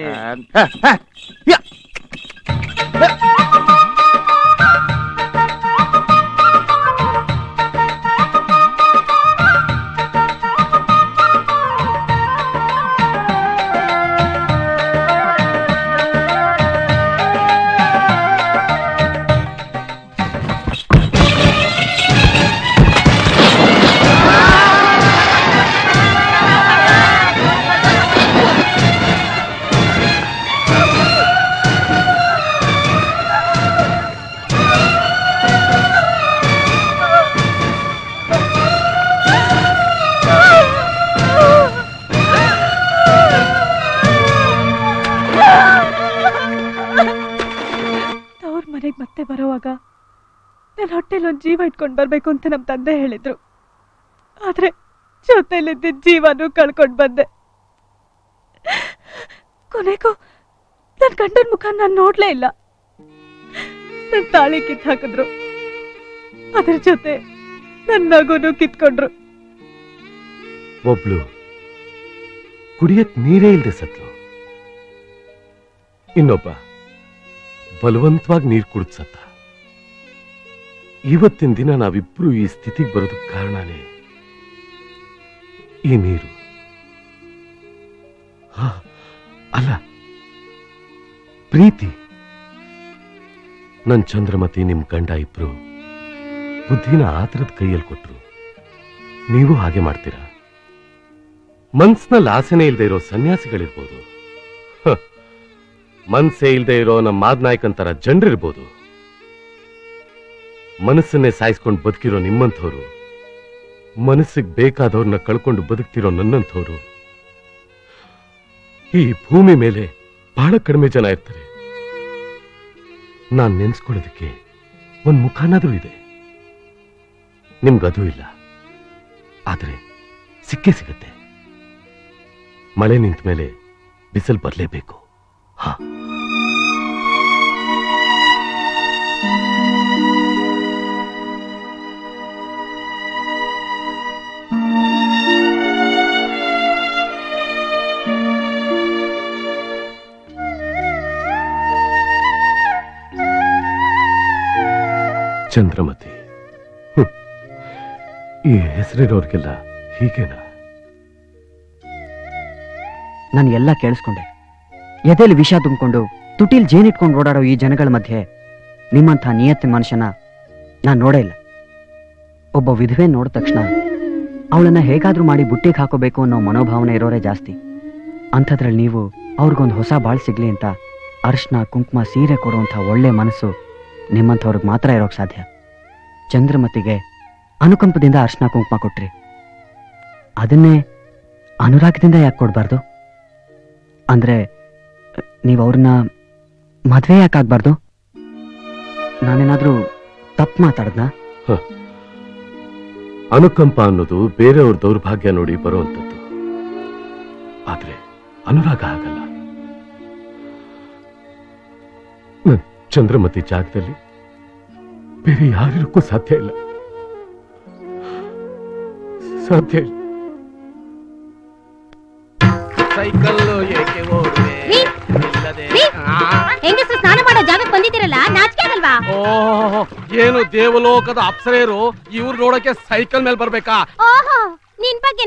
ಹೊಟ್ಟೆಲ್ಲೊಂದು ಜೀವ ಇಟ್ಕೊಂಡು ಬರ್ಬೇಕು ಅಂತ ನಮ್ ತಂದೆ ಹೇಳಿದ್ರು. ಆದ್ರೆ ಜೊತೆಲಿದ್ದ ಜೀವನೂ ಕಳ್ಕೊಂಡು ಬಂದೆ. ಕೊನೆಗೂ ನನ್ ಗಂಡನ ಮುಖ ನಾನು ನೋಡ್ಲೇ ಇಲ್ಲ. ನನ್ ತಾಳಿ ಕಿತ್ ಹಾಕಿದ್ರು, ಅದ್ರ ಜೊತೆ ನನ್ ನಗುನು ಕಿತ್ಕೊಂಡ್ರು. ಒಬ್ಳು ಕುಡಿಯಕ್ ನೀರೇ ಇಲ್ಲದೆ ಸತ್ಲು, ಇನ್ನೊಬ್ಬ ಬಲವಂತವಾಗಿ ನೀರ್ ಕುಡಿದ್ ಸತ್ತ. ಇವತ್ತಿನ ದಿನ ನಾವಿಬ್ರು ಈ ಸ್ಥಿತಿಗೆ ಬರೋದಕ್ಕೆ ಕಾರಣನೇ ಈ ನೀರು ಅಲ್ಲ, ಪ್ರೀತಿ. ನನ್ನ ಚಂದ್ರಮತಿ, ನಿಮ್ ಗಂಡ ಇಬ್ರು ಬುದ್ಧಿನ ಆತರದ ಕೈಯಲ್ಲಿ ಕೊಟ್ರು. ನೀವು ಹಾಗೆ ಮಾಡ್ತೀರಾ? ಮನ್ಸಿನಲ್ಲಿ ಆಸೆನೇ ಇಲ್ಲದೆ ಇರೋ ಸನ್ಯಾಸಿಗಳಿರ್ಬೋದು, ಮನ್ಸೇ ಇಲ್ಲದೆ ಇರೋ ನಮ್ಮ ಮಾದನಾಯ್ಕಂತರ ಜನರಿರ್ಬೋದು. ಮನಸ್ಸನ್ನೇ ಸಾಯಿಸ್ಕೊಂಡು ಬದುಕಿರೋ ನಿಮ್ಮಂಥವ್ರು, ಮನಸ್ಸಿಗೆ ಬೇಕಾದವ್ರನ್ನ ಕಳ್ಕೊಂಡು ಬದುಕ್ತಿರೋ ನನ್ನಂಥವ್ರು ಈ ಭೂಮಿ ಮೇಲೆ ಬಹಳ ಕಡಿಮೆ ಜನ ಇರ್ತಾರೆ. ನಾನು ನೆನೆಸ್ಕೊಳ್ಳೋದಕ್ಕೆ ಒಂದು ಮುಖಾನಾದ್ರೂ ಇದೆ, ನಿಮ್ಗದೂ ಇಲ್ಲ. ಆದರೆ ಸಿಕ್ಕೇ ಸಿಗತ್ತೆ. ಮಳೆ ನಿಂತ ಮೇಲೆ ಬಿಸಿಲು ಬರಲೇಬೇಕು. ಹಾ, ಚಂದ್ರಮತಿ, ಈ ಹೆಸರಿರೋರ್ಗೆಲ್ಲ ಹೀಗೇನಾ? ನಾನು ಎಲ್ಲ ಕೇಳಿಸ್ಕೊಂಡೆ. ಎದೆಯಲ್ಲಿ ವಿಷ ತುಂಬಿಕೊಂಡು ತುಟಿಲ್ ಜೇನಿಟ್ಕೊಂಡು ಓಡಾಡೋ ಈ ಜನಗಳ ಮಧ್ಯೆ ನಿಮ್ಮಂಥ ನಿಯತ್ತಿನ ಮನುಷ್ಯನ ನಾನು ನೋಡೇ ಇಲ್ಲ. ಒಬ್ಬ ವಿಧವೆ ನೋಡಿದ ತಕ್ಷಣ ಅವಳನ್ನ ಹೇಗಾದ್ರೂ ಮಾಡಿ ಬುಟ್ಟಿಗೆ ಹಾಕೋಬೇಕು ಅನ್ನೋ ಮನೋಭಾವನೆ ಇರೋರೇ ಜಾಸ್ತಿ. ಅಂಥದ್ರಲ್ಲಿ ನೀವು ಅವ್ರಿಗೊಂದು ಹೊಸ ಬಾಳ್ ಸಿಗ್ಲಿ ಅಂತ ಅರ್ಶನ, ಕುಂಕುಮ, ಸೀರೆ ಕೊಡುವಂಥ ಒಳ್ಳೆ ಮನಸ್ಸು ನಿಮ್ಮಂಥವ್ರಿಗೆ ಮಾತ್ರ ಇರೋಕೆ ಸಾಧ್ಯ. ಚಂದ್ರಮತಿಗೆ ಅನುಕಂಪದಿಂದ ಅರ್ಶನ ಕುಂಕುಮ ಕೊಟ್ರಿ, ಅದನ್ನೇ ಅನುರಾಗದಿಂದ ಯಾಕೆ ಕೊಡಬಾರ್ದು? ಅಂದರೆ ನೀವು ಅವ್ರನ್ನ ಮದುವೆ ಯಾಕೆ ಆಗಬಾರ್ದು? ನಾನೇನಾದರೂ ತಪ್ಪು ಮಾತಾಡ್ದ? ಅನುಕಂಪ ಅನ್ನೋದು ಬೇರೆಯವ್ರ ದೌರ್ಭಾಗ್ಯ ನೋಡಿ ಬರುವಂಥದ್ದು. ಆದರೆ ಅನುರಾಗ ಆಗಲ್ಲ. ಚಂದ್ರಮತಿ ಜಾಗದಲ್ಲಿ ಬೇರೆ ಯಾರಿಗೂ ಸಾಧ್ಯ ಇಲ್ಲ, ಸಾಧ್ಯ ಇಲ್ಲ. ಸೈಕಲ್ ಏಕೆ ಓಡದೆ ಇಲ್ಲದೆ ಹೆಂಗಸರು ಸ್ನಾನ ಮಾಡೋ देवलोकद अप्सरेरू इवर नोडक्के सैकल मेल बरबेका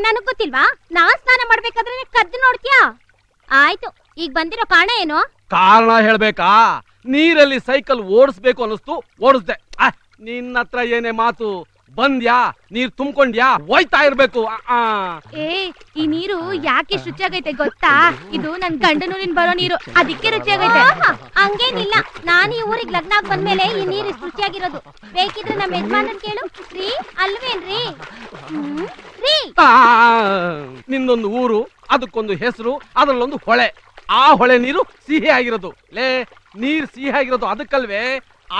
ना स्नान कद्दु नोड्तिया आयितु ಈಗ ಬಂದಿರೋ ಕಾರಣ ಏನು ಕಾರಣ ಹೇಳಬೇಕಾ ನೀರಲ್ಲಿ ಸೈಕಲ್ ಓಡಿಸಬೇಕು ಅನಿಸ್ತು ಓಡಿಸ್ದೆ ನಿನ್ನತ್ರ ಏನೇ ಮಾತು ಬಂದ್ಯಾ ನೀರು ತುಂಬಿಕೊಂಡ್ಯಾ ಹೋಯ್ತಾ ಇರಬೇಕು ಏ ಈ ನೀರು ಯಾಕೆ ರುಚಿಯಾಗೈತೆ ಗೊತ್ತಾ ಇದು ನನ್ನ ಗಂಡನೂರಿನ ಬರೋ ನೀರು ಅದಕ್ಕೆ ರುಚಿಯಾಗೈತೆ ಹಂಗೇನಿಲ್ಲ ನಾನು ಈ ಊರಿಗೆ ಲಗ್ನ ಆಗಿ ಬಂದಮೇಲೆ ಈ ನೀರು ಇಷ್ಟು ರುಚಿಯಾಗಿರೋದು ಬೇಕಿದ್ರೆ ನಮ್ಮ ಯಜಮಾನನ ಕೇಳು ರೀ ಅಲ್ವೇನ್ರಿ ರೀ ನಿನ್ನೊಂದು ಊರು ಅದಕ್ಕೊಂದು ಹೆಸರು ಅದರಲ್ಲೊಂದು ಹೊಳೆ ಆ ಹೊಳೆ ನೀರು ಸಿಹಿ ಆಗಿರೋದು ಲೇ ನೀರು ಸಿಹಿ ಆಗಿರೋದು ಅದಕ್ಕಲ್ವೇ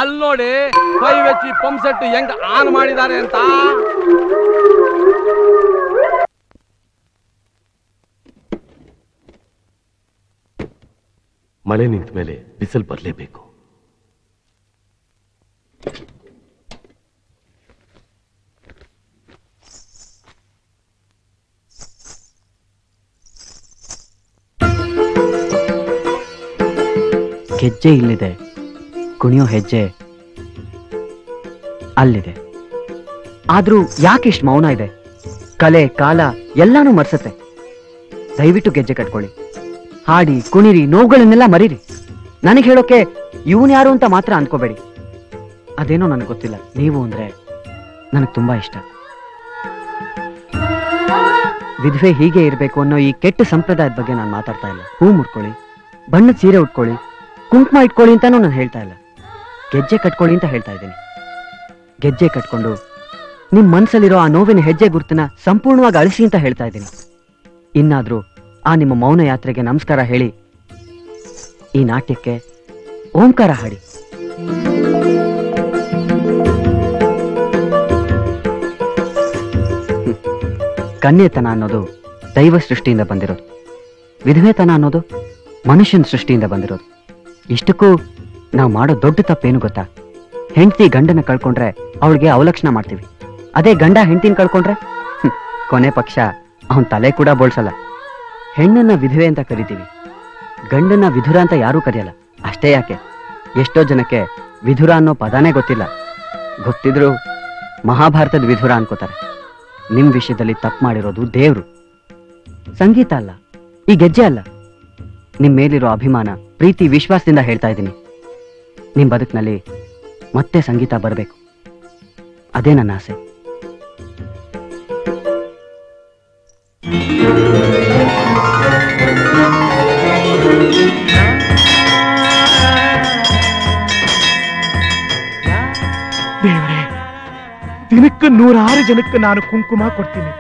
ಅಲ್ಲಿ ನೋಡಿ ಕೈ ವೆಚ್ಚಿ ಪಂಪ್ ಸೆಟ್ ಹೆಂಗ್ ಆನ್ ಮಾಡಿದ್ದಾರೆ ಅಂತ ಮಳೆ ನಿಂತ ಮೇಲೆ ಬಿಸಿಲು ಬರಲೇಬೇಕು ಹೆಜ್ಜೆ ಇಲ್ಲಿದೆ ಕುಣಿಯೋ ಹೆಜ್ಜೆ ಅಲ್ಲಿದೆ ಆದ್ರೂ ಯಾಕಿಷ್ಟು ಮೌನ ಇದೆ ಕಲೆ ಕಾಲ ಎಲ್ಲಾನು ಮರ್ಸತ್ತೆ ದಯವಿಟ್ಟು ಗೆಜ್ಜೆ ಕಟ್ಕೊಳ್ಳಿ ಹಾಡಿ ಕುಣಿರಿ ನೋವುಗಳನ್ನೆಲ್ಲ ಮರೀರಿ ನನಗೆ ಹೇಳೋಕೆ ಇವನು ಯಾರು ಅಂತ ಮಾತ್ರ ಅನ್ಕೋಬೇಡಿ ಅದೇನೋ ನನಗೆ ಗೊತ್ತಿಲ್ಲ ನೀವು ಅಂದ್ರೆ ನನಗೆ ತುಂಬಾ ಇಷ್ಟ ವಿಧವೆ ಹೀಗೆ ಇರಬೇಕು ಅನ್ನೋ ಈ ಕೆಟ್ಟ ಸಂಪ್ರದಾಯದ ಬಗ್ಗೆ ನಾನು ಮಾತಾಡ್ತಾ ಇಲ್ಲ ಹೂ ಮುಡ್ಕೊಳ್ಳಿ ಬಣ್ಣದ ಸೀರೆ ಉಟ್ಕೊಳ್ಳಿ ಕುಂಕುಮ ಇಟ್ಕೊಳ್ಳಿ ಅಂತಾನು ನಾನು ಹೇಳ್ತಾ ಇಲ್ಲ ಗೆಜ್ಜೆ ಕಟ್ಕೊಳ್ಳಿ ಅಂತ ಹೇಳ್ತಾ ಇದ್ದೀನಿ ಗೆಜ್ಜೆ ಕಟ್ಕೊಂಡು ನಿಮ್ಮ ಮನಸ್ಸಲ್ಲಿರೋ ಆ ನೋವಿನ ಹೆಜ್ಜೆ ಗುರುತನ್ನ ಸಂಪೂರ್ಣವಾಗಿ ಅಳಿಸಿ ಅಂತ ಹೇಳ್ತಾ ಇದ್ದೀನಿ ಇನ್ನಾದರೂ ಆ ನಿಮ್ಮ ಮೌನ ಯಾತ್ರೆಗೆ ನಮಸ್ಕಾರ ಹೇಳಿ ಈ ನಾಟ್ಯಕ್ಕೆ ಓಂಕಾರ ಹಾಡಿ ಕನ್ಯೆತನ ಅನ್ನೋದು ದೈವ ಸೃಷ್ಟಿಯಿಂದ ಬಂದಿರೋದು ವಿಧವೆತನ ಅನ್ನೋದು ಮನುಷ್ಯನ ಸೃಷ್ಟಿಯಿಂದ ಬಂದಿರೋದು ಇಷ್ಟಕ್ಕೂ ನಾವು ಮಾಡೋ ದೊಡ್ಡ ತಪ್ಪೇನು ಗೊತ್ತಾ ಹೆಂಡತಿ ಗಂಡನ ಕಳ್ಕೊಂಡ್ರೆ ಅವಳಿಗೆ ಅವಲಕ್ಷಣ ಮಾಡ್ತೀವಿ ಅದೇ ಗಂಡ ಹೆಂಡತಿನ ಕಳ್ಕೊಂಡ್ರೆ ಕೊನೆ ಪಕ್ಷ ಅವನ ತಲೆ ಕೂಡ ಬೋಳ್ಸಲ್ಲ ಹೆಣ್ಣನ್ನ ವಿಧವೆ ಅಂತ ಕರಿತೀವಿ ಗಂಡನ್ನ ವಿಧುರ ಅಂತ ಯಾರೂ ಕರೆಯಲ್ಲ ಅಷ್ಟೇ ಯಾಕೆ ಎಷ್ಟೋ ಜನಕ್ಕೆ ವಿಧುರ ಅನ್ನೋ ಪದಾನೇ ಗೊತ್ತಿಲ್ಲ ಗೊತ್ತಿದ್ರು ಮಹಾಭಾರತದ ವಿಧುರ ಅನ್ಕೋತಾರೆ ನಿಮ್ಮ ವಿಷಯದಲ್ಲಿ ತಪ್ಪು ಮಾಡಿರೋದು ದೇವ್ರು ಸಂಗೀತ ಅಲ್ಲ ಈ ಗೆಜ್ಜೆ ಅಲ್ಲ ನಿಮ್ಮ ಮೇಲಿರೋ ಅಭಿಮಾನ ಪ್ರೀತಿ ವಿಶ್ವಾಸದಿಂದ ಹೇಳ್ತಾ ಇದ್ದೀನಿ ನಿಮ್ಮ ಬದುಕಿನಲ್ಲಿ ಮತ್ತೆ ಸಂಗೀತ ಬರಬೇಕು ಅದೇ ನನ್ನ ಆಸೆ ದೇವರೇ ದಿನಕ್ಕೆ 106 ಜನಕ್ಕೆ ನಾನು ಕುಂಕುಮ ಕೊಡ್ತೀನಿ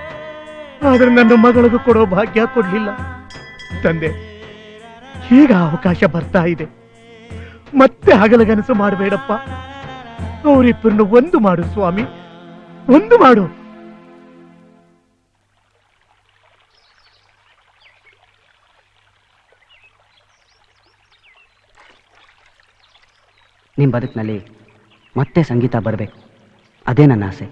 ಆದರೆ ನನ್ನ ಮಗಳಿಗೂ ಕೊಡೋ ಭಾಗ್ಯ ಕೊಡಲಿಲ್ಲ ತಂದೆ ಈಗ ಅವಕಾಶ ಬರ್ತಾ ಇದೆ ಮತ್ತೆ ಹಗಲಗನಸು ಮಾಡಬೇಡಪ್ಪ ಅವರಿಬ್ಬರನ್ನು ಒಂದು ಮಾಡು ಸ್ವಾಮಿ ಒಂದು ಮಾಡು ನಿಮ್ಮ ಬದುಕಿನಲ್ಲಿ ಮತ್ತೆ ಸಂಗೀತ ಬರಬೇಕು ಅದೇ ನನ್ನ ಆಸೆ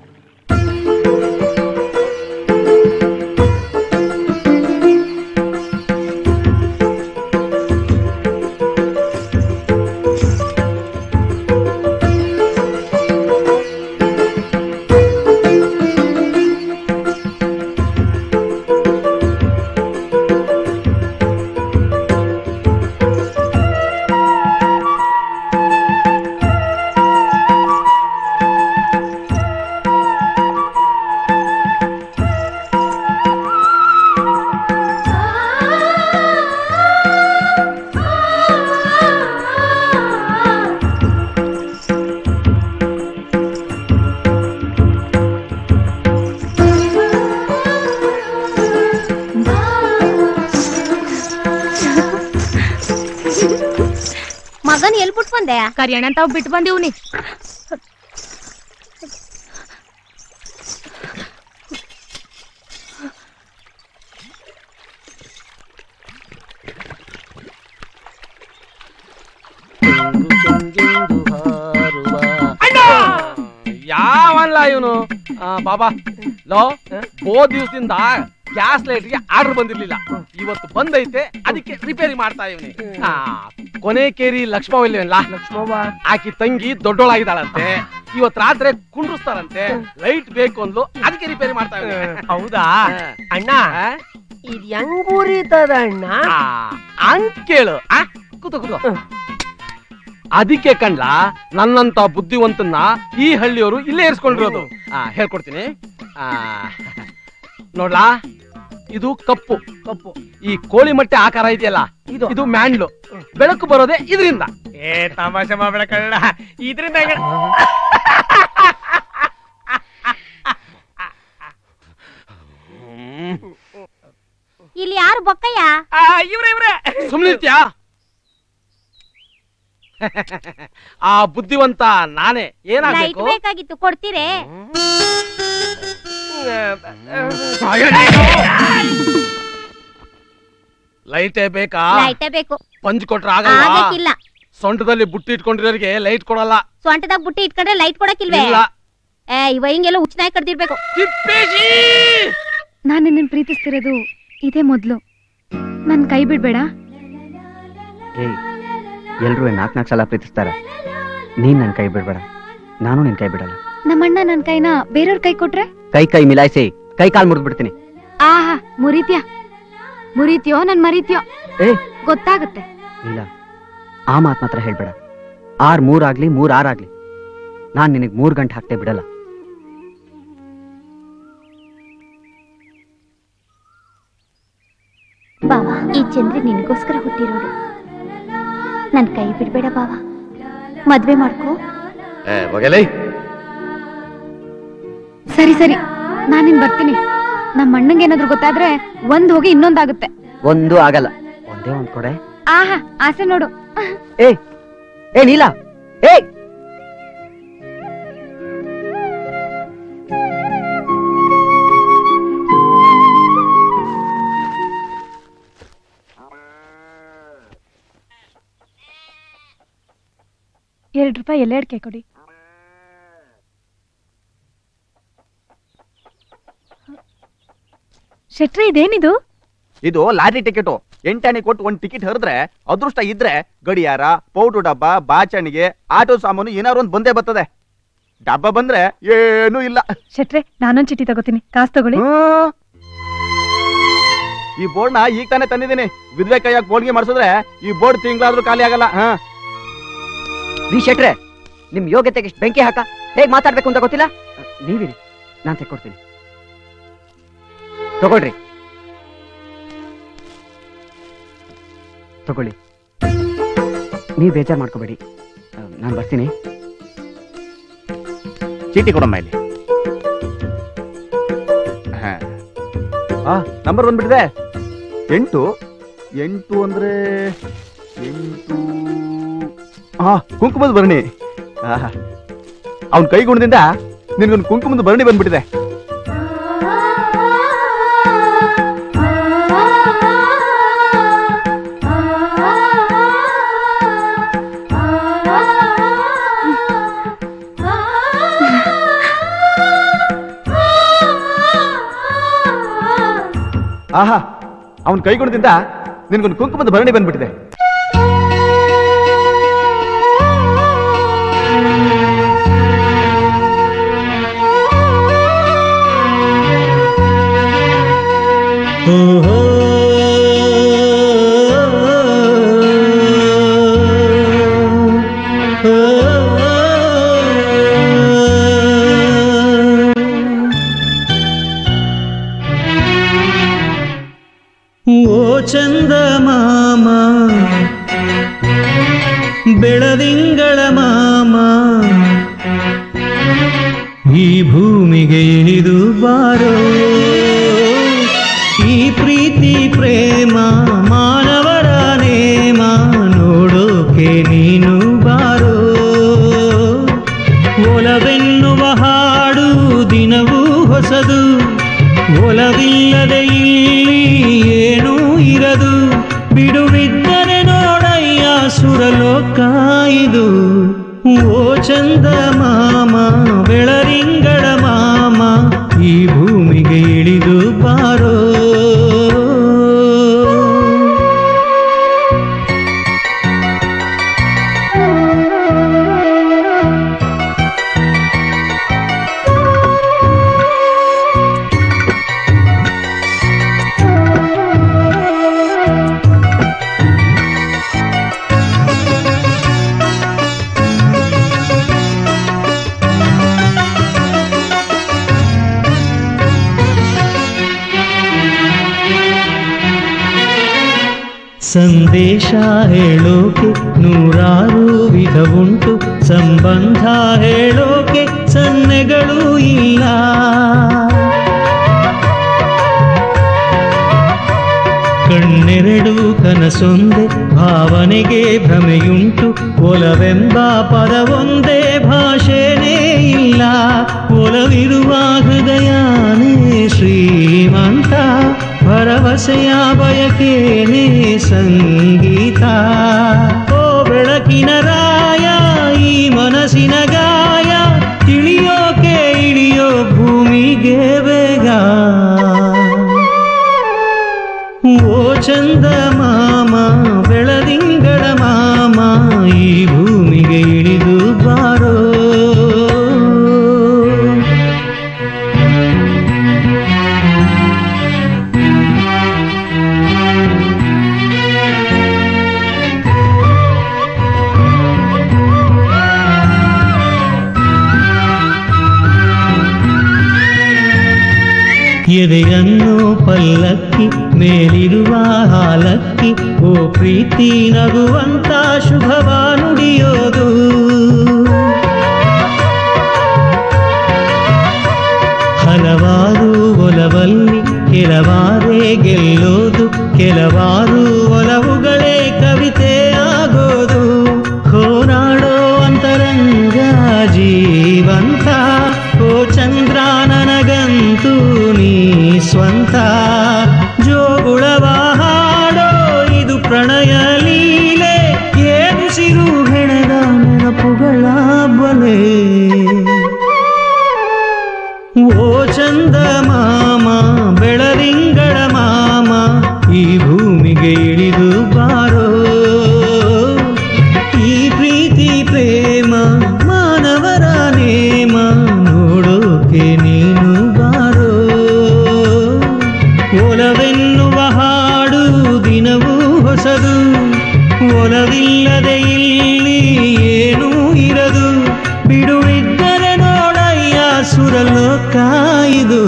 ಕರಿಯಣ್ಣ ತಾವು ಬಿಟ್ಟು ಬಂದಿವ್ನಿ ಯಾವಲ್ಲ ಇವನು ಬಾಬಾ ಲೋ 4 ದಿವಸದಿಂದ ಗ್ಯಾಸ್ ಲೈಟ್ಗೆ ಆರ್ಡರ್ ಬಂದಿರಲಿಲ್ಲ, ಇವತ್ತು ಬಂದೈತೆ, ಅದಕ್ಕೆ ರಿಪೇರಿ ಮಾಡ್ತಾ ಇವ್ನಿ. ಕೊನೆ ಕೇರಿ ಲಕ್ಷ್ಮವ ಇಲ್ವೇನಲ್ಲ, ಲಕ್ಷ್ಮವ ಆಕಿ ತಂಗಿ ದೊಡ್ಡೋಳಾಗಿದ್ದಾಳಂತೆ, ಇವತ್ ರಾತ್ರಿ ಕುಂಡ್ರಿಸ್ತಾರಂತೆ, ಲೈಟ್ ಬೇಕು ಅಂದ್ಲು, ಅದಕ್ಕೆ ರಿಪೇರಿ ಮಾಡ್ತಾ ಇವ್ನಿ. ಹೌದಾ ಅಣ್ಣ, ಇದ್ ಹೆಂಗ್ ಉರಿತದ ಅಣ್ಣ ಅಂತ ಕೇಳು. ಕೂತು ಕೂತು. ಅದಕ್ಕೆ ಕಣ್ಲಾ, ನನ್ನಂತ ಬುದ್ಧಿವಂತನ್ನ ಈ ಹಳ್ಳಿಯವರು ಇಲ್ಲೇ ಇರಿಸ್ಕೊಂಡಿರೋದು. ಹೇಳ್ಕೊಡ್ತೀನಿ ನೋಡ್ಲಾ. ಇದು ಕಪ್ಪು ಕಪ್ಪು, ಈ ಕೋಳಿ ಮೊಟ್ಟೆ ಆಕಾರ ಇದೆಯಲ್ಲ, ಇದು ಮ್ಯಾಂಡ್ಲು, ಬೆಳಕು ಬರೋದೆ ಇದರಿಂದ. ಏ ತಮಾಷೆ ಮಾಡ್ಬೇಡ ಕಣ್ಣ, ಇದರಿಂದ ಇಲ್ಲಿ ಯಾರು ಬೊಕ್ಕಯ್ಯ? ಇವ್ರೆ ಸುಮ್ನಿರ್ತೀಯ? ಆ ಬುದ್ಧಿವಂತ ನಾನೇ. ಏನಾಗಬೇಕಾಗಿತ್ತು? ಕೊಡ್ತೀರೇ? ಲೈಟೇ ಬೇಕಾ? ಲೈಟೇ ಬೇಕು. ಪಂಜ್ ಕೊಟ್ರೆ ಆಗಲ್ಲ. ಸೊಂಟದಲ್ಲಿ ಬುಟ್ಟಿ ಇಟ್ಕೊಂಡಿರೋರಿಗೆ ಲೈಟ್ ಕೊಡಲ್ಲ. ಸೊಂಟದಾಗ ಬುಟ್ಟಿ ಇಟ್ಕೊಂಡ್ರೆ ಲೈಟ್ ಕೊಡಕ್ಕಿಲ್ವೇ? ಏ ಇವ ಹಿಂಗೆಲ್ಲ ಉಚ್ಚನಾಗಿ ಕಡ್ದಿರ್ಬೇಕು. ನಾನು ನಿನ್ನ ಪ್ರೀತಿಸ್ತಿರೋದು ಇದೇ ಮೊದ್ಲು, ನನ್ ಕೈ ಬಿಡ್ಬೇಡ. ಎಲ್ರೂ ನಾಲ್ಕು ನಾಲ್ಕು ಸಲ ಪ್ರೀತಿಸ್ತಾರ, ನೀನ್ ನನ್ ಕೈ ಬಿಡ್ಬೇಡ, ನಾನು ನಿನ್ ಕೈ ಬಿಡಲ್ಲ. ನಮ್ಮಣ್ಣ ನನ್ ಕೈನ ಬೇರೆಯವ್ರ ಕೈ ಕೊಟ್ರೆ ಕೈ ಕೈ ಮಿಲಾಯಿಸಿ ಕೈ ಕಾಲ್ ಮುರಿದ್ ಬಿಡ್ತೀನಿ. ಆಹಾ, ಮುರಿತ್ಯಾ? ಮುರಿತ್ಯೋ ನನ್ ಮರಿತ್ಯೋ ಗೊತ್ತಾಗುತ್ತೆ. ಇಲ್ಲ, ಆ ಮಾತ್ ಮಾತ್ರ ಹೇಳ್ಬೇಡ. 6 3 ಆಗ್ಲಿ 3 6 ಆಗ್ಲಿ, ನಾನ್ ನಿನಗ್ 3 ಗಂಟೆ ಹಾಕ್ತೇ ಬಿಡಲ್ಲ. ಬಾವಾ, ಈ ಚಂದ್ರಿ ನಿನಗೋಸ್ಕರ ಹುಟ್ಟಿರೋಡು, ನನ್ ಕೈ ಬಿಡ್ಬೇಡ ಬಾವಾ, ಮದ್ವೆ ಮಾಡ್ಕೋ. ಸರಿ ಸರಿ, ನಾನಿನ್ ಬರ್ತೀನಿ. ನಮ್ಮ ಅಣ್ಣಂಗೆ ಏನಾದ್ರು ಗೊತ್ತಾದ್ರೆ ಒಂದ್ ಹೋಗಿ ಇನ್ನೊಂದಾಗುತ್ತೆ. ಒಂದು ಆಗಲ್ಲ, ಒಂದೇ ಒಂದ್ ಕೊಡೆ. ಆಹಾ, ಆಸೆ ನೋಡು. ಏ ಏ ನೀಲ, ಏ ₹2 ಎಲ್ಲ ಅಡಿಕೆ ಕೊಡಿ. ಶೆಟ್ರೆ, ಇದೇನಿದು? ಇದು ಲಾರಿ ಟಿಕೆಟು. 8 ಆಣೆ ಕೊಟ್ಟು 1 ಟಿಕೆಟ್ ಹರಿದ್ರೆ ಅದೃಷ್ಟ ಇದ್ರೆ ಗಡಿಯಾರ, ಪೌಡ್ರು ಡಬ್ಬ, ಬಾಚಣಿಗೆ, ಆಟೋ ಸಾಮಾನು ಏನಾರು ಒಂದ್ ಬಂದೇ ಬರ್ತದೆ. ಡಬ್ಬ ಬಂದ್ರೆ ಏನೂ ಇಲ್ಲ. ಶೆಟ್ರೆ, ನಾನೊಂದ್ ಚೀಟಿ ತಗೋತೀನಿ, ಕಾಸು ತಗೊಳ್ಳಿ. ಈ ಬೋರ್ಡ್ನ ಈಗ ತಾನೇ ತಂದಿದ್ದೀನಿ. ವಿಧವೆ ಕೈಯಾಗ ಬೋರ್ಡ್ಗೆ ಮಾಡಿಸಿದ್ರೆ ಈ ಬೋರ್ಡ್ ತಿಂಗಳಾದ್ರೂ ಖಾಲಿ ಆಗಲ್ಲ. ಶೆಟ್ರೆ, ನಿಮ್ ಯೋಗ್ಯತೆಗೆ ಬೆಂಕಿ ಹಾಕ. ಹೇಗ್ ಮಾತಾಡ್ಬೇಕು ಅಂತ ಗೊತ್ತಿಲ್ಲ. ನೀವಿರಿ, ನಾನ್ ತೆಕ್ಕೊಡ್ತೀನಿ, ತಗೊಳ್ರಿ. ತಗೊಳ್ಳಿ, ನೀವ್ ಬೇಜಾರ್ ಮಾಡ್ಕೋಬೇಡಿ, ನಾನ್ ಬರ್ತೀನಿ. ಚೀಟಿ ಕೊಡಮ್ಮ ಇಲ್ಲಿ. ನಂಬರ್ ಬಂದ್ಬಿಟ್ಟಿದೆ 8 8 ಅಂದ್ರೆ 8. ಕುಂಕುಮದ ಭರಣಿ. ಅವನ್ ಕೈಗುಣದಿಂದ ನಿನ್ಗೊಂದು ಕುಂಕುಮದ ಭರಣಿ ಬಂದ್ಬಿಟ್ಟಿದೆ. ಆಹಾ, ಅವನ್ ಕೈಗುಣದಿಂದ ನಿನ್ಗೊಂದು ಕುಂಕುಮದ ಭರಣಿ ಬಂದ್ಬಿಟ್ಟಿದೆ. ಮಾಮ ಬೆಳರಿಂಗಳ ಮಾಮ ಈ ಭೂಮಿಗೆ ಇಳಿದು ಬಾರೋ. ಸಂದೇಶ ಹೇಳೋಕೆ ನೂರಾರು ವಿಧವುಂಟು, ಸಂಬಂಧ ಹೇಳೋಕೆ ಸನ್ನೆಗಳು ಇಲ್ಲ. ಕಣ್ಣೆರಡು ಕನಸೊಂದೆ, ಭಾವನೆಗೆ ಭ್ರಮೆಯುಂಟು, ಒಲವೆಂಬ ಪದವೊಂದೇ ಭಾಷೆನೇ ಇಲ್ಲ. ಒಲವಿರುವ ಹೃದಯನೇ ಶ್ರೀಮಂತ, ಭರವಸೆಯ ಬಯಕೇನೇ ಸಂಗೀತ. ಓ ಬೆಳಕಿನ ರಾಯ, ಈ ಮನಸ್ಸಿನ ಗಾಯ, ತಿಳಿಯೋಕೆ ಇಳಿಯೋ ಭೂಮಿಗೆ ಬೇಗ. ಓ ಚಂದ ಮಾಮ, ಬೆಳದಿಂಗಳ ಮಾಮ, ಈ ಭೂಮಿಗೆ ಇಳಿದು ಬಾರೋ. ಎದೆಯನ್ನು ಪಲ್ಲಕ್ಕಿ, ಮೇಲಿರುವ ಹಾಲಕ್ಕಿ, ಓ ಪ್ರೀತಿ ನಗುವಂತ ಶುಭವ ನುಡಿಯೋದು. ಹಲವಾರು ಒಲವಲ್ಲಿ ಕೆಲವಾರೇ ಗೆಲ್ಲೋದು, ಕೆಲವಾರು ಒಲವುಗಳೇ ಕವಿತೆ ಆಗೋದು. ಹೋರಾಡೋ ಅಂತರಂಗ ಜೀವಂತ, ಓ ಚಂದ್ರ ನನಗಂತೂ ನೀ ಸ್ವಂತ. ಜೋಗುಳವ ಹಾಡೋ ಇದು ಪ್ರಣಯ ಲೀಲೆ, ಏರಿಸಿರು ಹೆಣದ ನೆನಪುಗಳ ಬಲೆ. ಓ ಚಂದ ಮಾಮ, ಬೆಳದಿಂಗಳ ಮಾಮ, ಈ ಭೂಮಿಗೆ ಇಳಿದು ಬಾರೋ. ಈ ಪ್ರೀತಿ ಪ್ರೇಮ ಮಾನವರ ನೇಮ, ನೋಡೋಕೆ ನೀನು ಬಾರೋ. ಒಲವೆನ್ನುವ ಹಾಡು ದಿನವೂ ಹೊಸದು, ಒಲವಿಲ್ಲದೆ ಇಲ್ಲಿ ಏನೂ ಇರದು. ಬಿಡುವಿದ್ದರೆ ನೋಡಯ್ಯ ಸುರಲೋಕ ಇದು.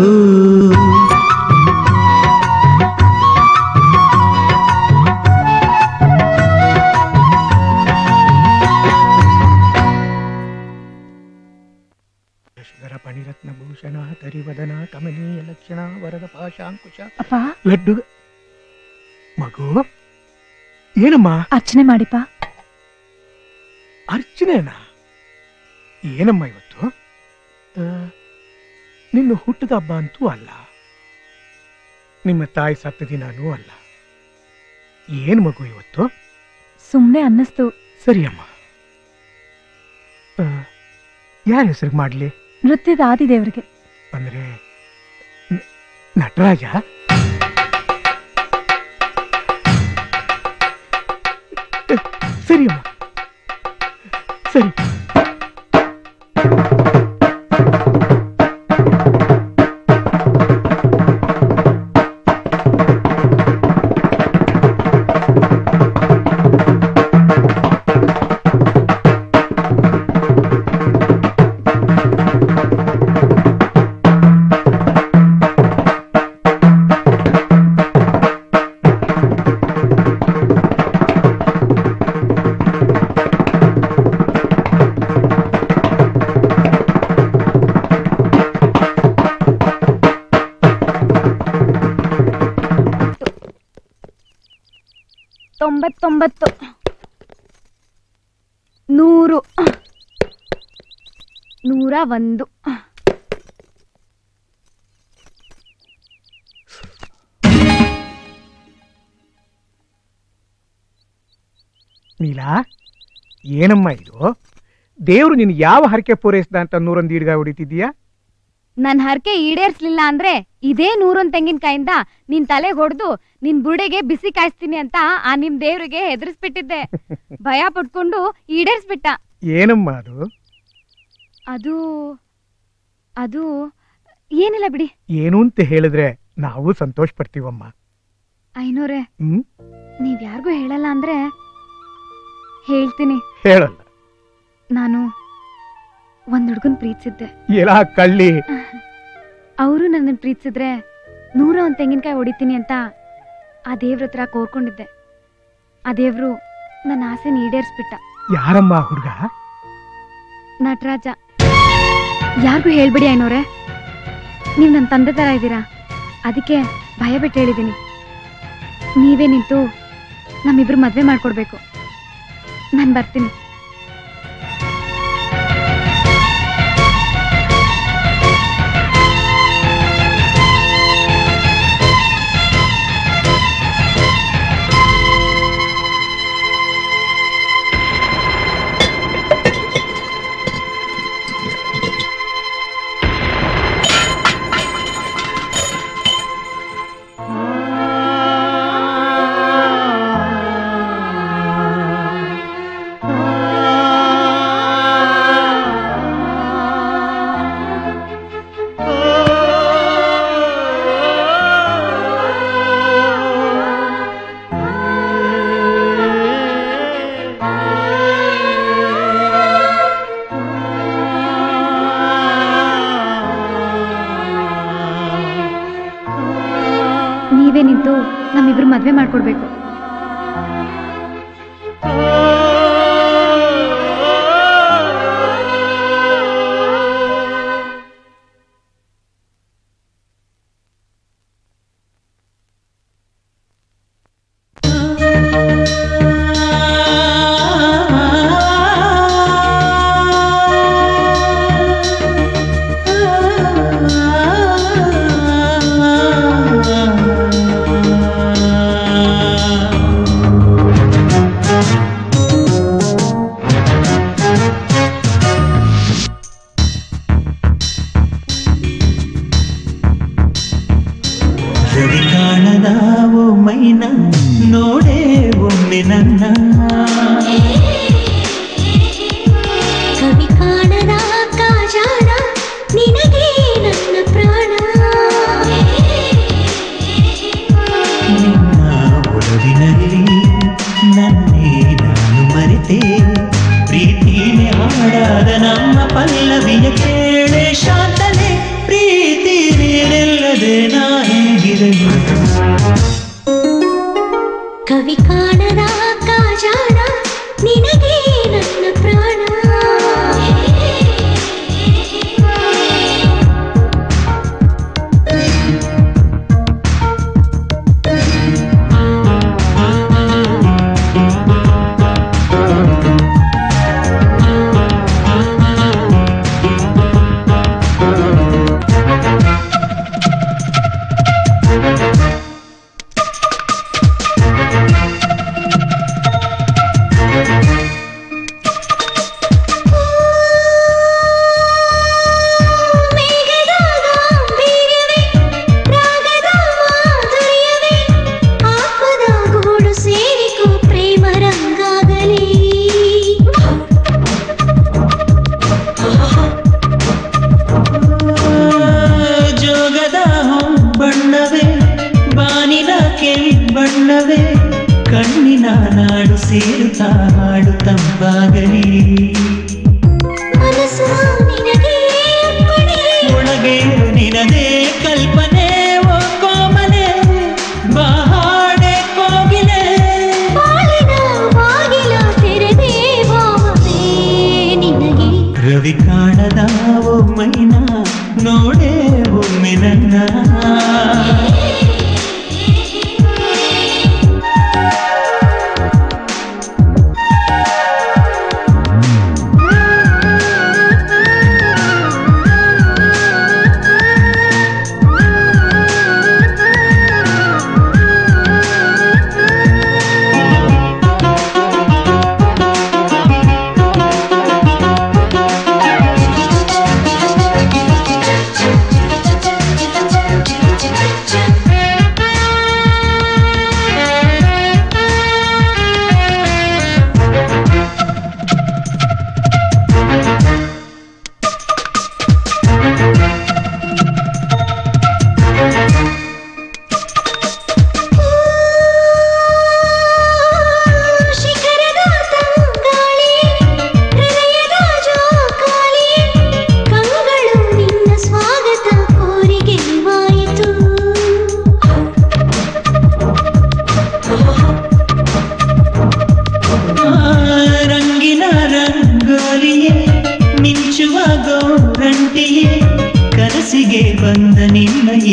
ಮಗು ಏನಮ್ಮ ಅರ್ಚನೆ ಮಾಡಿಪ್ಪ? ಅರ್ಚನೆನಾ? ಏನಮ್ಮ ಇವತ್ತು ನಿನ್ನ ಹುಟ್ಟಿದ ಹಬ್ಬ ಅಂತೂ ಅಲ್ಲ, ನಿಮ್ಮ ತಾಯಿ ಸತ್ತ ದಿನಾನೂ ಅಲ್ಲ, ಏನ್ ಮಗು ಇವತ್ತು? ಸುಮ್ಮನೆ ಅನ್ನಿಸ್ತು. ಸರಿಯಮ್ಮ, ಯಾರ ಹೆಸರಿಗೆ ಮಾಡ್ಲಿ? ನೃತ್ಯದ ಆದಿದೇವರಿಗೆ. ಅಂದ್ರೆ ನಟರಾಜ? ಸರಿಯಮ್ಮ, ಸರಿ. ತೊಂಬತ್ತೊಂಬತ್ತು, 100, 101. ನೀಲಾ, ಏನಮ್ಮ ಇದು? ದೇವ್ರು ನೀನು ಯಾವ ಹರಕೆ ಪೂರೈಸಿದ ಅಂತ 101 ಈಡ್ಗ ಹೊಡಿತಿದ್ದೀಯಾ? ನನ್ ಹರಕೆ ಈಡೇರ್ಸ್ಲಿಲ್ಲ ಅಂದ್ರೆ ಇದೇ 101 ತೆಂಗಿನಕಾಯಿಂದ ನಿನ್ ತಲೆಗೆ ಹೊಡೆದು ನಿನ್ ಬುರ್ಡೆಗೆ ಬಿಸಿ ಕಾಯಿಸ್ತೀನಿ ಅಂತ ಆ ನಿಮ್ ದೇವ್ರಿಗೆ ಹೆದರ್ಸ್ಬಿಟ್ಟಿದ್ದೆ. ಭಯ ಪಟ್ಕೊಂಡು ಈಡೇರ್ಸ್ಬಿಟ್ಟ. ಏನಮ್ಮ ಅದು? ಅದು ಅದು ಏನಿಲ್ಲ ಬಿಡಿ. ಏನು ಅಂತ ಹೇಳಿದ್ರೆ ನಾವು ಸಂತೋಷ ಪಡ್ತೀವಮ್ಮ. ಐನೋರೆ, ನೀವ್ ಯಾರಿಗೂ ಹೇಳಲ್ಲ ಅಂದ್ರೆ ಹೇಳ್ತೀನಿ. ಹೇಳಲ್ಲ. ನಾನು ಒಂದ್ ಹುಡುಗನ್ ಪ್ರೀತಿಸಿದ್ದೆ. ಎಲ್ಲ ಕಳ್ಳಿ. ಅವರು ನನ್ನ ಪ್ರೀತಿಸಿದ್ರೆ 101 ತೆಂಗಿನಕಾಯಿ ಹೊಡಿತೀನಿ ಅಂತ ಆ ದೇವ್ರ ಹತ್ರ ಕೋರ್ಕೊಂಡಿದ್ದೆ. ಆ ದೇವರು ನನ್ನ ಆಸೆ ನೀಡೇರಿಸ್ಬಿಟ್ಟ. ಯಾರಮ್ಮ ಹುಡುಗ? ನಟರಾಜ. ಯಾರಿಗೂ ಹೇಳ್ಬಿಡಿ ಐನೋರೆ, ನೀವು ನನ್ನ ತಂದೆ ತರ ಇದ್ದೀರಾ, ಅದಕ್ಕೆ ಭಯ ಬಿಟ್ಟು ಹೇಳಿದ್ದೀನಿ. ನೀವೇ ನಿಂತು ನಮ್ಮಿಬ್ರು ಮದುವೆ ಮಾಡ್ಕೊಡ್ಬೇಕು. ನಾನು ಬರ್ತೀನಿ. ಮದುವೆ ಮಾಡ್ಕೊಡ್ಬೇಕು.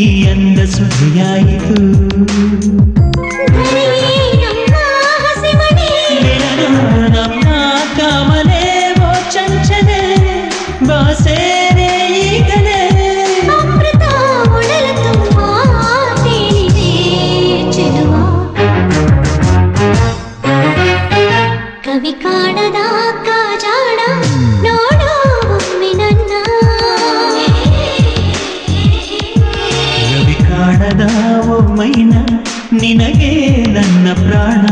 ಈ ಅಂದ ಸುದ್ದಿಯಾಯಿತು ನಮ್ಮ ಕಮಲೆ ಓ ಚಂಚಲೆ ಬಾಸೇನೆ ಈಗಲೇ ಅಮೃತ ಒಡಲ ತುಂಬ ತಿಳಿದೆ ಚೆಲುವ ಕವಿ ಕಾಣದ ಕಾಜಾಣ ನೋಡೋ ಒಮ್ಮೆ ನನ್ನ ಕವಿ ಕಾಣದ ಒಮ್ಮೈನ ನಿನಗೆ ನನ್ನ ಪ್ರಾಣ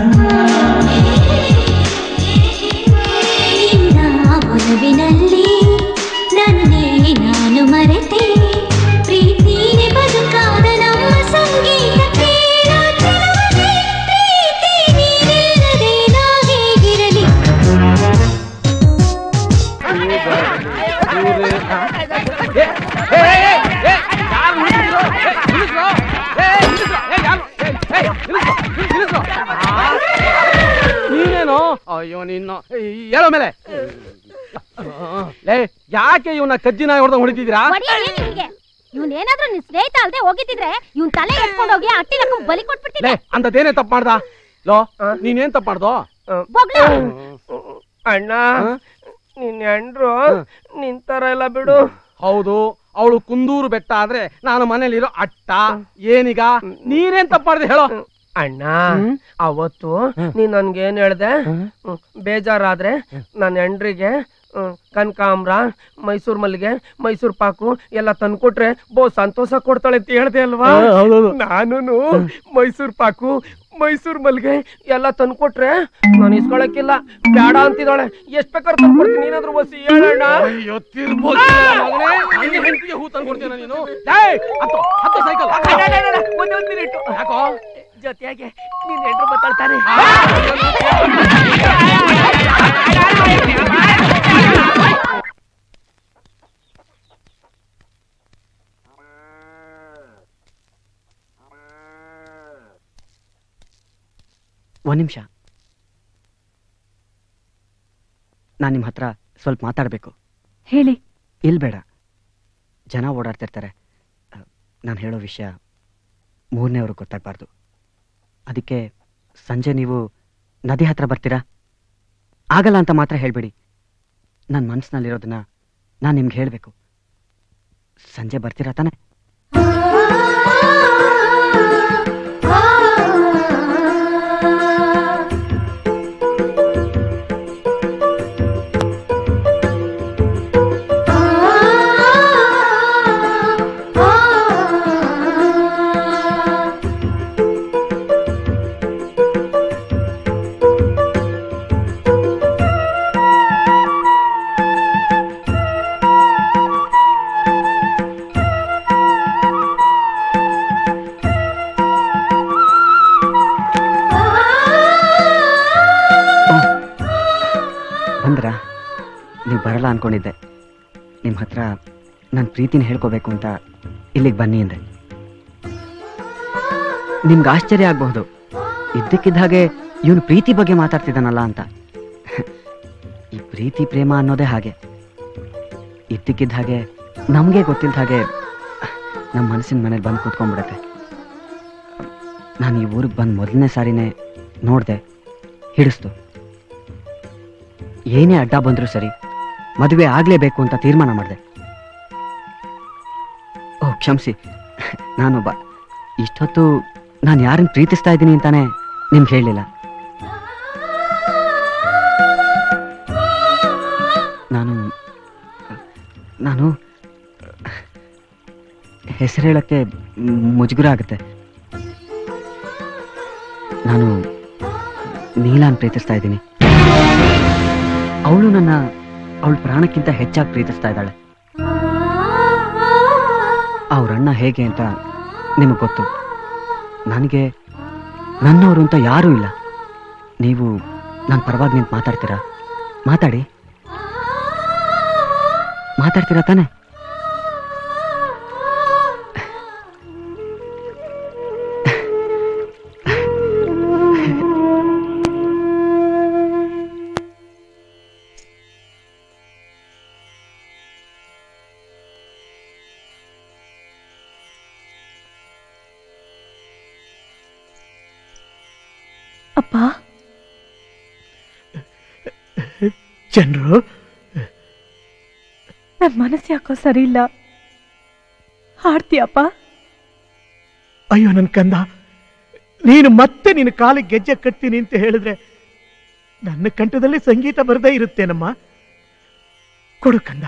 ಅಯ್ಯೋ ನಿನ್ನ ಹೇಳೋ ಮೇಲೆ ಲೇ ಯಾಕೆ ಇವನ ಕಜ್ಜಿನ ಹೊಡೆದ ಹೊಡಿತಿದ್ದೀರಾ? ಇವನ್ ಏನಾದ್ರೂ ನಿನ್ ಸ್ನೇಹಿತ ಅಲ್ದೆ ಹೋಗಿದ್ರೆ ಇವನ್ ತಲೆ ಎತ್ಕೊಂಡು ಹೋಗಿ ಅಟ್ಟಿ ನಕ್ಕ ಬಲಿ ಕೊಟ್ಬಿಡ್ತಿದ್ದೆ. ಅಂತದೇನೇ ತಪ್ಪು ಮಾಡ್ದ ಲೋ, ನೀನೇನ್ ತಪ್ಪು ಮಾಡ್ದೋ ಅಣ್ಣ? ನಿನ್ ಹೆಂಡ್ರು ನಿನ್ ತರ ಎಲ್ಲ ಬಿಡು. ಹೌದು, ಅವಳು ಕುಂದೂರು ಬೆಟ್ಟ ಆದ್ರೆ ನಾನು ಮನೇಲಿರೋ ಅಟ್ಟ. ಏನೀಗ ನೀನೇನ್ ತಪ್ಪು ಮಾಡ್ದೆ ಹೇಳೋ ಅಣ್ಣ? ಅವತ್ತು ನೀನ್ ನನ್ಗೇನ್ ಹೇಳ್ದೆ, ಬೇಜಾರಾದ್ರೆ ನನ್ನ ಹೆಂಡ್ರಿಗೆ ಕನಕಾಂಬ್ರ, ಮೈಸೂರು ಮಲ್ಲಿಗೆ, ಮೈಸೂರು ಪಾಕು ಎಲ್ಲ ತಂದ್ಕೊಟ್ರೆ ಬೋ ಸಂತೋಷ ಕೊಡ್ತಾಳೆ ಅಂತ ಹೇಳ್ದೆ ಅಲ್ವಾ? ನಾನು ಮೈಸೂರು ಪಾಕು, ಮೈಸೂರು ಮಲ್ಲಿಗೆ ಎಲ್ಲ ತಂದ್ಕೊಟ್ರೆ ನಾನು ಇಸ್ಕೊಳಕ್ಕಿಲ್ಲ, ಬೇಡ ಅಂತಿದ್ದಾಳೆ. ಎಷ್ಟ್ ಬೇಕಾದ್ರೆ ತಂದ್ಕೊಡ್ತೀನಿ, ನೀನಾದ್ರೂ ಬಸ್ಸಿ ಹೇಳೋಣ. ಹೂ ತಂದ್ಕೊಡ್ತೀನ ನೀನು? ಒಂದೊಂದ್ ಮಿನಿಟ್ ಯಾಕೋ ಜೊತೆಯಾಗೆ ನೀನ್ ಎಲ್ರು ಬತ್ತಾಳ್ತಾರೆ. ಒಂದ್ ನಿಮಿಷ, ನಾನ್ ನಿಮ್ ಹತ್ರ ಸ್ವಲ್ಪ ಮಾತಾಡ್ಬೇಕು. ಹೇಳಿ. ಇಲ್ಬೇಡ, ಜನ ಓಡಾಡ್ತಿರ್ತಾರೆ, ನಾನು ಹೇಳೋ ವಿಷಯ ಮೂರನೇವರು ಗೊತ್ತಾಗ್ಬಾರ್ದು. ಅದಕ್ಕೆ ಸಂಜೆ ನೀವು ನದಿ ಹತ್ರ ಬರ್ತೀರಾ? ಆಗಲ್ಲ ಅಂತ ಮಾತ್ರ ಹೇಳ್ಬೇಡಿ, ನನ್ನ ಮನಸ್ಸಿನಲ್ಲಿರೋದನ್ನ ನಾನು ನಿಮ್ಗೆ ಹೇಳಬೇಕು. ಸಂಜೆ ಬರ್ತೀರಾ ತಾನೆ? ಬರಲ್ಲ ಅನ್ಕೊಂಡಿದ್ದೆ, ನಿಮ್ ಹತ್ರ ನನ್ ಪ್ರೀತಿನ ಹೇಳ್ಕೋಬೇಕು ಅಂತ ಇಲ್ಲಿಗೆ ಬನ್ನಿ ಅಂದೆ. ನಿಮ್ಗೆ ಆಶ್ಚರ್ಯ ಆಗಬಹುದು, ಇದ್ದಕ್ಕಿದ್ದ ಹಾಗೆ ಇವನು ಪ್ರೀತಿ ಬಗ್ಗೆ ಮಾತಾಡ್ತಿದ್ದಾನಲ್ಲ ಅಂತ. ಈ ಪ್ರೀತಿ ಪ್ರೇಮ ಅನ್ನೋದೇ ಹಾಗೆ, ಇದ್ದಕ್ಕಿದ್ದ ಹಾಗೆ ನಮ್ಗೆ ಗೊತ್ತಿಲ್ದ ಹಾಗೆ ನಮ್ಮ ಮನಸ್ಸಿನ ಮನೇಲಿ ಬಂದು ಕೂತ್ಕೊಂಡ್ಬಿಡತ್ತೆ. ನಾನು ಈ ಊರಿಗೆ ಬಂದು ಮೊದಲನೇ ಸಾರಿನೇ ನೋಡ್ದೆ, ಹಿಡಿಸ್ತು. ಏನೇ ಅಡ್ಡ ಬಂದ್ರು ಸರಿ, ಮದುವೆ ಆಗ್ಲೇಬೇಕು ಅಂತ ತೀರ್ಮಾನ ಮಾಡಿದೆ. ಓ ಕ್ಷಮಿಸಿ, ನಾನೊಬ್ಬ ಇಷ್ಟೊತ್ತು ನಾನು ಯಾರನ್ನ ಪ್ರೀತಿಸ್ತಾ ಇದ್ದೀನಿ ಅಂತಾನೆ ನಿಮ್ಗೆ ಹೇಳಲಿಲ್ಲ. ನಾನು ಹೆಸರು ಹೇಳಕ್ಕೆ ಮುಜುಗುರ ಆಗುತ್ತೆ. ನಾನು ನೀಲಾನ್ ಪ್ರೀತಿಸ್ತಾ ಇದ್ದೀನಿ. ಅವಳು ನನ್ನ ಅವಳು ಪ್ರಾಣಕ್ಕಿಂತ ಹೆಚ್ಚಾಗಿ ಪ್ರೀತಿಸ್ತಾ ಇದ್ದಾಳೆ. ಅವ್ರಣ್ಣ ಹೇಗೆ ಅಂತ ನಿಮಗೆ ಗೊತ್ತು. ನನಗೆ ನನ್ನವರು ಅಂತ ಯಾರೂ ಇಲ್ಲ. ನೀವು ನನ್ನ ಪರವಾಗಿ ನಿಂತು ಮಾತಾಡ್ತೀರಾ? ಮಾತಾಡ್ತೀರಾ ತಾನೆ? ಅಪ್ಪ ಚಂದ್ರು ನನ್ನ ಮನಸ್ಸು ಯಾಕೋ ಸರಿ ಇಲ್ಲ ಹಾಡ್ತೀಯಪ್ಪ ಅಯ್ಯೋ ನನ್ನ ಕಂದ ನೀನು ಮತ್ತೆ ನಿನ್ನ ಕಾಲಿಗೆ ಗೆಜ್ಜೆ ಕಟ್ತೀನಿ ಅಂತ ಹೇಳಿದ್ರೆ ನನ್ನ ಕಂಠದಲ್ಲಿ ಸಂಗೀತ ಬರದೇ ಇರುತ್ತೇನಮ್ಮ ಕೊಡು ಕಂದ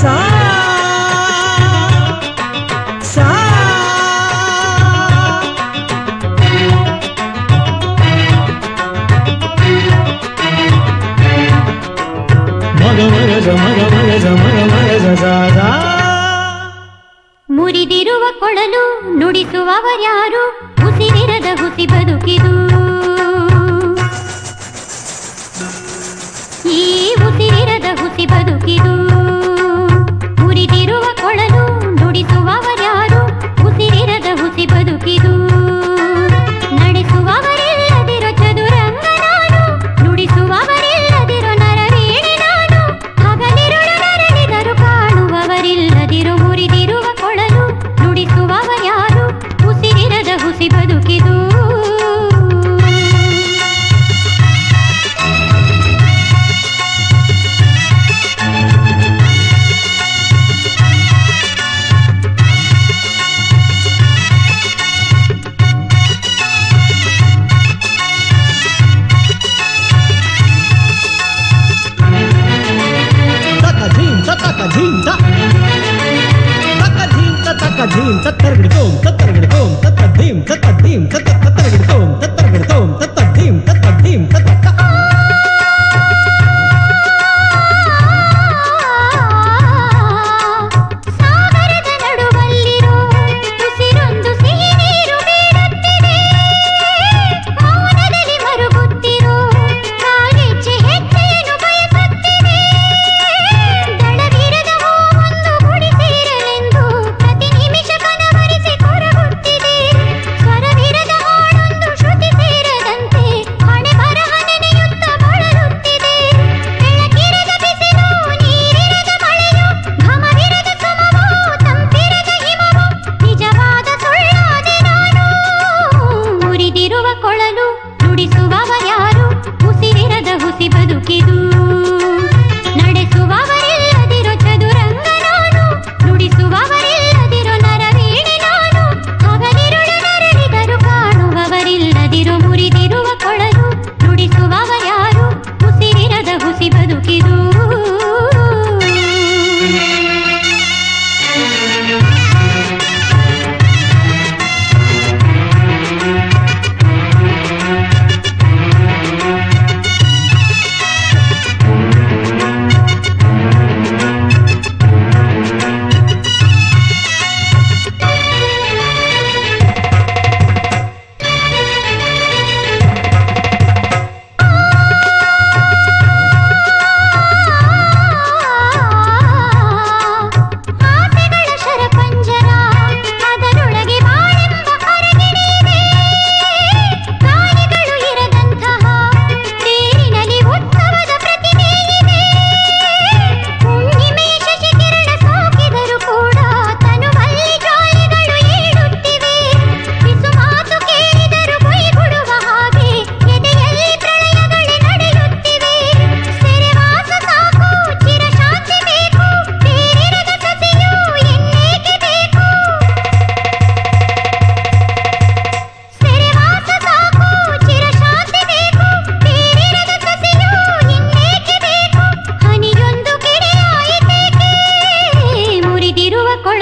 सा सा ಮುರಿದಿರುವ ಕೊಳಲು ನುಡಿಸುವವರ್ಯಾರು ಉಸಿರಿರದ ಹುಸಿ ಬದುಕಿದು ಈ ಉಸಿರಿರದ ಹುಸಿ ಬದುಕಿದು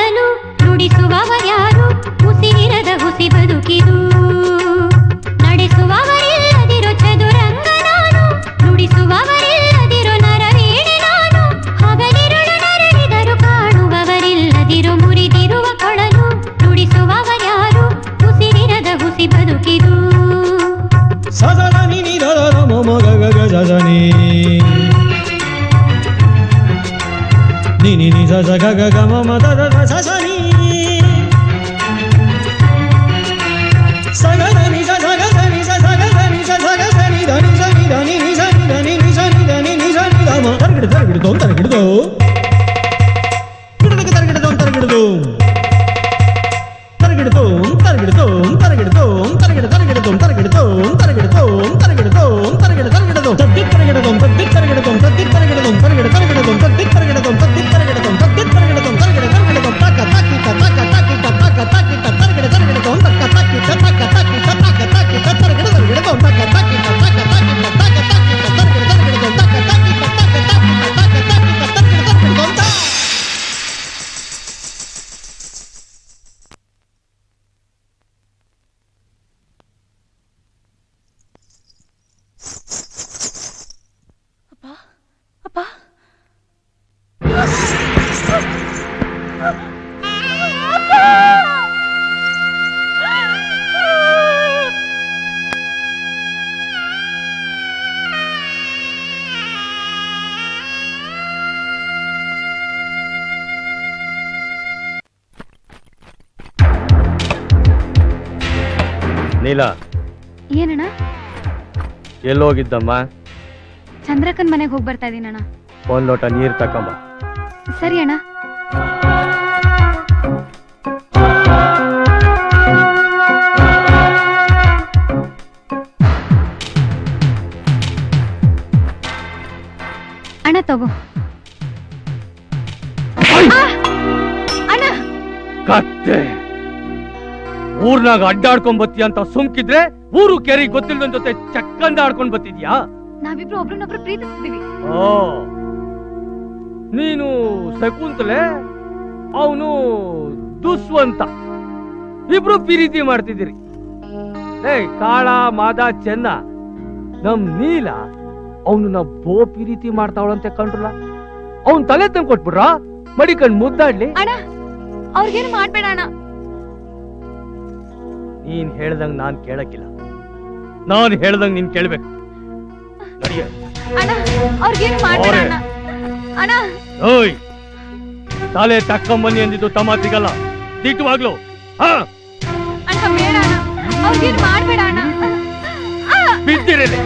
ಬದುಕನ್ನು ನುಡಿಸುವವರ್ಯಾರು ಉಸಿರಿರದ ಹುಸಿ ಬದುಕಿದು ನಡೆಸುವವರಿಲ್ಲದಿರು ಚದುರಂಗ ನಾನು ನುಡಿಸುವವರಿಲ್ಲದಿರು ನರವೀಣೆ ನಾನು ಹಗಲಿರುಳು ನರಳಿದರು ಕಾಣುವವರಿಲ್ಲದಿರು ಮುರಿದಿರುವ ಕೊಳಲು ನುಡಿಸುವವರ್ಯಾರು ಉಸಿರಿರದ ಹುಸಿ ಬದುಕಿದು ಸದನಿ ನಿರರ ಮಮ ಗಗ Ghazni ni ni sa sa ga ga ga ma ma da da sa sa ni sa ga da ni sa sa ga da ni sa sa ga da ni sa sa ga da ni da ni sa ni da ni sa ni da ni sa ni da ni sa ni da ma tar gid do tar gid do gid tar gid do tar gid do tar gid do tar gid do tar gid do tar gid tar gid do tar gid do tar gid do tar gid do tar gid tar gid do tar gid do tar gid do tar gid do tar gid tar gid do tar gid tar gid do ಎಲ್ಲೋಗಿದ್ದಮ್ಮ? ಚಂದ್ರಕನ್ ಮನೆಗೆ ಹೋಗಿ ಬರ್ತಾ ಇದೀನಿ ಅಣ್ಣ. ಒಂದು ಲೋಟ ನೀರು ತಕೊಂಬ. ಸರಿ ಅಣ್ಣ. ಅಣ್ಣ ತಗೋ. ಅಣ್ಣ ಕತ್ತೆ ಊರ್ನಾಗ ಅಡ್ಡಾಡ್ಕೊಂಡ್ ಬತ್ತಿ ಅಂತ ಸುಮ್ಕಿದ್ರೆ ಊರು ಕೆರೆ ಗೊತ್ತಿಲ್ಲದ ಜೊತೆ ಚಕ್ಕಂದ ಆಡ್ಕೊಂಡ್ ಬರ್ತಿದ್ಯಾ? ನಾವಿಬ್ರು ಒಬ್ರನ್ನೊಬ್ರು ಪ್ರೀತಿಸ್ತೀವಿ. ನೀನು ಶಕುಂತಲೆ, ಅವನು ದುಷ್ವಂತ, ಇಬ್ರು ಪ್ರೀತಿ ಮಾಡ್ತಿದ್ದೀರಿ. ಕಾಳ ಮಾದ ಚೆನ್ನ ನಮ್ ನೀಲ ಅವನು ನಾ ಬೋ ಪ್ರೀತಿ ಮಾಡ್ತಾವಳಂತೆ ಕಂಡ್ರಲ್ಲ. ಅವನ್ ತಲೆ ತಂದು ಕೊಟ್ಬಿಡ್ರ ಮಡಿಕಂಡ್ ಮುದ್ದಾಡ್ಲಿ. ಅಣ್ಣ ಅವ್ರಿಗೇನು ಮಾಡ್ಬೇಡ ಅಣ್ಣ. ನೀನ್ ಹೇಳ್ದಂಗ್ ನಾನ್ ಕೇಳಕ್ಕಿಲ್ಲ, ನಾನು ಹೇಳ್ದಂಗ ನೀನ್ ಕೇಳ್ಬೇಕು. ತಲೆ ತಕ್ಕಂಬನ್ನಿ ಎಂದಿದ್ದು ತಮ್ಮ ಸಿಗಲ್ಲ, ದಿಟ್ಟವಾಗ್ಲು ಬಿದ್ದಿರಲಿ.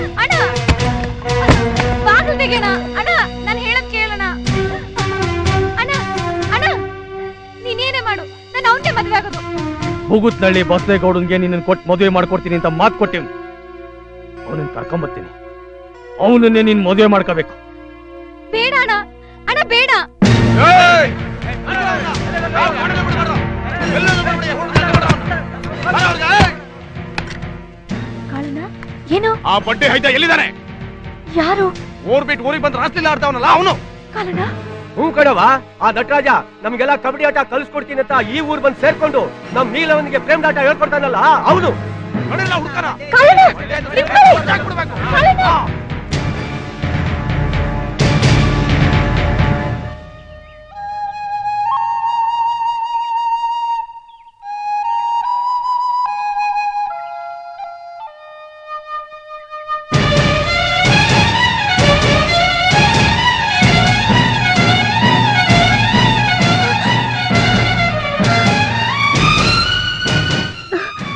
ನೀನೇನೇ ಮಾಡು, ನಾನು ಅವನ್ನೇ ಮದುವೆ ಆಗೋದು. ಬೂಗುತ್ನಳ್ಳಿ ಬಸವೇಗೌಡನ್ಗೆ ನಿನ್ನ ಕೊಟ್ಟು ಮದುವೆ ಮಾಡ್ಕೊಡ್ತೀನಿ ಅಂತ ಮಾತು ಕೊಟ್ಟಿವ್ನು. ಅವನನ್ನು ಕರ್ಕೊಂಬರ್ತೀನಿ, ಅವನನ್ನೇ ನೀನ್ ಮದುವೆ ಮಾಡ್ಕೋಬೇಕು. ಬೇಡ ಅಣ್ಣ, ಬೇಡ. ಏನು ಆ ಬಡ್ಡೆ ಹೈದ ಎಲ್ಲಿದ್ದಾನೆ? ಯಾರು? ಊರ್ ಬಿಟ್ಟು ಊರಿಗೆ ಬಂದು ರಾಸ್ತೆಲ್ಲ ಆಡ್ತಾವನಲ್ಲ ಅವನು. ಕಾಲಣ್ಣ? ಹೂ ಕಣವಾ, ಆ ನಟರಾಜ ನಮ್ಗೆಲ್ಲ ಕಬಡ್ಡಿ ಆಟ ಕಲಿಸ್ಕೊಡ್ತೀನಿ ಅಂತ ಈ ಊರ್ ಬಂದು ಸೇರ್ಕೊಂಡು ನಮ್ ನೀಲವನಿಗೆ ಪ್ರೇಮ್ ಆಟ ಹೇಳ್ಕೊಡ್ತಾನಲ್ಲ ಅವನು.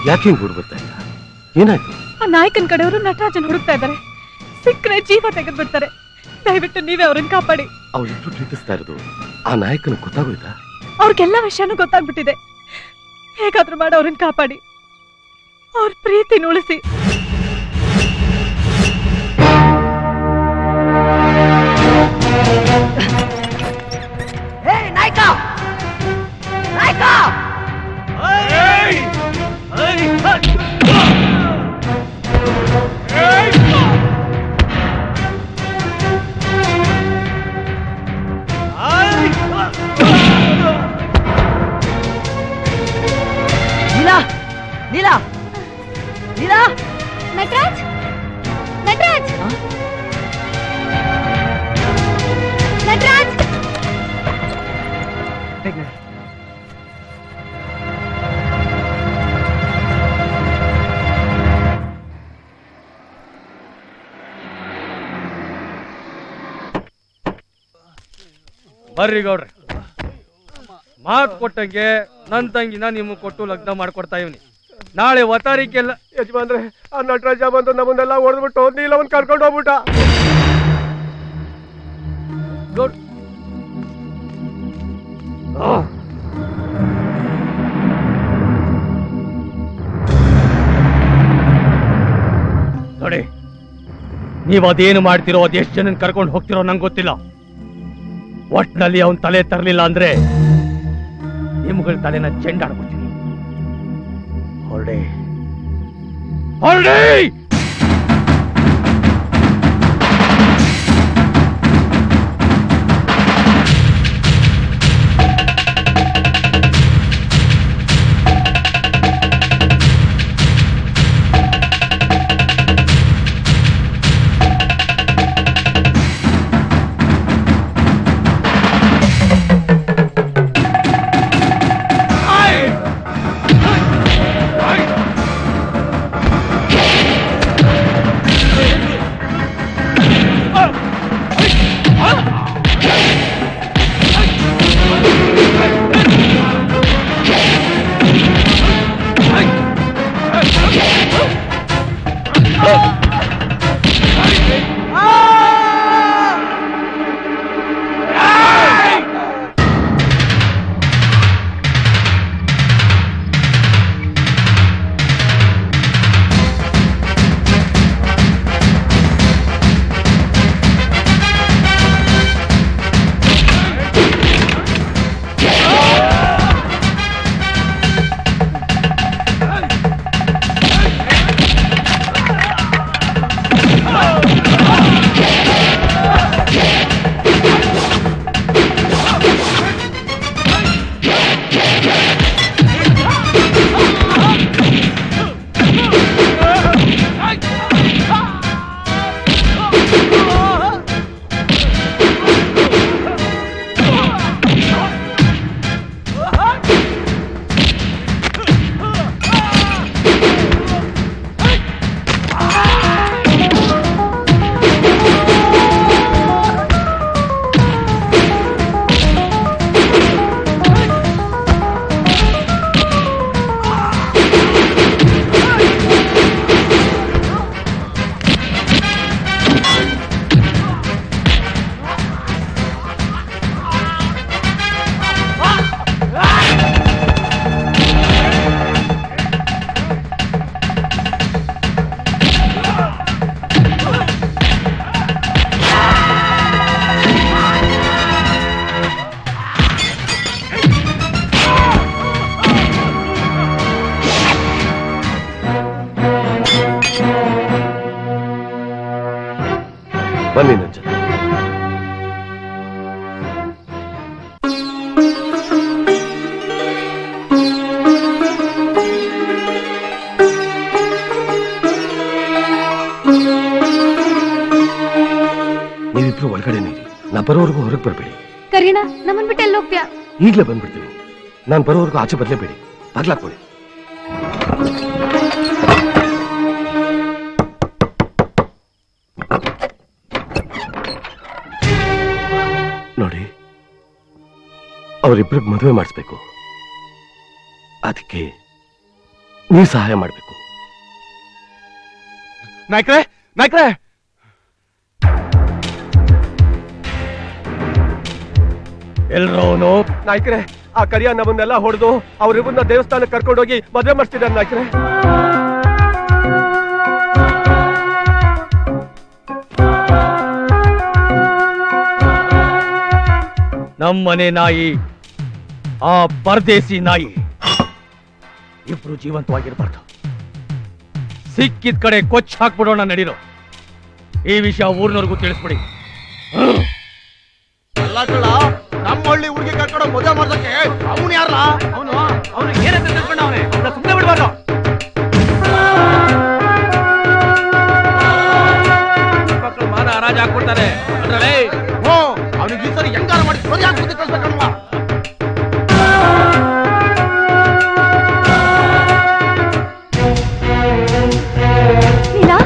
ಯಾಕೆ ಹುಡುಗ ಬರ್ತಾ ಇಲ್ಲ? ಏನಾಯ್ತು? ಆ ನಾಯಕನ ಕಡೆಯವರು ನಟರಾಜನ್ ಹುಡುಕ್ತಾ ಇದ್ದಾರೆ. ಸಿಕ್ಕರೆ ಜೀವ ತೆಗೆದು ಬಿಡ್ತಾರೆ. ದಯವಿಟ್ಟು ನೀವೇ ಅವ್ರನ್ನ ಕಾಪಾಡಿ. ಅವರಿಬ್ರು ಪ್ರೀತಿಸ್ತಾ ಇರೋದು ಆ ನಾಯಕನ ಗೊತ್ತಾಗೋಯ್ತಾ? ಅವ್ರಿಗೆಲ್ಲ ವಿಷಯನೂ ಗೊತ್ತಾಗ್ಬಿಟ್ಟಿದೆ. ಹೇಗಾದ್ರೂ ಮಾಡಿ ಅವ್ರನ್ನ ಕಾಪಾಡಿ, ಅವ್ರ ಪ್ರೀತಿನ ಉಳಿಸಿ. ಬರ್ರಿ ಗೌಡ್ರಿ, ಮಾತು ಕೊಟ್ಟಂಗೆ ನನ್ನ ತಂಗಿನ ನಿಮ್ಗೆ ಕೊಟ್ಟು ಲಗ್ನ ಮಾಡ್ಕೊಡ್ತಾ ಇವ್ನಿ. ನಾಳೆ ಒತ್ತಾರಿಕೆಲ್ಲ ಯಜಮಾನ್ರೆ, ಆ ನಟರಾಜ ಬಂದು ನಮ್ಮನ್ನೆಲ್ಲ ಹೊಡೆದ್ಬಿಟ್ಟು ನೀಲವನ್ ಕರ್ಕೊಂಡು ಹೋಗ್ಬಿಟ್ಟ. ನೋಡಿ, ನೀವು ಅದೇನು ಮಾಡ್ತಿರೋ, ಅದೆಷ್ಟು ಜನ ಕರ್ಕೊಂಡು ಹೋಗ್ತಿರೋ ನಂಗೆ ಗೊತ್ತಿಲ್ಲ. ಒಟ್ಟಿನಲ್ಲಿ ಅವನ್ ತಲೆ ತರಲಿಲ್ಲ ಅಂದ್ರೆ ನಿಮ್ಗಳ ತಲೆನ ಚೆಂಡಾಡ್ಬಿಡ್ತೀನಿ. ಹೊರಡಿ ಹೊರಡಿ. ಈಗಲೇ ಬಂದ್ಬಿಡ್ತೀನಿ, ನಾನು ಬರೋವರೆಗೂ ಆಚೆ ಬರಲೇಬೇಡಿ, ಬಾಗ್ಲಾಕೊಳ್ಳಿ. ನೋಡಿ, ಅವರಿಬ್ಬರಿಗೆ ಮದುವೆ ಮಾಡಿಸ್ಬೇಕು, ಅದಕ್ಕೆ ನೀವು ಸಹಾಯ ಮಾಡಬೇಕು. ನಾಯ್ಕ್ರೆ ನಾಯ್ಕ್ರೆ, ಎಲ್ರೋನು ನಾಯ್ಕರೆ ಆ ಕರಿಯ ನಮ್ಮನ್ನೆಲ್ಲ ಹೊಡೆದು ಅವ್ರಿಬ್ಬರನ್ನ ದೇವಸ್ಥಾನಕ್ಕೆ ಕರ್ಕೊಂಡೋಗಿ ಮದುವೆ ಮಾಡಿಸ್ತಿದ್ದಾರೆ ನಾಯ್ಕರೆ. ನಮ್ಮನೆ ನಾಯಿ, ಆ ಪರದೇಸಿ ನಾಯಿ, ಇಬ್ರು ಜೀವಂತವಾಗಿರ್ಬಾರ್ದು. ಸಿಕ್ಕಿದ ಕಡೆ ಕೊಚ್ಚ ಹಾಕ್ಬಿಡೋಣ. ನಡೀರೋ, ಈ ವಿಷಯ ಊರ್ನವ್ರಿಗೂ ತಿಳಿಸ್ಬಿಡಿ. ನಮ್ಮಳ್ಳಿ ಊರಿಗೆ ಕರ್ಕೊಂಡು ಮದುವೆ ಮಾಡೋದಕ್ಕೆ ಅವನು ಯಾರಲ್ಲ, ಅವನು ಅವನು ಏನಂತ ತಿಳ್ಕೊಂಡ, ಅವನೇ ಅವನ ಸುಮ್ಮನೆ ಬಿಡಬಾರ್ದು. ಮಕ್ಕಳು ಮಾನ ಹರಾಜು ಹಾಕ್ಬಿಡ್ತಾರೆ, ಅದ್ರಲ್ಲೇ ಹೋ ಅವನಿಗೆ ಈ ಸರಿ ಹೆಂಗಾರ ಮಾಡಿ ಸರಿ ಹಾಕ್ಬಿಟ್ಟು ಕಳ್ಸಕ್ಕಲ್ವಾ. ನೀಲಾ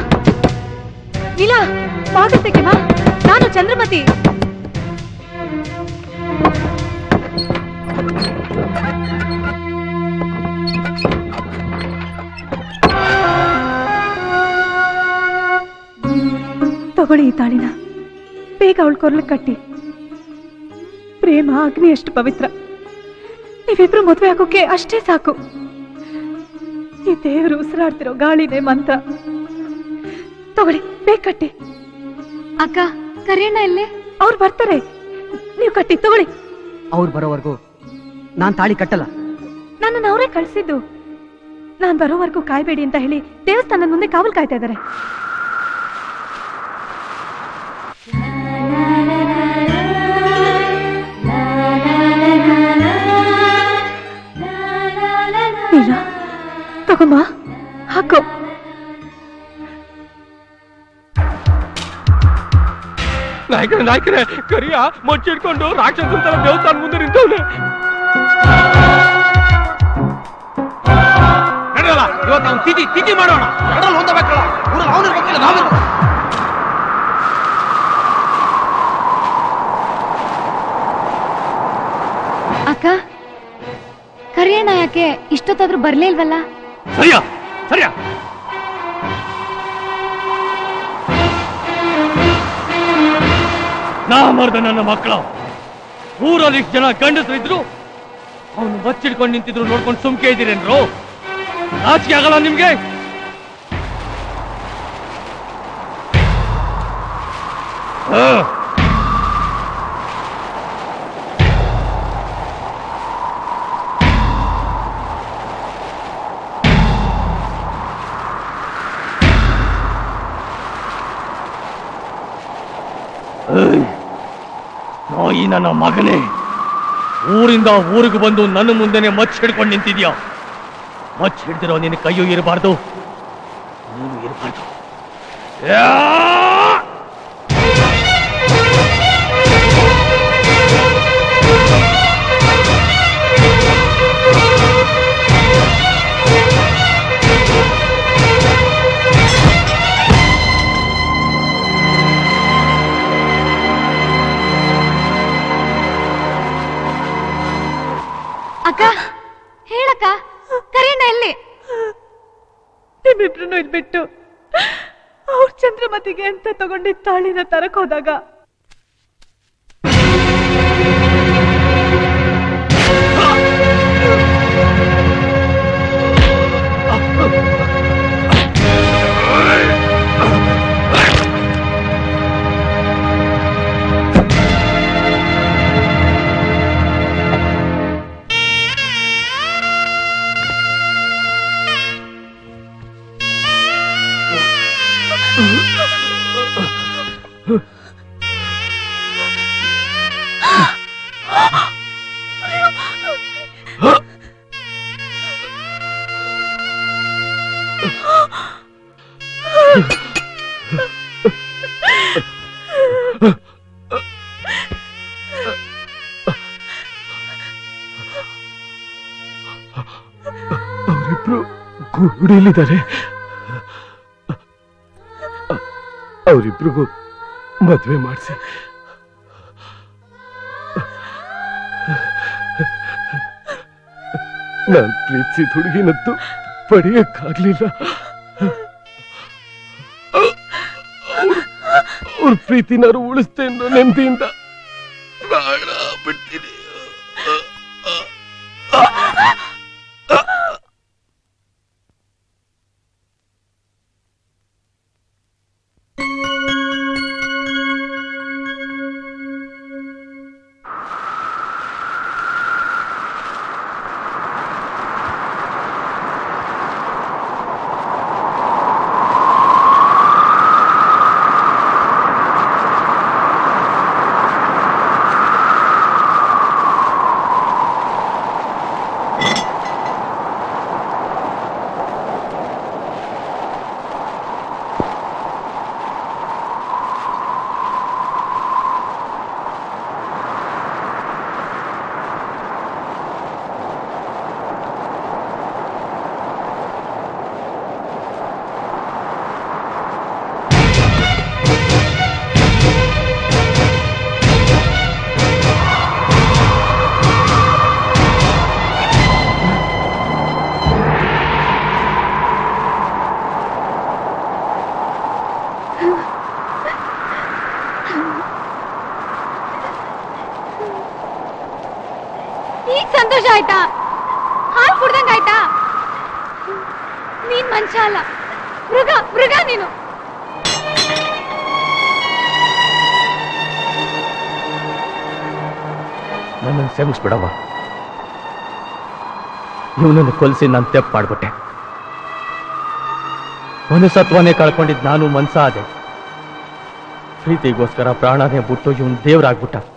ನೀಲಾ, ಬಾಗಲ್ತಕ್ಕೆ ಬಾ, ನಾನು ಚಂದ್ರಮತಿ. तगोळ्ळि ई ताळिन बेग अवळ कोरळिगे कट्टि प्रेम अग्नि अष्टु पवित्र ನೀವಿಬ್ರು ಮದುವೆ ಆಗೋಕೆ ಅಷ್ಟೇ ಸಾಕು ಈ ದೇವರು ಉಸಿರಾಡ್ತಿರೋ ಗಾಳಿನೇ ಮಂತ್ರ ತಗೊಳ್ಳಿ ಬೇಗ ಕಟ್ಟಿ ಅಕ್ಕ ಕರೆಯಣ ಇಲ್ಲೇ ಅವ್ರು ಬರ್ತಾರೆ ನೀವು ಕಟ್ಟಿ ತಗೊಳ್ಳಿ ಅವ್ರು ಬರೋವರೆಗೂ ನಾನು ತಾಳಿ ಕಟ್ಟಲ್ಲ ನನ್ನನ್ನ ಅವರೇ ಕಳಿಸಿದ್ದು ನಾನು ಬರೋವರೆಗೂ ಕಾಯಬೇಡಿ ಅಂತ ಹೇಳಿ ದೇವಸ್ಥಾನದ ಮುಂದೆ ಕಾವಲು ಕಾಯ್ತಾ ಇದ್ದಾರೆ ತಗೊಂಬಾ ಹಾಕೋ ನಾಯಕರೇ ನಾಯಕರೇ ಕರಿಯ ಮುಚ್ಚಿಡ್ಕೊಂಡು ರಾಕ್ಷಸನ ತರ ದೇವಸ್ಥಾನ ಮುಂದೆ ನಿಂತವನೆ ನಡೆಯಲ್ಲ ಇವತ್ತು ಅವನು ತಿಥಿ ತಿಥಿ ಮಾಡೋಣ ಎರಡಲ್ಲಿ ಹೊಂದಬೇಕಲ್ಲ ಊರಲ್ಲಿ ಅವನ ಇರಬೇಕಲ್ಲ ನಾವು ಅಕ್ಕ ಕರಿಯಣ್ಣ ಯಾಕೆ ಇಷ್ಟೊತ್ತಾದ್ರೂ ಬರಲೇ ಇಲ್ವಲ್ಲ ಸರಿಯ ಸರಿಯ ನಾ ಮರ್ದ ನನ್ನ ಮಕ್ಕಳ ಊರಲ್ಲಿ ಇಷ್ಟು ಜನ ಗಂಡಸರಿದ್ರು ಅವನು ಬಚ್ಚಿಡ್ಕೊಂಡು ನಿಂತಿದ್ರು ನೋಡ್ಕೊಂಡು ಸುಮ್ಕೆ ಇದ್ದೀರೇನ್ರು ನಾಚಿಕೆ ಆಗಲ್ಲ ನಿಮ್ಗೆ ನಾಯಿ ನನ್ನ ಮಗನೇ ಊರಿಂದ ಊರಿಗೆ ಬಂದು ನನ್ನ ಮುಂದೆನೆ ಮಚ್ಚಿಡ್ಕೊಂಡು ನಿಂತಿದ್ಯಾ ಮಚ್ಚಿಡ್ದಿರೋ ನಿನ್ನ ಕೈಯೂ ಇರಬಾರ್ದು ನೀನು ಇರಬಾರ್ದು ಬಿಟ್ಟು ಅವ್ರ ಚಂದ್ರಮತಿಗೆ ಅಂತ ತಗೊಂಡಿದ್ದ ತಾಳಿನ ತರಕ್ ಹೋದಾಗ ಅವರಿಬ್ರು ಗುಡಿಯಲ್ಲಿದ್ದಾರೆ ಅವರಿಬ್ರಿಗೂ ಮದುವೆ ಮಾಡಿಸಿ ನಾನು ಪ್ರೀತಿಸಿ ಹುಡುಗಿನದ್ದು ಪಡೆಯಕ್ಕಾಗ್ಲಿಲ್ಲ ಅವ್ರ ಪ್ರೀತಿನಾರು ಉಳಿಸ್ತೇ ನೆಮ್ಮದಿಯಿಂದ ಪ್ರಾಣ ಬಿಡ್ತೀನಿ ಆಯ್ತಾ ಹಾಲು ಕುಡ್ದಂಗ ಆಯ್ತಾ ನೀನ್ ಮನುಷ್ಯ ಅಲ್ಲ ಮೃಗ ಮೃಗ ನೀನು ನನ್ನನ್ನು ಕ್ಷಮಿಸ್ಬಿಡವ್ವ ಇವನನ್ನು ಕೊಲ್ಸಿ ನಾನು ತಪ್ಪು ಮಾಡ್ಬಿಟ್ಟೆ ಮನಸತ್ವನೇ ಕಳ್ಕೊಂಡಿದ್ದು ನಾನು ಮನ್ಸಾದೆ ಪ್ರೀತಿಗೋಸ್ಕರ ಪ್ರಾಣನೇ ಬಿಟ್ಟು ಇವನು ದೇವರಾಗ್ಬಿಟ್ಟ